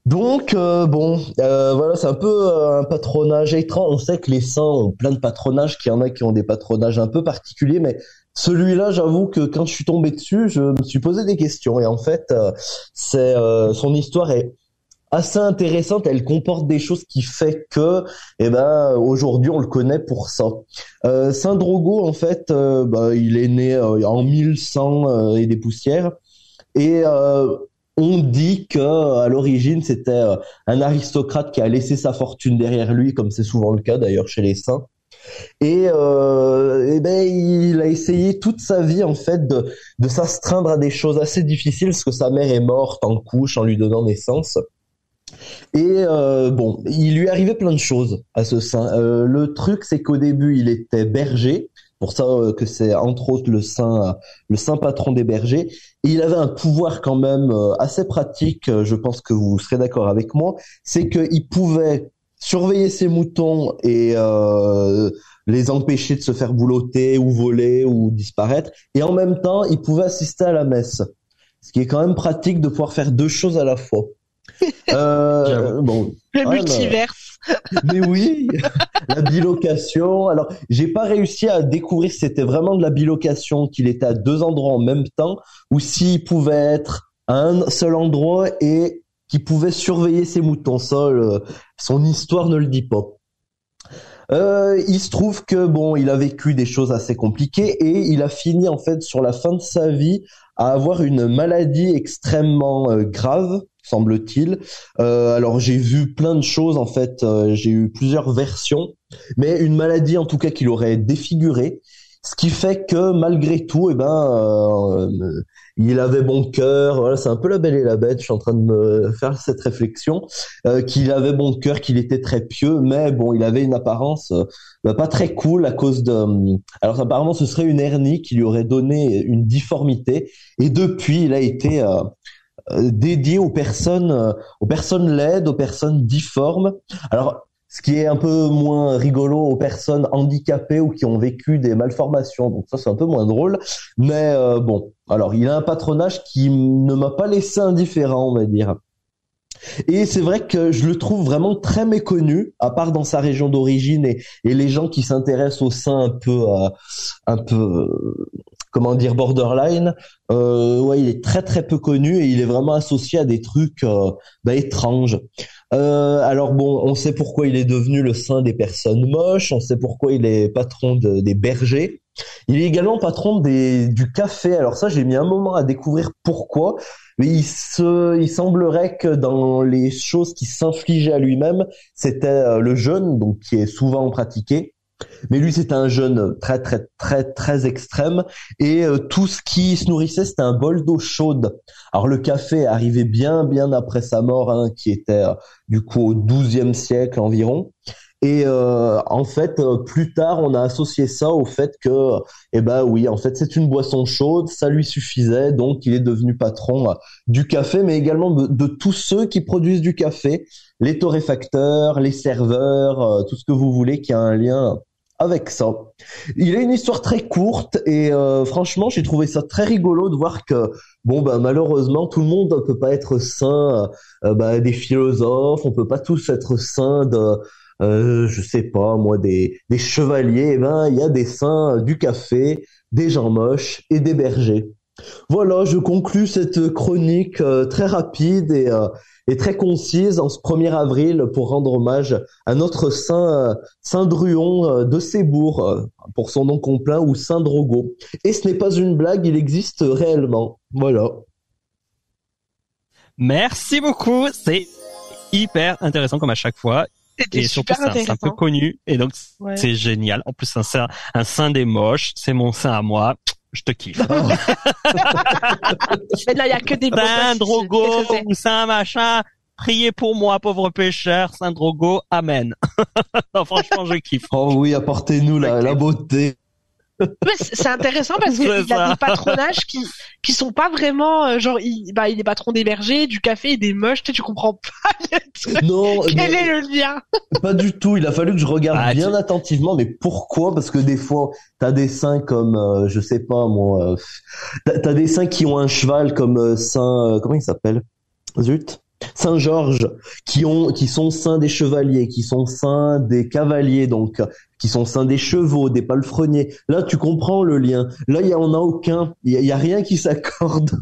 Donc, voilà, c'est un peu un patronage étrange. On sait que les saints ont plein de patronages, qu'il y en a qui ont des patronages un peu particuliers, mais celui-là, j'avoue que quand je suis tombé dessus, je me suis posé des questions. Et en fait, son histoire est assez intéressante, elle comporte des choses qui fait que, aujourd'hui on le connaît pour ça. Saint Drogo, en fait, il est né en 1100 et des poussières, et on dit que à l'origine c'était un aristocrate qui a laissé sa fortune derrière lui, comme c'est souvent le cas d'ailleurs chez les saints. Et il a essayé toute sa vie en fait de s'astreindre à des choses assez difficiles, parce que sa mère est morte en couche en lui donnant naissance. Et il lui arrivait plein de choses à ce saint. Le truc, c'est qu'au début, il était berger, pour ça que c'est entre autres le saint patron des bergers. Et il avait un pouvoir quand même assez pratique. Je pense que vous serez d'accord avec moi. C'est qu'il pouvait surveiller ses moutons et les empêcher de se faire boulotter ou voler ou disparaître. Et en même temps, il pouvait assister à la messe, ce qui est quand même pratique de pouvoir faire deux choses à la fois. Le multiverse. Mais oui, la bilocation. Alors, j'ai pas réussi à découvrir si c'était vraiment de la bilocation, qu'il était à deux endroits en même temps, ou s'il pouvait être à un seul endroit et qu'il pouvait surveiller ses moutons. Ça, son histoire ne le dit pas. Il se trouve que il a vécu des choses assez compliquées et il a fini en fait sur la fin de sa vie à avoir une maladie extrêmement grave, semble-t-il. Alors j'ai vu plein de choses en fait, j'ai eu plusieurs versions, mais une maladie en tout cas qui l'aurait défiguré, ce qui fait que malgré tout, il avait bon cœur. Voilà, c'est un peu la Belle et la Bête. Je suis en train de me faire cette réflexion, qu'il avait bon cœur, qu'il était très pieux, mais il avait une apparence pas très cool à cause de. Alors apparemment, ce serait une hernie qui lui aurait donné une difformité. Et depuis, il a été dédié aux personnes laides, aux personnes difformes. Alors, ce qui est un peu moins rigolo, aux personnes handicapées ou qui ont vécu des malformations. Donc ça, c'est un peu moins drôle. Mais alors, il a un patronage qui ne m'a pas laissé indifférent, on va dire. Et c'est vrai que je le trouve vraiment très méconnu, à part dans sa région d'origine et les gens qui s'intéressent aux saints un peu comment dire, borderline. Ouais, il est très très peu connu et il est vraiment associé à des trucs étranges. Alors bon, on sait pourquoi il est devenu le saint des personnes moches, on sait pourquoi il est patron des bergers. Il est également patron du café. Alors ça, j'ai mis un moment à découvrir pourquoi. Mais il semblerait que dans les choses qui s'infligeaient à lui-même, c'était le jeûne, donc qui est souvent pratiqué. Mais lui, c'était un jeûne très, très, très, très extrême. Et tout ce qui se nourrissait, c'était un bol d'eau chaude. Alors, le café arrivait bien, bien après sa mort, hein, qui était du coup au XIIe siècle environ. Et en fait, plus tard, on a associé ça au fait que, oui, en fait, c'est une boisson chaude, ça lui suffisait, donc il est devenu patron du café, mais également de tous ceux qui produisent du café, les torréfacteurs, les serveurs, tout ce que vous voulez qui a un lien avec ça. Il a une histoire très courte et franchement, j'ai trouvé ça très rigolo de voir que malheureusement, tout le monde ne peut pas être saint des philosophes, on peut pas tous être saint de je sais pas moi des chevaliers. Il y a des saints du café, des gens moches et des bergers. Voilà, je conclus cette chronique très rapide et très concise en ce 1er avril pour rendre hommage à notre saint Druon de Sébourg pour son nom complet, ou saint Drogo. Et ce n'est pas une blague, il existe réellement. Voilà. Merci beaucoup, c'est hyper intéressant comme à chaque fois. Et surtout, c'est un peu connu. Et donc, c'est génial. En plus, c'est un saint des moches. C'est mon saint à moi. Je te kiffe. Mais là, il n'y a que des moches. Saint Drogo ou saint machin. Priez pour moi, pauvre pécheur. Saint Drogo, amen. Non, franchement, je kiffe. Oh oui, apportez-nous la beauté. Mais c'est intéressant parce qu'il a des patronages qui sont pas vraiment genre il est patron des bergers, du café et des moches, tu comprends pas le truc. Non, quel est le lien? Pas du tout, il a fallu que je regarde bien attentivement, mais pourquoi? Parce que des fois t'as des saints comme je sais pas moi, t'as des saints qui ont un cheval comme saint comment il s'appelle? Zut. Saint Georges, qui sont saints des chevaliers, qui sont saints des cavaliers, donc qui sont saints des chevaux, des palefreniers. Là, tu comprends le lien. Là, on a aucun. Il y a rien qui s'accorde.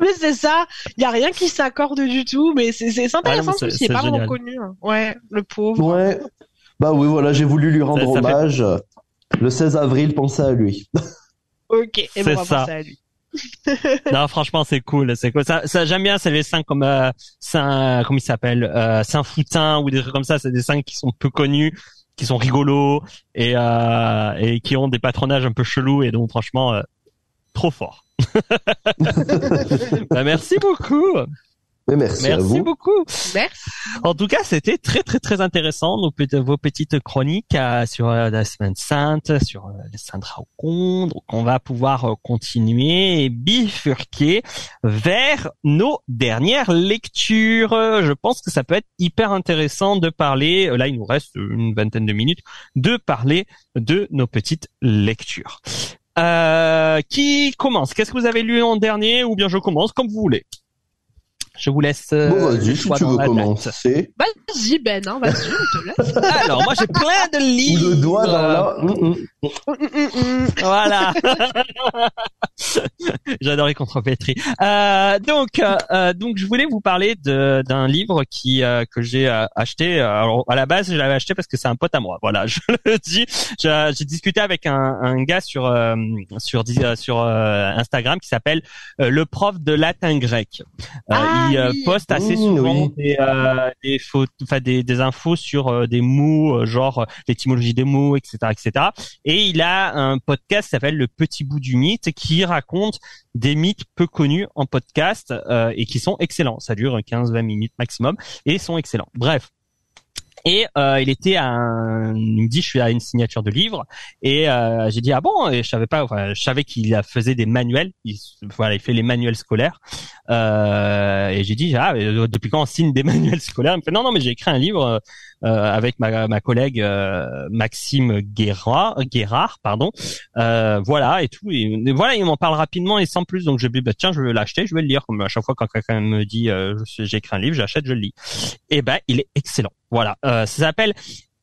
Mais c'est ça. Il y a rien qui s'accorde du tout. Mais c'est intéressant parce qu'il n'est pas vraiment connu. Ouais, le pauvre. Ouais. Bah oui, voilà, j'ai voulu lui rendre hommage. Le 16 avril, pensez à lui. Ok, et on va penser à lui. Non, franchement, c'est cool. Ça j'aime bien, c'est les saints comme saint, comment il s'appelle, saint Foutin ou des trucs comme ça. C'est des saints qui sont peu connus, qui sont rigolos et qui ont des patronages un peu chelous et donc franchement trop fort. Merci beaucoup. Merci beaucoup. Merci. En tout cas, c'était très très très intéressant vos petites chroniques sur la Semaine Sainte, sur les Saints Dragons. Donc, on va pouvoir continuer et bifurquer vers nos dernières lectures. Je pense que ça peut être hyper intéressant de parler. Là, il nous reste une vingtaine de minutes de parler de nos petites lectures. Qui commence? Qu'est-ce que vous avez lu en dernier? Ou bien je commence, comme vous voulez. Je vous laisse. Vas-y, si tu veux commencer. Vas-y, hein, vas-y, je te laisse. Alors, moi, j'ai plein de livres. Le doigt dans la. Voilà. J'adore les contrepétries. Donc, je voulais vous parler d'un livre que j'ai acheté. Alors, à la base, je l'avais acheté parce que c'est un pote à moi. Voilà, je le dis. J'ai discuté avec un gars sur Instagram qui s'appelle le prof de latin grec. Il poste assez souvent des photos, enfin des infos sur des mots, genre l'étymologie des mots, etc. Et il a un podcast qui s'appelle Le Petit Bout du Mythe, qui raconte des mythes peu connus en podcast et qui sont excellents. Ça dure 15-20 minutes maximum et sont excellents. Bref. Et il me dit je suis à une signature de livre et j'ai dit ah bon, et je savais qu'il faisait des manuels, il fait les manuels scolaires et j'ai dit depuis quand on signe des manuels scolaires? Il me fait non mais j'ai écrit un livre avec ma collègue Maxime Guérard. Voilà et tout. Et voilà, il m'en parle rapidement et sans plus. Donc je dis bah tiens, je vais l'acheter, je vais le lire. Comme à chaque fois quand quelqu'un me dit j'écris un livre, j'achète, je le lis. Et ben il est excellent. Voilà, ça s'appelle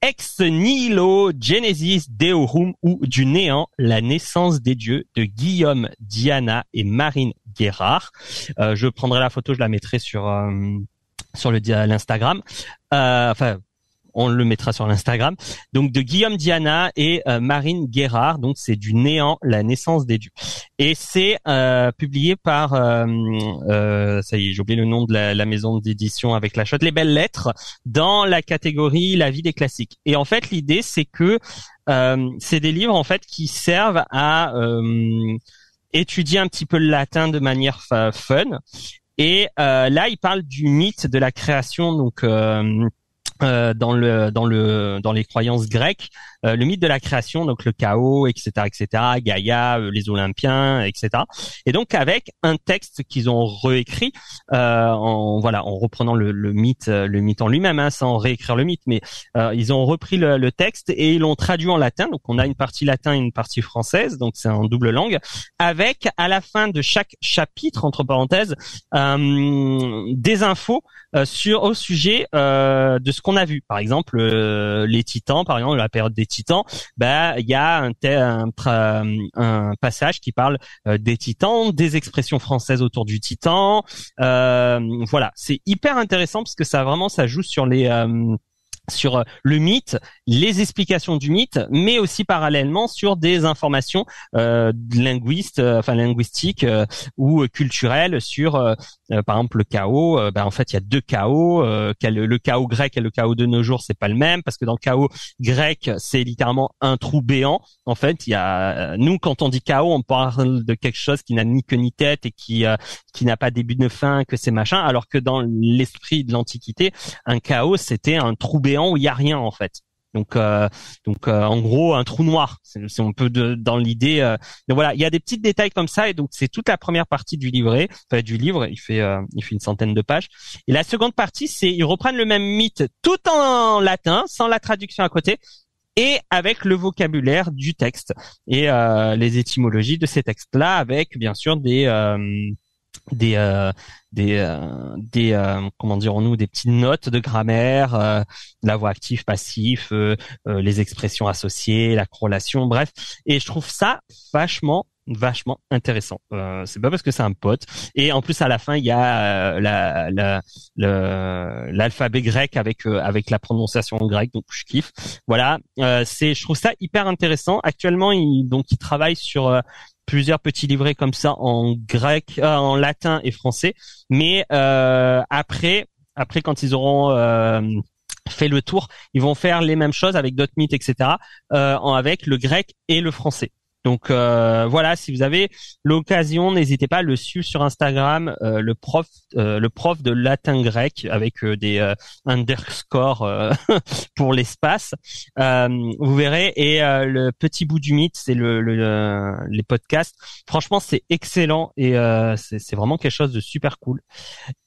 Ex Nihilo Genesis Deorum ou du néant, la naissance des dieux de Guillaume Diana et Marine Guérard. Je prendrai la photo, je la mettrai sur l'Instagram. On le mettra sur l'Instagram. Donc de Guillaume Diana et Marine Guérard. Donc c'est du néant, la naissance des dieux. Et c'est publié par ça y est, j'ai oublié le nom de la maison d'édition avec la chute, Les Belles Lettres, dans la catégorie La vie des classiques. Et en fait l'idée c'est que c'est des livres en fait qui servent à étudier un petit peu le latin de manière fun. Et là il parle du mythe de la création. Donc dans les croyances grecques, le mythe de la création, donc le chaos, etc., Gaïa, les Olympiens, etc. Et donc avec un texte qu'ils ont réécrit, en reprenant le mythe en lui-même, sans réécrire le mythe, mais ils ont repris le texte et ils l'ont traduit en latin. Donc on a une partie latin et une partie française, donc c'est en double langue. Avec à la fin de chaque chapitre, entre parenthèses, des infos au sujet de ce qu'on a vu. Par exemple, les Titans, par exemple la période des Titans, il y a un passage qui parle des Titans, des expressions françaises autour du Titan. Voilà, c'est hyper intéressant parce que ça joue sur sur le mythe, les explications du mythe, mais aussi parallèlement sur des informations linguistiques ou culturelles sur par exemple le chaos. En fait il y a deux chaos, le chaos grec et le chaos de nos jours, c'est pas le même, parce que dans le chaos grec c'est littéralement un trou béant. En fait il y a, nous quand on dit chaos on parle de quelque chose qui n'a ni queue ni tête et qui n'a pas début ni fin, que c'est machin, alors que dans l'esprit de l'Antiquité un chaos c'était un trou béant où il y a rien en fait. Donc, en gros un trou noir, c'est un peu dans l'idée. Donc voilà, il y a des petits détails comme ça et donc c'est toute la première partie du livre. Il fait une centaine de pages. Et la seconde partie, c'est ils reprennent le même mythe tout en latin, sans la traduction à côté et avec le vocabulaire du texte et les étymologies de ces textes-là, avec bien sûr des petites notes de grammaire, la voix active, passif, les expressions associées, la corrélation, bref. Et je trouve ça vachement intéressant. C'est pas parce que c'est un pote. Et en plus à la fin il y a l'alphabet grec avec la prononciation grecque, donc je kiffe. Voilà, je trouve ça hyper intéressant. Actuellement il travaille sur plusieurs petits livrets comme ça en grec, en latin et français. Mais après quand ils auront fait le tour, ils vont faire les mêmes choses avec d'autres mythes, etc. Avec le grec et le français. Donc voilà, si vous avez l'occasion, n'hésitez pas à le suivre sur Instagram, le prof de latin grec avec des underscores pour l'espace. Vous verrez. Et le petit bout du mythe, c'est les podcasts. Franchement, c'est excellent et c'est vraiment quelque chose de super cool.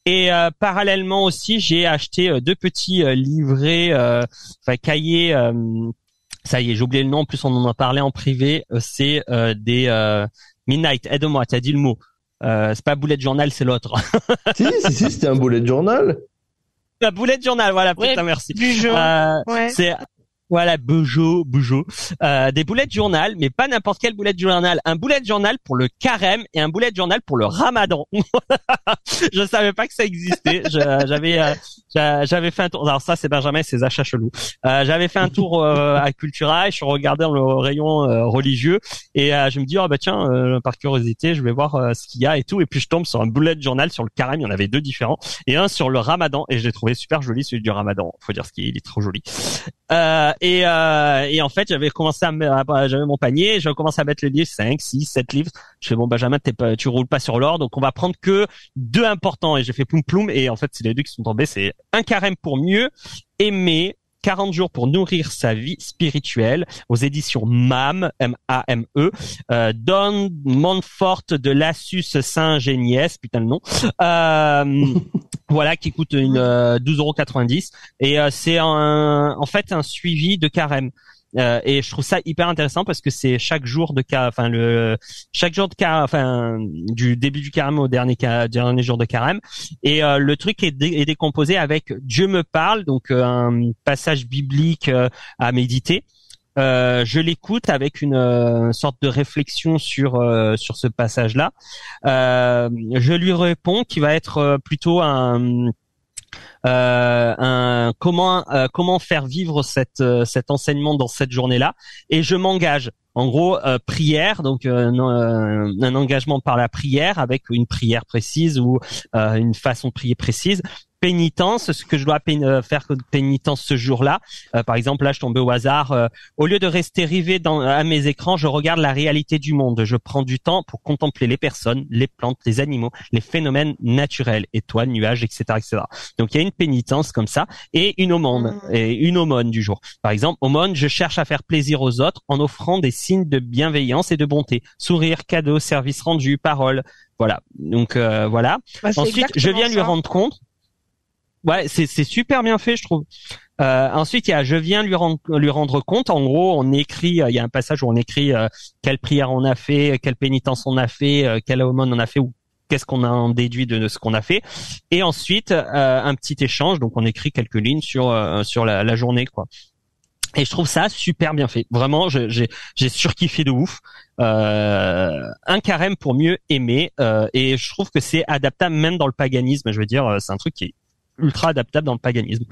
Et parallèlement aussi, j'ai acheté deux petits livrets, cahiers. Ça y est, j'ai oublié le nom. En plus, on en a parlé en privé. C'est des Midnight. Aide-moi, t'as dit le mot. C'est pas bullet journal, c'est l'autre. si, c'était un bullet journal. La bullet journal, voilà. Ouais, putain, merci. Ouais. C'est voilà, Bujo. Des bullet journal, mais pas n'importe quel bullet journal. Un bullet journal pour le carême et un bullet journal pour le ramadan. Je savais pas que ça existait. J'avais fait un tour. Alors ça, c'est Benjamin, ses achats chelous. J'avais fait un tour à Cultura et je suis regardé dans le rayon religieux et je me dis par curiosité, je vais voir ce qu'il y a et tout. Et puis je tombe sur un bullet journal sur le carême. Il y en avait deux différents et un sur le ramadan et je l'ai trouvé super joli, celui du ramadan. Faut dire il est trop joli. Et en fait, j'avais mon panier, j'avais commencé à mettre les livres, 5, 6, 7 livres. Je fais, bon, Benjamin, tu roules pas sur l'or, donc on va prendre que deux importants. Et j'ai fait ploum ploum. Et en fait, c'est les deux qui sont tombés. C'est un carême pour mieux aimer, 40 jours pour nourrir sa vie spirituelle, aux éditions MAME, M-A-M-E, Don Montfort de Lassus Saint-Géniès, putain le nom, Voilà, qui coûte une 12,90 €. Et c'est en fait un suivi de carême. Et je trouve ça hyper intéressant parce que c'est chaque jour de carême, du début du carême au dernier jour de carême. Et le truc est décomposé avec Dieu me parle, donc un passage biblique à méditer. Je l'écoute avec une sorte de réflexion sur ce passage-là. Je lui réponds qui va être plutôt un comment faire vivre cet enseignement dans cette journée-là, et je m'engage. En gros, prière, donc un engagement par la prière avec une prière précise ou une façon de prier précise. Pénitence, ce que je dois faire comme pénitence ce jour-là. Par exemple, là, je tombais au hasard. Au lieu de rester rivé à mes écrans, je regarde la réalité du monde. Je prends du temps pour contempler les personnes, les plantes, les animaux, les phénomènes naturels, étoiles, nuages, etc., etc. Donc, il y a une pénitence comme ça et une aumône du jour. Par exemple, aumône, je cherche à faire plaisir aux autres en offrant des signes de bienveillance et de bonté. Sourire, cadeau, service rendu, parole. Voilà. Donc, voilà. Bah, ensuite, je viens lui rendre compte. Ouais, c'est super bien fait, je trouve. Ensuite, il y a je viens lui rendre compte. En gros, on écrit, il y a un passage où on écrit quelle prière on a fait, quelle pénitence on a fait, quelle aumône on a fait, ou qu'est-ce qu'on a déduit de ce qu'on a fait. Et ensuite, un petit échange. Donc, on écrit quelques lignes sur la journée, quoi. Et je trouve ça super bien fait. Vraiment, j'ai surkiffé de ouf. Un carême pour mieux aimer. Et je trouve que c'est adaptable même dans le paganisme. Je veux dire, c'est un truc qui est ultra adaptable dans le paganisme.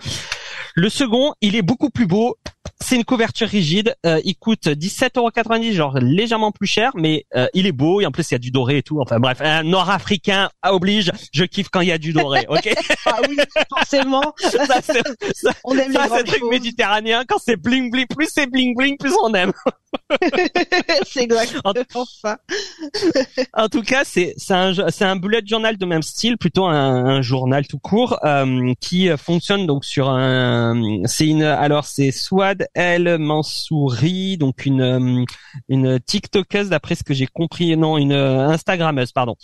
Le second, il est beaucoup plus beau. C'est une couverture rigide. Il coûte 17,90 €, genre légèrement plus cher, mais il est beau. Et en plus, il y a du doré et tout. Enfin bref, un Nord-Africain oblige. Je kiffe quand il y a du doré. Ok. Ah oui, forcément. Ça, on aime ça, c'est un truc méditerranéen. Quand c'est bling bling, plus c'est bling bling, plus on aime. C'est exactement ça. En tout cas, c'est un bullet journal de même style, plutôt un journal tout court qui fonctionne donc sur c'est Swad El Mansouri, donc une TikTokeuse, d'après ce que j'ai compris, Instagrammeuse, pardon,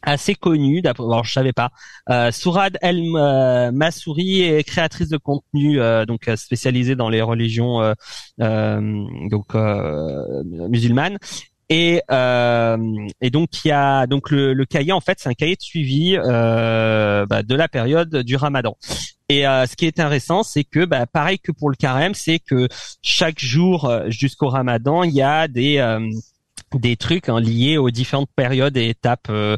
assez connue, je savais pas. Sourad El Mansouri est créatrice de contenu, donc spécialisée dans les religions musulmanes. Et donc il y a donc le cahier, en fait c'est un cahier de suivi de la période du Ramadan. Et ce qui est intéressant, c'est que pareil que pour le carême, c'est que chaque jour jusqu'au Ramadan, il y a des trucs liés aux différentes périodes et étapes de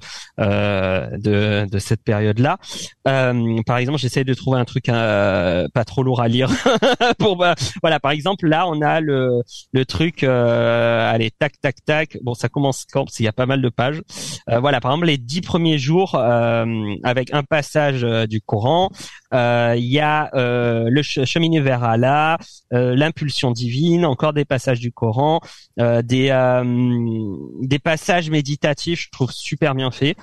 cette période-là. Par exemple, j'essaie de trouver un truc pas trop lourd à lire. Par exemple, là, on a le truc. Allez, tac, tac, tac. Bon, ça commence quand? Parce qu'il y a pas mal de pages. Par exemple, les 10 premiers jours avec un passage du Coran. Il y a le cheminer vers Allah, l'impulsion divine, encore des passages du Coran, des passages méditatifs, je trouve super bien fait.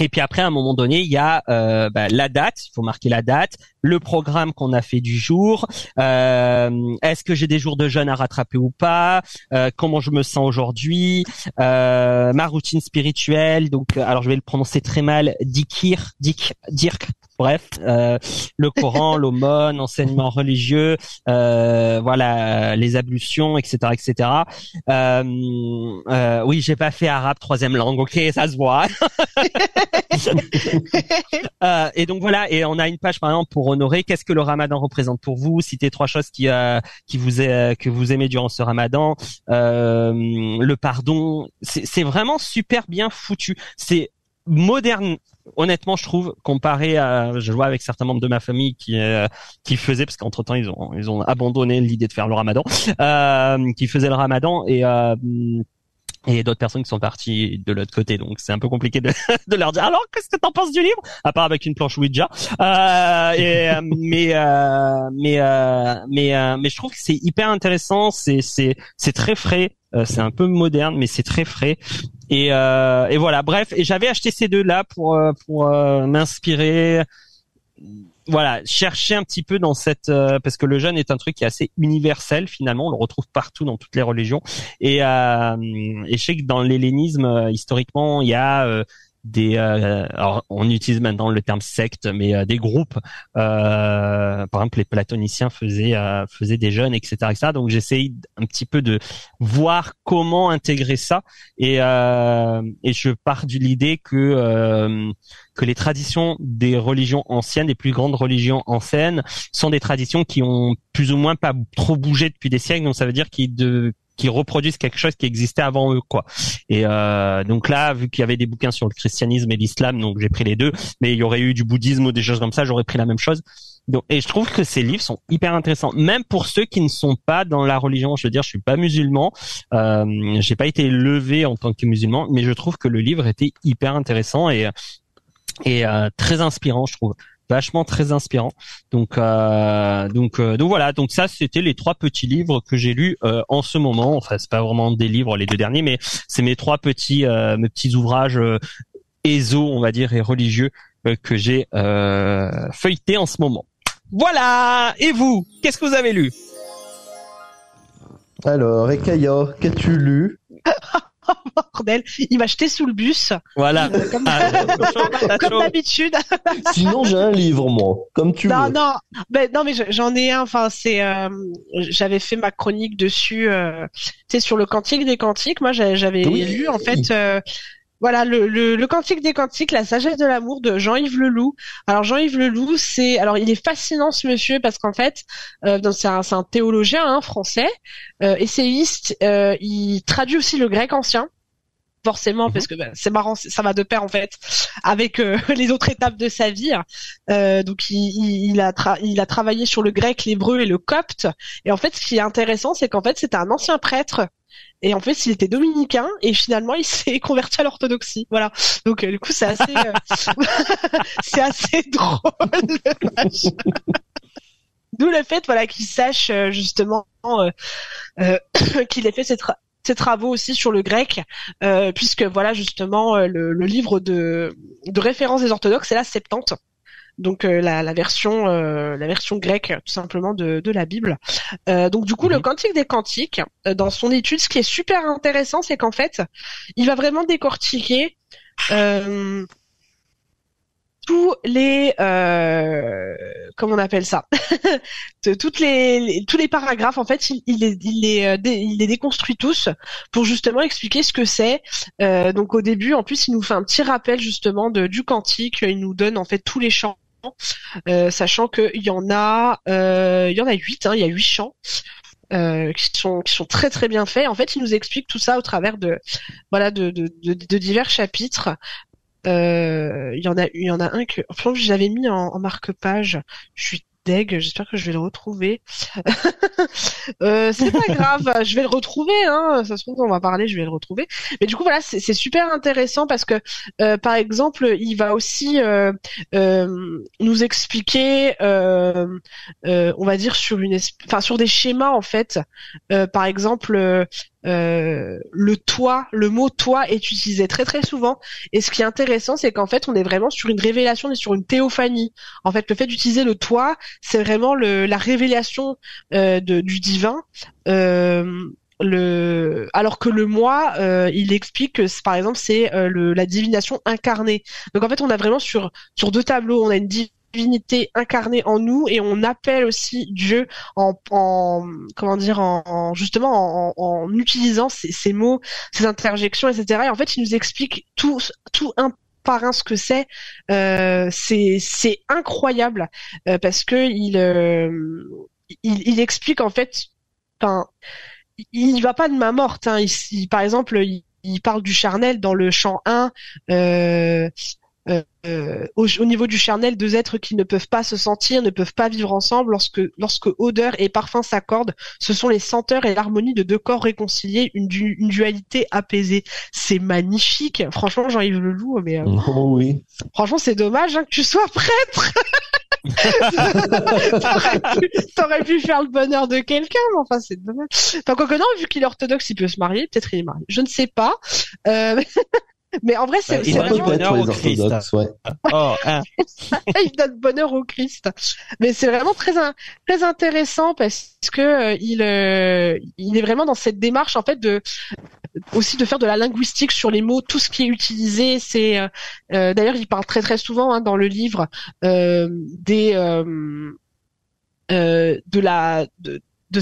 Et puis après, à un moment donné, il y a la date. Il faut marquer la date, le programme qu'on a fait du jour. Est-ce que j'ai des jours de jeûne à rattraper ou pas? Comment je me sens aujourd'hui? Ma routine spirituelle. Donc, alors je vais le prononcer très mal. Dikir. Bref, le Coran, l'aumône, enseignement religieux, les ablutions, etc., etc. Oui, j'ai pas fait arabe, troisième langue. Ok, ça se voit. Et donc voilà. Et on a une page par exemple pour honorer. Qu'est-ce que le Ramadan représente pour vous? Citez 3 choses que vous aimez durant ce Ramadan. Le pardon. C'est vraiment super bien foutu. C'est moderne. Honnêtement, je trouve, comparé à, je vois avec certains membres de ma famille qui faisaient, parce qu'entre temps ils ont abandonné l'idée de faire le Ramadan, qui faisaient le Ramadan et d'autres personnes qui sont parties de l'autre côté, donc c'est un peu compliqué de leur dire alors qu'est-ce que t'en penses du livre, à part avec une planche Ouija. Mais je trouve que c'est hyper intéressant, c'est très frais. C'est un peu moderne, mais c'est très frais. Et voilà, bref. Et j'avais acheté ces deux-là pour m'inspirer. Voilà, chercher un petit peu dans cette... parce que le jeûne est un truc qui est assez universel, finalement. On le retrouve partout dans toutes les religions. Et je sais que dans l'hellénisme, historiquement, il y a... des alors on utilise maintenant le terme secte, mais des groupes, par exemple les platoniciens faisaient des jeûnes, etc. Donc j'essaye un petit peu de voir comment intégrer ça, et je pars de l'idée que les traditions des religions anciennes, des plus grandes religions anciennes, sont des traditions qui ont plus ou moins pas trop bougé depuis des siècles, donc ça veut dire qu'ils reproduisent quelque chose qui existait avant eux, quoi. Et donc là, vu qu'il y avait des bouquins sur le christianisme et l'islam, donc j'ai pris les deux, mais il y aurait eu du bouddhisme ou des choses comme ça, j'aurais pris la même chose. Donc, et je trouve que ces livres sont hyper intéressants, même pour ceux qui ne sont pas dans la religion. Je veux dire, je suis pas musulman, j'ai pas été élevé en tant que musulman, mais je trouve que le livre était hyper intéressant et très inspirant, je trouve. Vachement très inspirant. Donc voilà. Donc ça, c'était les trois petits livres que j'ai lus en ce moment. Enfin, c'est pas vraiment des livres, les deux derniers, mais c'est mes trois petits mes petits ouvrages éso, on va dire, et religieux que j'ai feuilleté en ce moment. Voilà. Et vous, qu'est-ce que vous avez lu? Alors, Ekaya, qu'as-tu lu? Bordel, il m'a jeté sous le bus. Voilà. Comme d'habitude. Sinon, j'ai un livre, moi. Comme tu veux. Non, mais j'en ai un. Enfin, j'avais fait ma chronique dessus. Tu sais, sur le Cantique des Cantiques. Moi, j'avais lu, en fait. Voilà, le Cantique des Cantiques, la sagesse de l'amour de Jean-Yves Le Loup. Alors Jean-Yves Le Loup, il est fascinant, ce monsieur, parce qu'en fait, c'est un théologien, hein, français, essayiste. Il traduit aussi le grec ancien, forcément, parce que c'est marrant, ça va de pair en fait avec les autres étapes de sa vie. Donc il a travaillé sur le grec, l'hébreu et le copte. Et en fait, ce qui est intéressant, c'est qu'en fait, c'était un ancien prêtre. Et en fait, il était dominicain et finalement, il s'est converti à l'orthodoxie. Voilà. Donc, du coup, c'est assez, c'est assez drôle. D'où le fait, voilà, qu'il sache justement qu'il ait fait ses travaux aussi sur le grec, puisque voilà, justement, le livre de référence des orthodoxes, c'est la Septante. Donc la version grecque, tout simplement, de la Bible. Donc du coup, le Cantique des Cantiques, dans son étude, ce qui est super intéressant, c'est qu'en fait, il va vraiment décortiquer tous les comment on appelle ça, tous les paragraphes. En fait, il les déconstruit tous pour justement expliquer ce que c'est. Donc au début, en plus, il nous fait un petit rappel justement du cantique. Il nous donne en fait tous les chants. Sachant qu'il y en a 8, hein, il y a 8 chants qui sont très très bien faits. En fait, il nous explique tout ça au travers de divers chapitres. Il y en a un que, en plus, j'avais mis en marque-page. Je suis deg, j'espère que je vais le retrouver. C'est pas grave, je vais le retrouver, hein. Ça se trouve, on va parler, je vais le retrouver. Mais du coup, voilà, c'est super intéressant parce que, par exemple, il va aussi nous expliquer, on va dire sur des schémas en fait. Par exemple. Le mot toit est utilisé très très souvent, et ce qui est intéressant, c'est qu'en fait on est vraiment sur une révélation, on est sur une théophanie. En fait, le fait d'utiliser le toit, c'est vraiment la révélation du divin. Alors que le moi, il explique que par exemple c'est la divination incarnée. Donc en fait, on a vraiment sur deux tableaux, on a une divinité incarnée en nous, et on appelle aussi Dieu en utilisant ces mots, ces interjections, etc. Et en fait, il nous explique tout par un ce que c'est. C'est incroyable parce que il explique en fait. Enfin, il va pas de main morte. Hein. Par exemple, il parle du charnel dans le chant 1. Au niveau du charnel, deux êtres qui ne peuvent pas se sentir, ne peuvent pas vivre ensemble. Lorsque odeur et parfum s'accordent, ce sont les senteurs et l'harmonie de deux corps réconciliés, une dualité apaisée. C'est magnifique. Franchement, Jean-Yves Le Loup, mais oui. Franchement, c'est dommage, hein, que tu sois prêtre. T'aurais pu faire le bonheur de quelqu'un, mais enfin, c'est dommage. Enfin, quoi que non, vu qu'il est orthodoxe, il peut se marier. Peut-être il est marié. Je ne sais pas. Mais en vrai, c'est bonheur au Christ. Ouais. Oh, hein. Il donne bonheur au Christ. Mais c'est vraiment très très intéressant parce que il est vraiment dans cette démarche en fait de aussi de faire de la linguistique sur les mots, tout ce qui est utilisé. C'est d'ailleurs il parle très très souvent hein, dans le livre de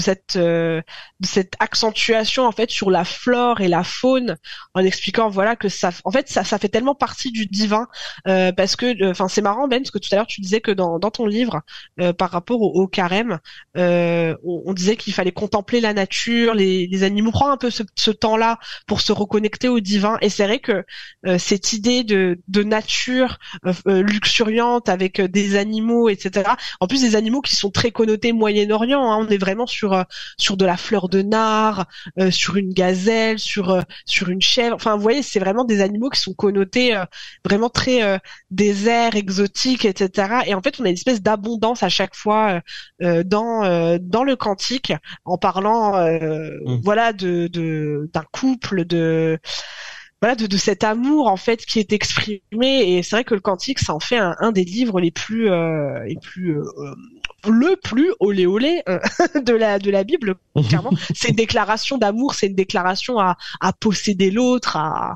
cette accentuation en fait sur la flore et la faune en expliquant voilà que ça en fait ça fait tellement partie du divin parce que enfin c'est marrant Ben parce que tout à l'heure tu disais que dans ton livre par rapport au carême on disait qu'il fallait contempler la nature, les animaux, prend un peu ce temps là pour se reconnecter au divin et c'est vrai que cette idée de nature luxuriante avec des animaux etc, en plus des animaux qui sont très connotés Moyen-Orient hein, on est vraiment sur de la fleur de nard, sur une gazelle, sur une chèvre. Enfin, vous voyez, c'est vraiment des animaux qui sont connotés vraiment très déserts, exotiques, etc. Et en fait, on a une espèce d'abondance à chaque fois dans le cantique, en parlant, voilà, d'un couple, de cet amour en fait qui est exprimé. Et c'est vrai que le cantique, ça en fait un des livres le plus olé de la Bible, clairement. C'est une déclaration d'amour, c'est une déclaration à posséder l'autre, à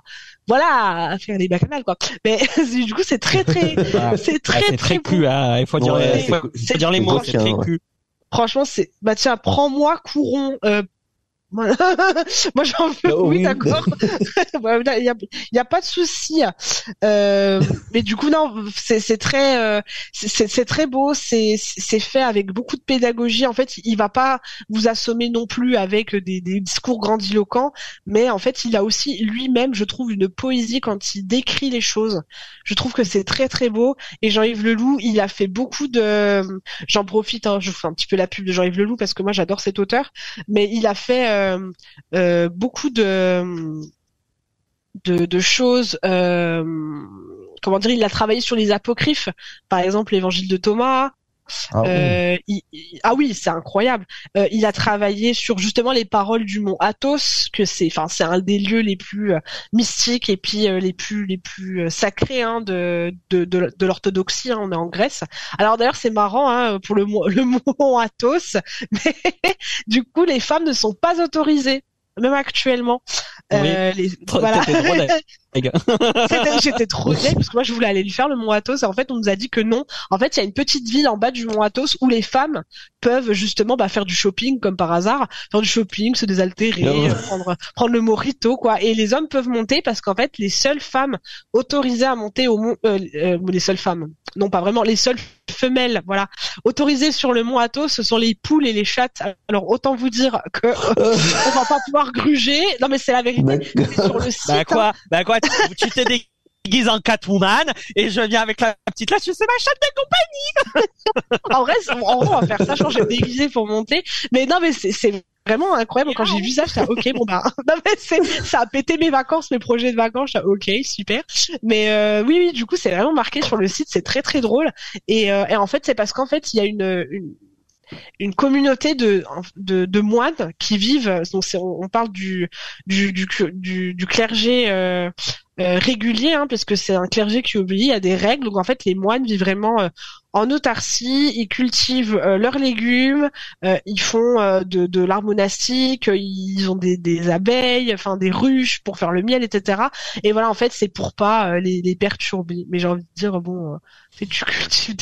faire des bacchanales, quoi. Mais du coup, c'est très, très, c'est très, c'est très cul, hein. Il faut dire, il faut dire les mots, c'est très cul. Franchement, c'est, bah, tiens, prends-moi, courons, moi j'en veux, oh, oui d'accord, il y a pas de souci, mais du coup non, c'est très beau, c'est fait avec beaucoup de pédagogie. En fait, il va pas vous assommer non plus avec des discours grandiloquents, mais en fait il a aussi lui-même, je trouve, une poésie quand il décrit les choses. Je trouve que c'est très très beau. Et Jean-Yves Le Loup, il a fait beaucoup de, j'en profite hein, je vous fais un petit peu la pub de Jean-Yves Le Loup parce que moi j'adore cet auteur, mais il a fait beaucoup de choses, comment dire, il a travaillé sur les apocryphes, par exemple l'évangile de Thomas. Ah oui, c'est incroyable. Il a travaillé sur justement les paroles du mont Athos, que c'est un des lieux les plus mystiques et puis les plus sacrés hein, de l'orthodoxie. Hein, on est en Grèce. Alors d'ailleurs c'est marrant hein, pour le mont Athos, mais du coup les femmes ne sont pas autorisées. Même actuellement, oui. Voilà. J'étais trop vieille parce que moi je voulais aller le faire, le mont Athos, et en fait on nous a dit que non. En fait, il y a une petite ville en bas du mont Athos où les femmes peuvent justement faire du shopping comme par hasard, faire du shopping, se désaltérer, prendre le mojito quoi. Et les hommes peuvent monter parce qu'en fait les seules femmes autorisées à monter au mont, les seules femmes, non pas vraiment, les seules femelles, voilà, autorisées sur le mont Athos, ce sont les poules et les chattes. Alors autant vous dire que on va pas pouvoir gruger. Non mais c'est la vérité. C'est sur le site. Bah quoi, tu t'es déguisé en Catwoman et je viens avec la petite laisse, c'est ma chatte de compagnie. En vrai, on va faire ça, genre, j'ai déguisé pour monter. Mais non, mais c'est vraiment incroyable. Quand j'ai vu ça, j'étais ok, bon bah, non mais ça a pété mes vacances, mes projets de vacances. J'étais ok, super. Mais oui, du coup, c'est vraiment marqué sur le site. C'est très très drôle. Et en fait, c'est parce qu'en fait, il y a une communauté de moines qui vivent. Donc on parle du clergé régulier, hein, parce que c'est un clergé qui obéit à des règles. Donc en fait, les moines vivent vraiment en autarcie, ils cultivent leurs légumes, ils font de l'art monastique, ils ont des abeilles, enfin des ruches pour faire le miel, etc. Et voilà, en fait, c'est pour pas les perturber. Mais j'ai envie de dire, bon, si tu cultives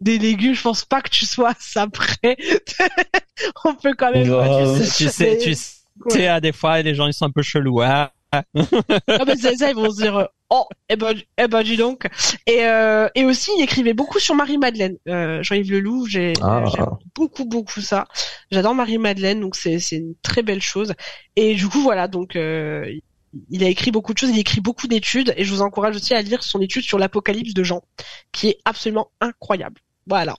des légumes, je pense pas que tu sois à ça près. On peut quand même. Oh, tu sais, à des fois, les gens ils sont un peu chelous. Hein. Ah ben ça, ils vont se dire eh ben dis donc. Et aussi il écrivait beaucoup sur Marie-Madeleine, Jean-Yves Le Loup, j'aime beaucoup ça, j'adore Marie-Madeleine, donc c'est une très belle chose. Et du coup voilà, donc il a écrit beaucoup de choses, il écrit beaucoup d'études, et je vous encourage aussi à lire son étude sur l'Apocalypse de Jean qui est absolument incroyable. Voilà.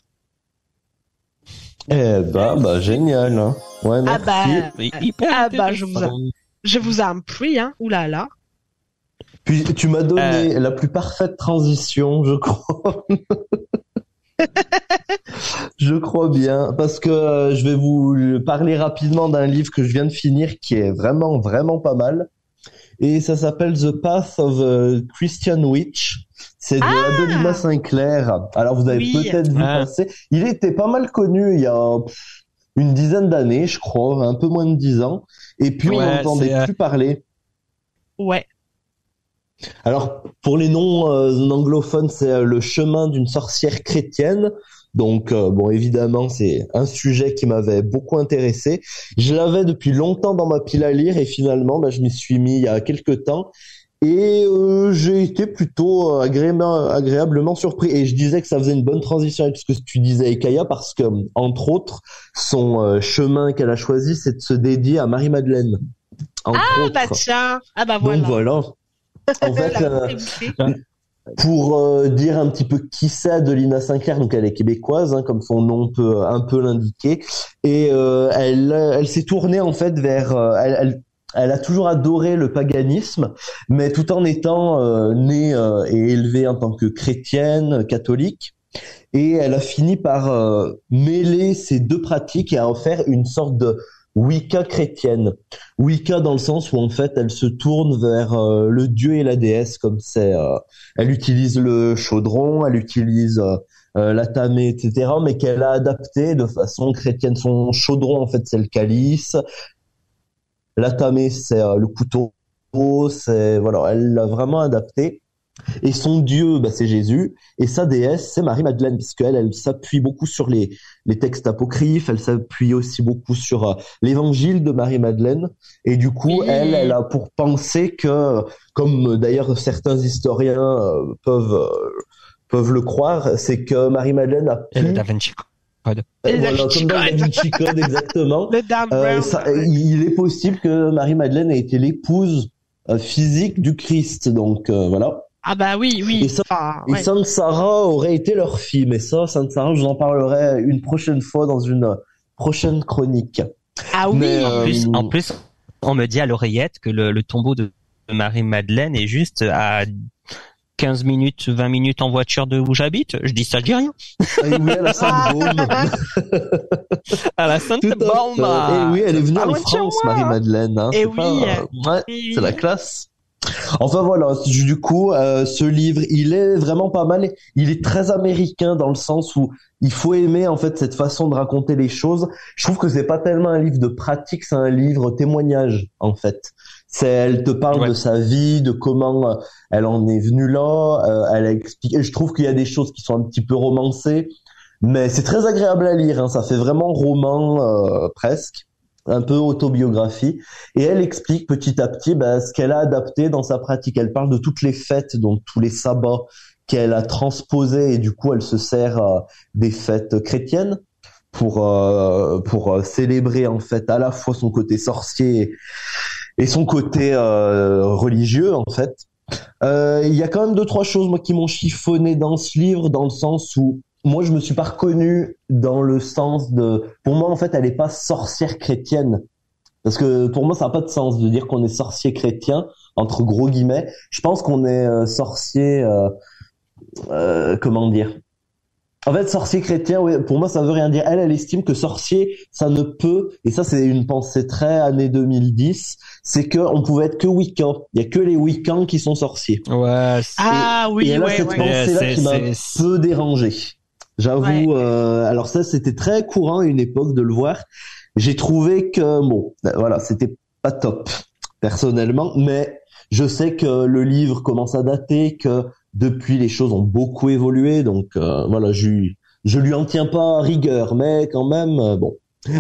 Eh ben bah génial hein. Ouais, merci. Je vous ai pris, hein, oulala. Puis tu m'as donné la plus parfaite transition, je crois. Je crois bien, parce que je vais vous parler rapidement d'un livre que je viens de finir qui est vraiment, vraiment pas mal. et ça s'appelle The Path of Christian Witch. C'est de Adonima Sinclair. Alors vous avez peut-être vu passer. Il était pas mal connu il y a une dizaine d'années, je crois, un peu moins de 10 ans. Et puis on n'entendait plus parler. Ouais. Alors pour les noms anglophones, c'est le chemin d'une sorcière chrétienne. Donc bon, évidemment, c'est un sujet qui m'avait beaucoup intéressé. Je l'avais depuis longtemps dans ma pile à lire et finalement, je m'y suis mis il y a quelques temps. Et j'ai été plutôt agréablement surpris. Et je disais que ça faisait une bonne transition avec ce que tu disais, Ekaya, parce que, entre autres, son chemin qu'elle a choisi, c'est de se dédier à Marie-Madeleine. Entre autres. Donc voilà. En fait, pour dire un petit peu qui c'est Adonima Sinclair, donc elle est québécoise, comme son nom peut un peu l'indiquer. Et elle s'est tournée, en fait, vers... Elle a toujours adoré le paganisme, mais tout en étant née et élevée en tant que chrétienne, catholique. Et elle a fini par mêler ces deux pratiques et à en faire une sorte de Wicca chrétienne. Wicca dans le sens où en fait elle se tourne vers le dieu et la déesse, comme c'est. Elle utilise le chaudron, elle utilise la tamée, etc., mais qu'elle a adapté de façon chrétienne. Son chaudron en fait c'est le calice. La tamée, c'est le couteau, c'est voilà, elle l'a vraiment adapté. Et son dieu, c'est Jésus, et sa déesse, c'est Marie-Madeleine, puisqu'elle s'appuie beaucoup sur les textes apocryphes, elle s'appuie aussi beaucoup sur l'évangile de Marie-Madeleine, et du coup, elle a pour penser que, comme d'ailleurs certains historiens peuvent le croire, c'est que Marie-Madeleine a pu... Comme dans le Da Vinci Code, exactement. Il est possible que Marie-Madeleine ait été l'épouse physique du Christ, donc voilà. Et, et Sainte Sarah aurait été leur fille, mais ça, Sainte Sarah, je vous en parlerai une prochaine fois dans une prochaine chronique. En plus, on me dit à l'oreillette que le tombeau de Marie-Madeleine est juste à 15 minutes, 20 minutes en voiture de où j'habite, je dis rien. Et oui, à la Sainte-Baume. À la Sainte-Baume. Et oui, elle est venue en France, Marie-Madeleine. Et oui. C'est la classe. Enfin voilà, du coup, ce livre, il est vraiment pas mal. Il est très américain dans le sens où il faut aimer en fait cette façon de raconter les choses. Je trouve que c'est pas tellement un livre de pratique, c'est un livre témoignage en fait. Elle te parle de sa vie, de comment elle en est venue là. Elle explique. Je trouve qu'il y a des choses qui sont un petit peu romancées, mais c'est très agréable à lire. Ça fait vraiment roman presque, un peu autobiographie, et elle explique petit à petit ce qu'elle a adapté dans sa pratique. Elle parle de toutes les fêtes, donc tous les sabbats qu'elle a transposés, et du coup elle se sert des fêtes chrétiennes pour célébrer en fait à la fois son côté sorcier et son côté religieux en fait. Il y a quand même 2-3 choses moi qui m'ont chiffonné dans ce livre, dans le sens où moi, je me suis pas reconnu dans le sens de... Pour moi, en fait, elle est pas sorcière chrétienne. Parce que pour moi, ça n'a pas de sens de dire qu'on est sorcier chrétien, entre gros guillemets. Je pense qu'on est sorcier... comment dire ? En fait, sorcier chrétien, oui, pour moi, ça veut rien dire. Elle estime que sorcier, ça ne peut... Et ça, c'est une pensée très année 2010. C'est qu'on pouvait être que Wiccan. Il y a que les Wiccans qui sont sorciers. Ouais. Cette pensée-là qui m'a peu dérangé. J'avoue, alors ça c'était très courant à une époque de le voir. J'ai trouvé que c'était pas top personnellement, mais je sais que le livre commence à dater, que depuis les choses ont beaucoup évolué, donc je lui en tiens pas rigueur, mais quand même bon.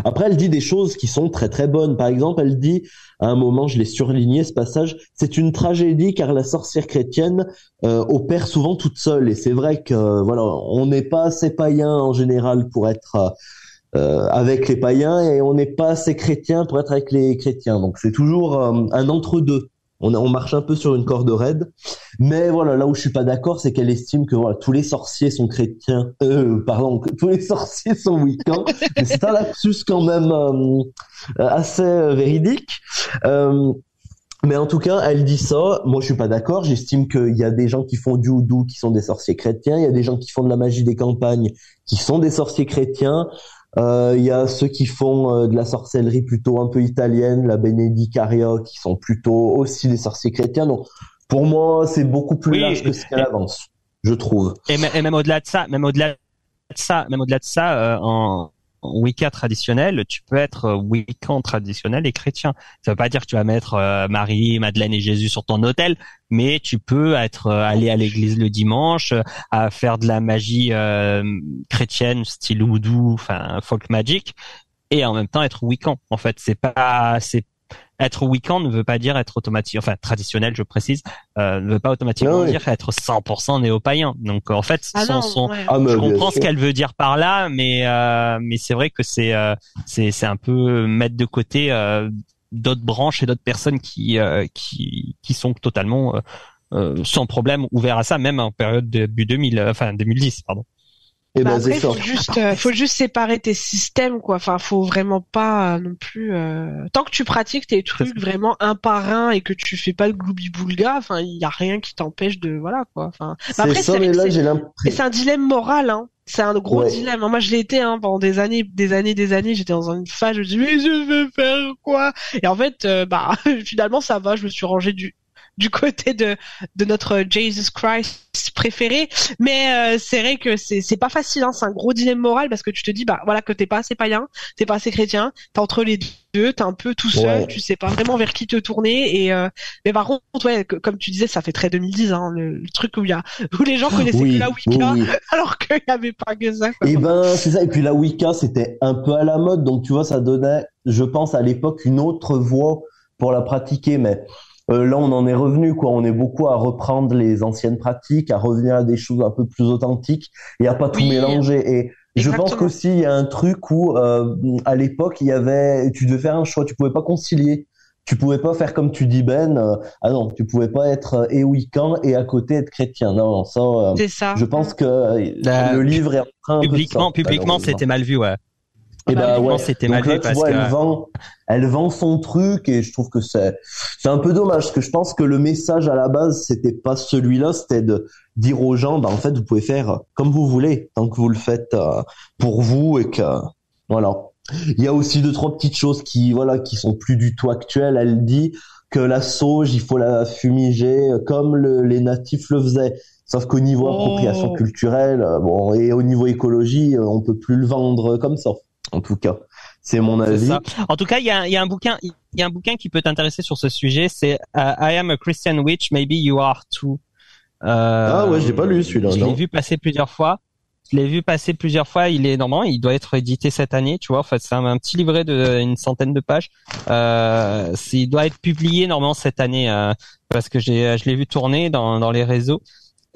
Après, elle dit des choses qui sont très très bonnes. Par exemple, elle dit, à un moment, je l'ai surligné ce passage, c'est une tragédie car la sorcière chrétienne opère souvent toute seule. Et c'est vrai que on n'est pas assez païen en général pour être avec les païens, et on n'est pas assez chrétien pour être avec les chrétiens. Donc c'est toujours un entre-deux. On marche un peu sur une corde raide, mais là où je suis pas d'accord, c'est qu'elle estime que tous les sorciers sont chrétiens. Tous les sorciers sont wiccans. Mais c'est un lapsus quand même assez véridique. Mais en tout cas, elle dit ça. Moi, je suis pas d'accord. J'estime qu'il y a des gens qui font du houdou qui sont des sorciers chrétiens. Il y a des gens qui font de la magie des campagnes qui sont des sorciers chrétiens. Il y a ceux qui font de la sorcellerie plutôt un peu italienne, la Benedicaria, qui sont plutôt aussi des sorciers chrétiens. Donc, pour moi, c'est beaucoup plus large que ce qu'elle avance, je trouve. Et même au-delà de ça, en Wicca traditionnel, tu peux être Wiccan traditionnel et chrétien. Ça veut pas dire que tu vas mettre Marie, Madeleine et Jésus sur ton autel, mais tu peux être aller à l'église le dimanche, à faire de la magie chrétienne, style voodoo, enfin folk magic, et en même temps être Wiccan. En fait, être Wiccan ne veut pas dire être automatique, enfin traditionnel, je précise, ne veut pas automatiquement dire être 100% néo-païen. Donc en fait, je comprends ce qu'elle veut dire par là, mais c'est vrai que c'est un peu mettre de côté d'autres branches et d'autres personnes qui sont totalement sans problème ouverts à ça, même en période début 2010, pardon. Et bah après, faut juste séparer tes systèmes, quoi. Enfin, faut vraiment pas non plus. Tant que tu pratiques tes trucs vraiment un par un et que tu fais pas de gloubi-boulga, enfin, il y a rien qui t'empêche de voilà, quoi. Enfin, après, c'est un dilemme moral, hein. C'est un gros dilemme. Moi, je l'ai été pendant des années. J'étais dans une phase, je me dis mais je veux faire quoi ? Et en fait, finalement, ça va. Je me suis rangée du côté de notre Jesus Christ préféré, mais c'est vrai que c'est pas facile, hein. C'est un gros dilemme moral parce que tu te dis que t'es pas assez païen, t'es pas assez chrétien, t'es entre les deux, t'es un peu tout seul, tu sais pas vraiment vers qui te tourner. Et mais par contre, comme tu disais, ça fait très 2010, hein, le truc où les gens connaissaient que la Wicca, alors qu'il y avait pas que ça, quoi. Et c'est ça. Et puis la Wicca, c'était un peu à la mode, donc tu vois, ça donnait, je pense, à l'époque, une autre voie pour la pratiquer, mais là, on en est revenu, quoi. On est beaucoup à reprendre les anciennes pratiques, à revenir à des choses un peu plus authentiques et à pas tout mélanger. Et exactement. Je pense qu'aussi, il y a un truc où, à l'époque, tu devais faire un choix. Tu pouvais pas concilier. Tu pouvais pas faire comme tu dis, tu pouvais pas être et Wiccan et à côté être chrétien. Non, ça, c'est ça. Je pense que le livre est en train publiquement, c'était mal vu, ouais. Et c'était mal vu parce qu'elle vend son truc, et je trouve que c'est un peu dommage, parce que je pense que le message à la base, c'était pas celui-là, c'était de dire aux gens, en fait, vous pouvez faire comme vous voulez, tant que vous le faites pour vous, et que, voilà. Il y a aussi 2-3 petites choses qui sont plus du tout actuelles. Elle dit que la sauge, il faut la fumiger comme les natifs le faisaient. Sauf qu'au niveau appropriation culturelle, et au niveau écologie, on peut plus le vendre comme ça. En tout cas, c'est mon avis. C'est en tout cas, il y a un bouquin qui peut t'intéresser sur ce sujet. C'est I Am a Christian Witch, Maybe You Are Too. Ah ouais, je l'ai pas lu celui-là. Je l'ai vu passer plusieurs fois. Il est normalement, il doit être édité cette année. Tu vois, en fait, c'est un petit livret de une centaine de pages. Il doit être publié normalement cette année parce que je l'ai vu tourner dans les réseaux.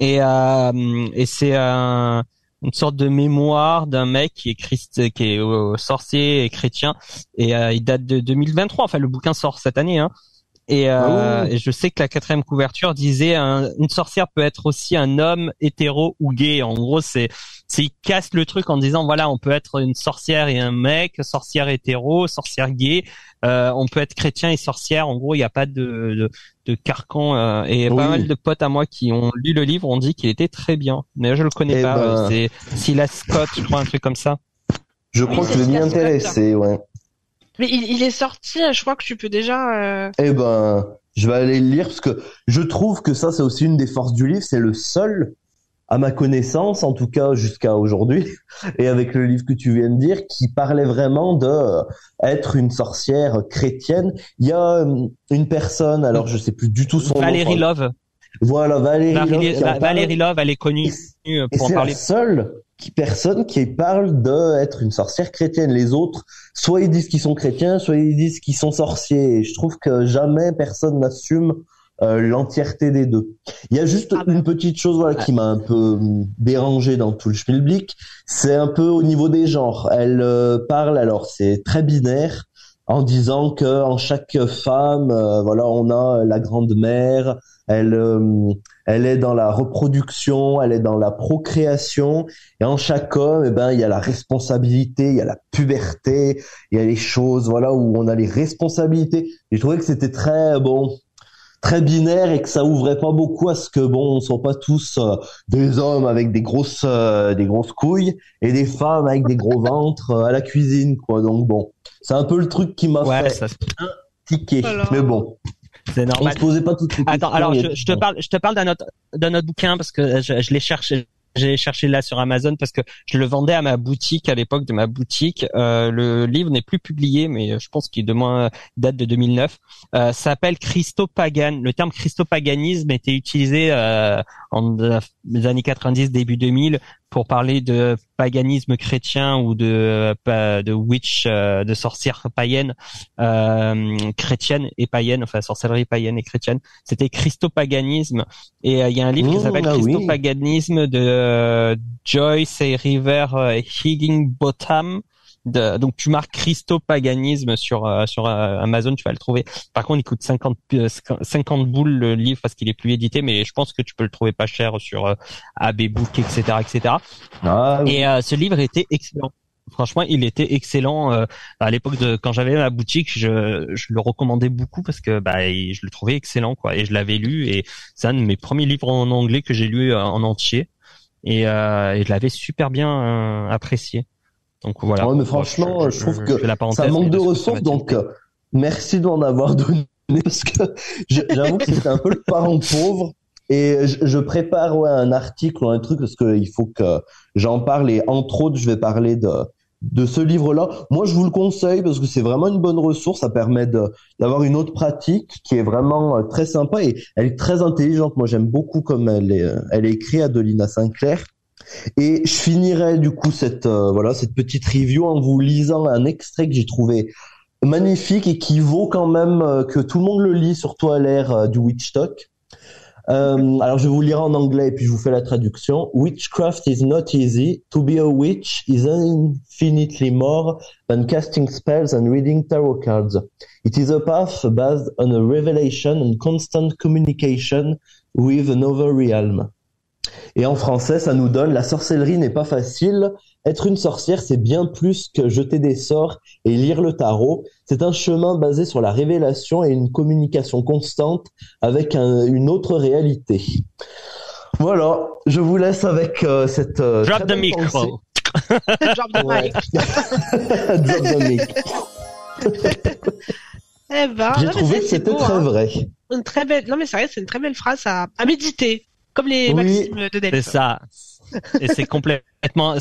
Et c'est un. Une sorte de mémoire d'un mec qui est sorcier et chrétien, et il date de 2023. Enfin, le bouquin sort cette année, hein. Et je sais que la 4e couverture disait une sorcière peut être aussi un homme hétéro ou gay. En gros, c'est il casse le truc en disant on peut être une sorcière et un mec, sorcière hétéro, sorcière gay, on peut être chrétien et sorcière. En gros, il n'y a pas de carcan. Et pas mal de potes à moi qui ont lu le livre ont dit qu'il était très bien. Mais je le connais pas. C'est Silas Scott, je crois, un truc comme ça. Je crois que je vais m'y intéresser, ouais. Mais il est sorti, je crois que tu peux déjà... je vais aller le lire, parce que je trouve que ça, c'est aussi une des forces du livre. C'est le seul, à ma connaissance, en tout cas jusqu'à aujourd'hui, et avec le livre que tu viens de dire, qui parlait vraiment de être une sorcière chrétienne. Il y a une personne, alors je sais plus du tout son nom. Valérie Love. Voilà, Valérie Love, elle est connue pour en parler. C'est la seule... personne qui parle d'être une sorcière chrétienne. Les autres, soit ils disent qu'ils sont chrétiens, soit ils disent qu'ils sont sorciers. Et je trouve que jamais personne n'assume l'entièreté des deux. Il y a juste une petite chose qui m'a un peu dérangé dans tout le schmilblick. C'est un peu au niveau des genres. Elle parle, alors c'est très binaire, en disant que en chaque femme, on a la grande mère. Elle est dans la reproduction, elle est dans la procréation, et en chaque homme, il y a la responsabilité, il y a la puberté, il y a les choses, où on a les responsabilités. Et je trouvais que c'était très, très binaire et que ça ouvrait pas beaucoup à ce que bon, on soit pas tous des hommes avec des grosses couilles et des femmes avec des gros ventres à la cuisine, quoi. Donc bon, c'est un peu le truc qui m'a fait ça... tiquer. Alors... Mais bon. C'est normal. On se posait pas toutes les questions. Attends, alors je te parle d'un autre bouquin parce que je l'ai cherché. J'ai cherché là sur Amazon parce que je le vendais à ma boutique à l'époque de ma boutique. Le livre n'est plus publié, mais je pense qu'il date de 2009. Ça s'appelle Christopagan. Le terme Christopaganisme était utilisé en les années 90, début 2000 pour parler de paganisme chrétien ou de witch, de sorcière païenne, chrétienne et païenne, enfin sorcellerie païenne et chrétienne. C'était Christopaganisme. Et il y a un livre qui s'appelle Christopaganisme de Joyce et River Higginbotham. Donc tu marques Christopaganisme sur Amazon, tu vas le trouver. Par contre, il coûte 50 boules le livre parce qu'il est plus édité, mais je pense que tu peux le trouver pas cher sur AB Book, etc. Ah, oui. Et ce livre était excellent. Franchement, il était excellent. À l'époque quand j'avais ma boutique, je le recommandais beaucoup parce que je le trouvais excellent, quoi. Et je l'avais lu et c'est un de mes premiers livres en anglais que j'ai lu en entier et je l'avais super bien apprécié. Donc voilà. Ouais, mais franchement, je trouve que ça manque de ressources. Donc, merci d'en avoir donné parce que j'avoue que c'était un peu le parent pauvre. Et je prépare un article ou un truc parce qu'il faut que j'en parle. Et entre autres, je vais parler de ce livre-là. Moi, je vous le conseille parce que c'est vraiment une bonne ressource. Ça permet d'avoir une autre pratique qui est vraiment très sympa et elle est très intelligente. Moi, j'aime beaucoup comme elle est écrite, Adonima Sinclair. Et je finirai du coup cette petite review en vous lisant un extrait que j'ai trouvé magnifique et qui vaut quand même que tout le monde le lit, surtout à l'ère du Witch Talk. Alors je vais vous lire en anglais et puis je vous fais la traduction. Witchcraft is not easy. To be a witch is infinitely more than casting spells and reading tarot cards. It is a path based on a revelation and constant communication with another realm. Et en français, ça nous donne « La sorcellerie n'est pas facile. Être une sorcière, c'est bien plus que jeter des sorts et lire le tarot. C'est un chemin basé sur la révélation et une communication constante avec une autre réalité. » Voilà, je vous laisse avec cette... Drop the mic. Drop the mic. Drop the mic. J'ai trouvé que c'était très vrai. Une très belle... Non mais sérieux, c'est une très belle phrase à méditer. Comme les Maximes de Delphes. C'est ça. Et c'est complètement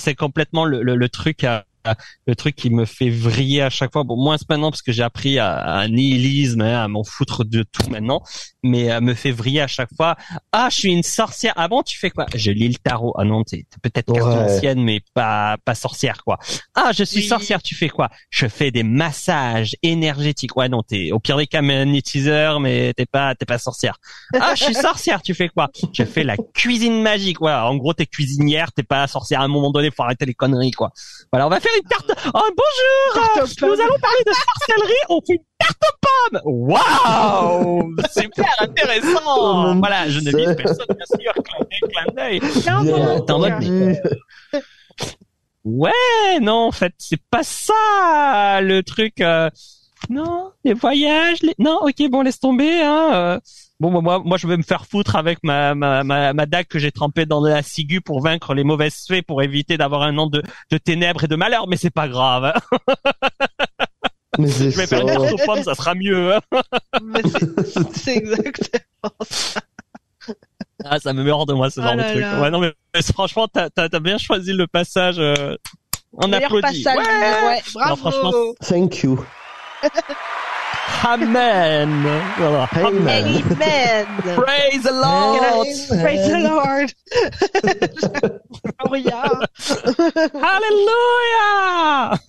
le truc le truc qui me fait vriller à chaque fois. Bon, moins maintenant parce que j'ai appris à nihilisme, à m'en foutre de tout maintenant, mais me fait vriller à chaque fois. Ah, je suis une sorcière. Ah bon, tu fais quoi? Je lis le tarot. Ah non, t'es peut-être cartoncienne, mais pas sorcière, quoi. Ah, je suis sorcière. Tu fais quoi? Je fais des massages énergétiques. Ouais, non, t'es au pire des cas magnétiseur, mais t'es pas sorcière. Ah, je suis sorcière. Tu fais quoi? Je fais la cuisine magique. Ouais, en gros, t'es cuisinière, t'es pas sorcière. À un moment donné, faut arrêter les conneries, quoi. Voilà, on va faire une tarte. Oh, bonjour! Nous allons parler de sorcellerie. On fait une tarte aux pommes. Waouh! Super intéressant! Voilà, je ne vise personne, bien sûr. Clin d'œil. Ouais, non, en fait, c'est pas ça le truc. Non, les voyages. Non, ok, bon, laisse tomber. Bon, moi, je vais me faire foutre avec ma dague que j'ai trempée dans de la ciguë pour vaincre les mauvaises fées, pour éviter d'avoir un an de ténèbres et de malheur. Mais c'est pas grave. Mais je vais faire une tarte aux pommes, ça sera mieux. Mais c'est exactement ça. Ah, ça me meurt de moi ce genre de truc. Là. Ouais, non, mais franchement, t'as bien choisi le passage. On applaudit. Passage, ouais, bravo. Non, franchement, thank you. Amen. Voilà. Amen. Amen. Praise the Lord. Amen. Praise the Lord. Hallelujah.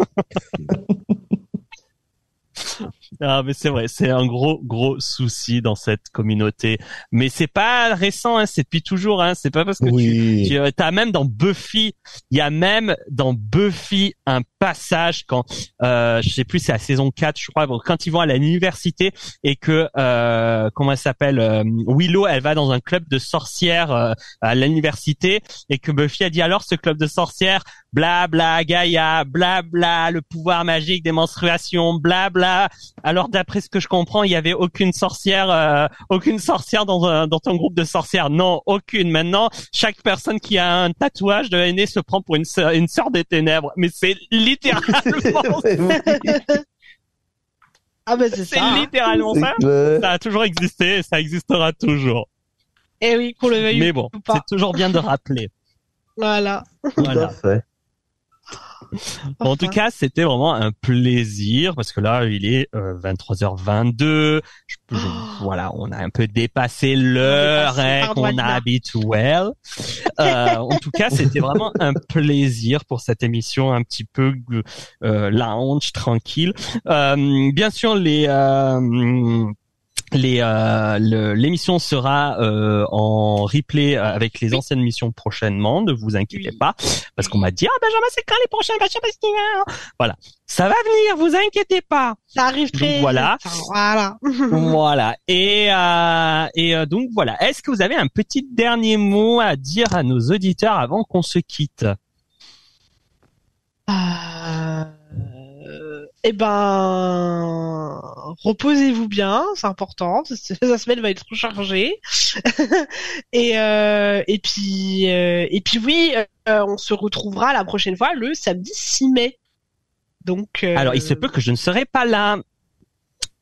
Ah, mais c'est vrai, c'est un gros souci dans cette communauté. Mais c'est pas récent, hein, c'est depuis toujours, hein. C'est pas parce que tu t'as même dans Buffy, il y a même dans Buffy un passage quand, je sais plus, c'est la saison 4, je crois, quand ils vont à l'université et que, comment elle s'appelle, Willow, elle va dans un club de sorcières, à l'université et que Buffy a dit alors ce club de sorcières, bla bla Gaïa, bla bla le pouvoir magique des menstruations, bla bla. Alors d'après ce que je comprends, il y avait aucune sorcière dans ton groupe de sorcières. Non, aucune. Maintenant, chaque personne qui a un tatouage de l'aîné se prend pour une sœur des ténèbres. Mais c'est littéralement ah ben c'est ça. C'est littéralement ça. Clair. Ça a toujours existé et ça existera toujours. Eh oui, qu'on le veuille. Mais bon, ou pas. C'est toujours bien de rappeler. Voilà. Bon, en tout cas, c'était vraiment un plaisir parce que là, il est 23h22. Voilà, on a un peu dépassé l'heure qu'on a habituelle. En tout cas, c'était vraiment un plaisir pour cette émission un petit peu lounge, tranquille. Bien sûr, l'émission sera en replay avec les anciennes missions prochainement, ne vous inquiétez pas, parce qu'on m'a dit Benjamin, c'est quand les prochains voilà, ça va venir, vous inquiétez pas, ça arrive très vite. Voilà. Et donc voilà, est-ce que vous avez un petit dernier mot à dire à nos auditeurs avant qu'on se quitte? Reposez-vous bien, c'est important. La semaine va être chargée. et puis oui, on se retrouvera la prochaine fois le samedi 6 mai. Donc alors il se peut que je ne serai pas là.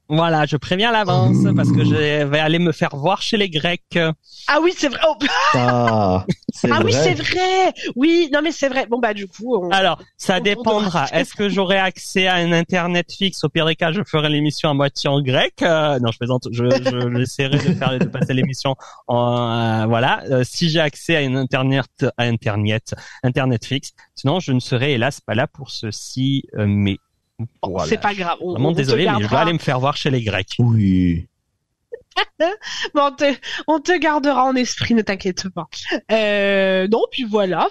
Voilà, je préviens à l'avance parce que je vais aller me faire voir chez les Grecs. Ah oui, c'est vrai. Oh. Oui, c'est vrai. Oui, non mais c'est vrai. Bon bah du coup. Alors, ça dépendra. Est-ce que j'aurai accès à un internet fixe? Au pire des cas, je ferai l'émission à moitié en grec. Non, je plaisante. Je essaierai de passer l'émission en voilà. Si j'ai accès à une internet fixe, sinon je ne serai hélas pas là pour ceci. Mais voilà. C'est pas grave. Vraiment désolé, mais je vais aller me faire voir chez les Grecs. Oui. Bon, on te gardera en esprit, ne t'inquiète pas. Non, puis voilà.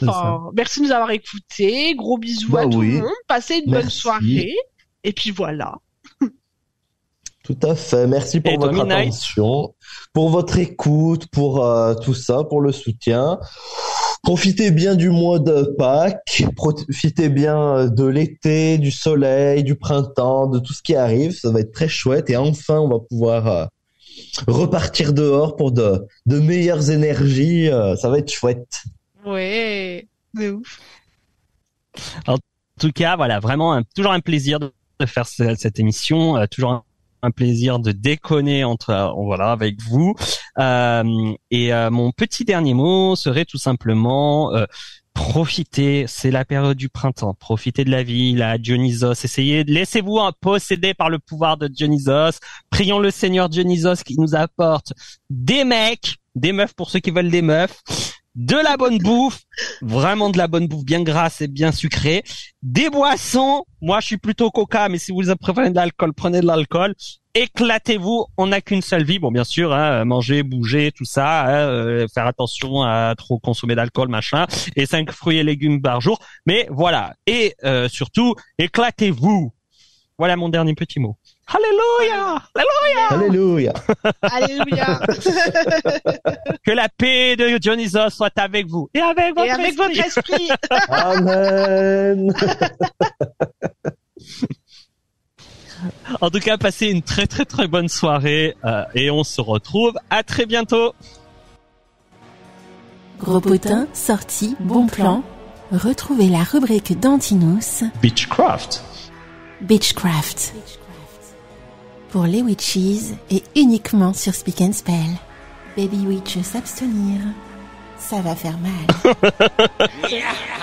Merci de nous avoir écoutés. Gros bisous à tout le monde. Passez une bonne soirée. Et puis voilà. Tout à fait. Merci pour votre attention, pour votre écoute, pour tout ça, pour le soutien. Profitez bien du mois de Pâques, profitez bien de l'été, du soleil, du printemps, de tout ce qui arrive. Ça va être très chouette et enfin, on va pouvoir repartir dehors pour de meilleures énergies. Ça va être chouette. Ouais, c'est ouf. En tout cas, voilà, vraiment toujours un plaisir de faire cette émission. Toujours un plaisir de déconner avec vous. Mon petit dernier mot serait tout simplement profitez, c'est la période du printemps, profitez de la vie, la Dionysos, laissez-vous posséder par le pouvoir de Dionysos, prions le Seigneur Dionysos qui nous apporte des mecs, des meufs pour ceux qui veulent des meufs, de la bonne bouffe, vraiment de la bonne bouffe bien grasse et bien sucrée, des boissons, moi je suis plutôt coca, mais si vous préférez de l'alcool, prenez de l'alcool, éclatez-vous, on n'a qu'une seule vie, bon bien sûr, manger, bouger, tout ça, faire attention à trop consommer d'alcool, machin, et 5 fruits et légumes par jour, mais voilà, et surtout, éclatez-vous, voilà mon dernier petit mot. Alléluia! Alléluia! Alléluia! Que la paix de Dionysos soit avec vous. Et avec votre esprit. Amen! En tout cas, passez une très très très bonne soirée et on se retrouve à très bientôt. Gros potin, sortie, bon plan. Retrouvez la rubrique d'Antinous. Beechcraft. Pour les witches et uniquement sur Speak and Spell. Baby witch s'abstenir, ça va faire mal.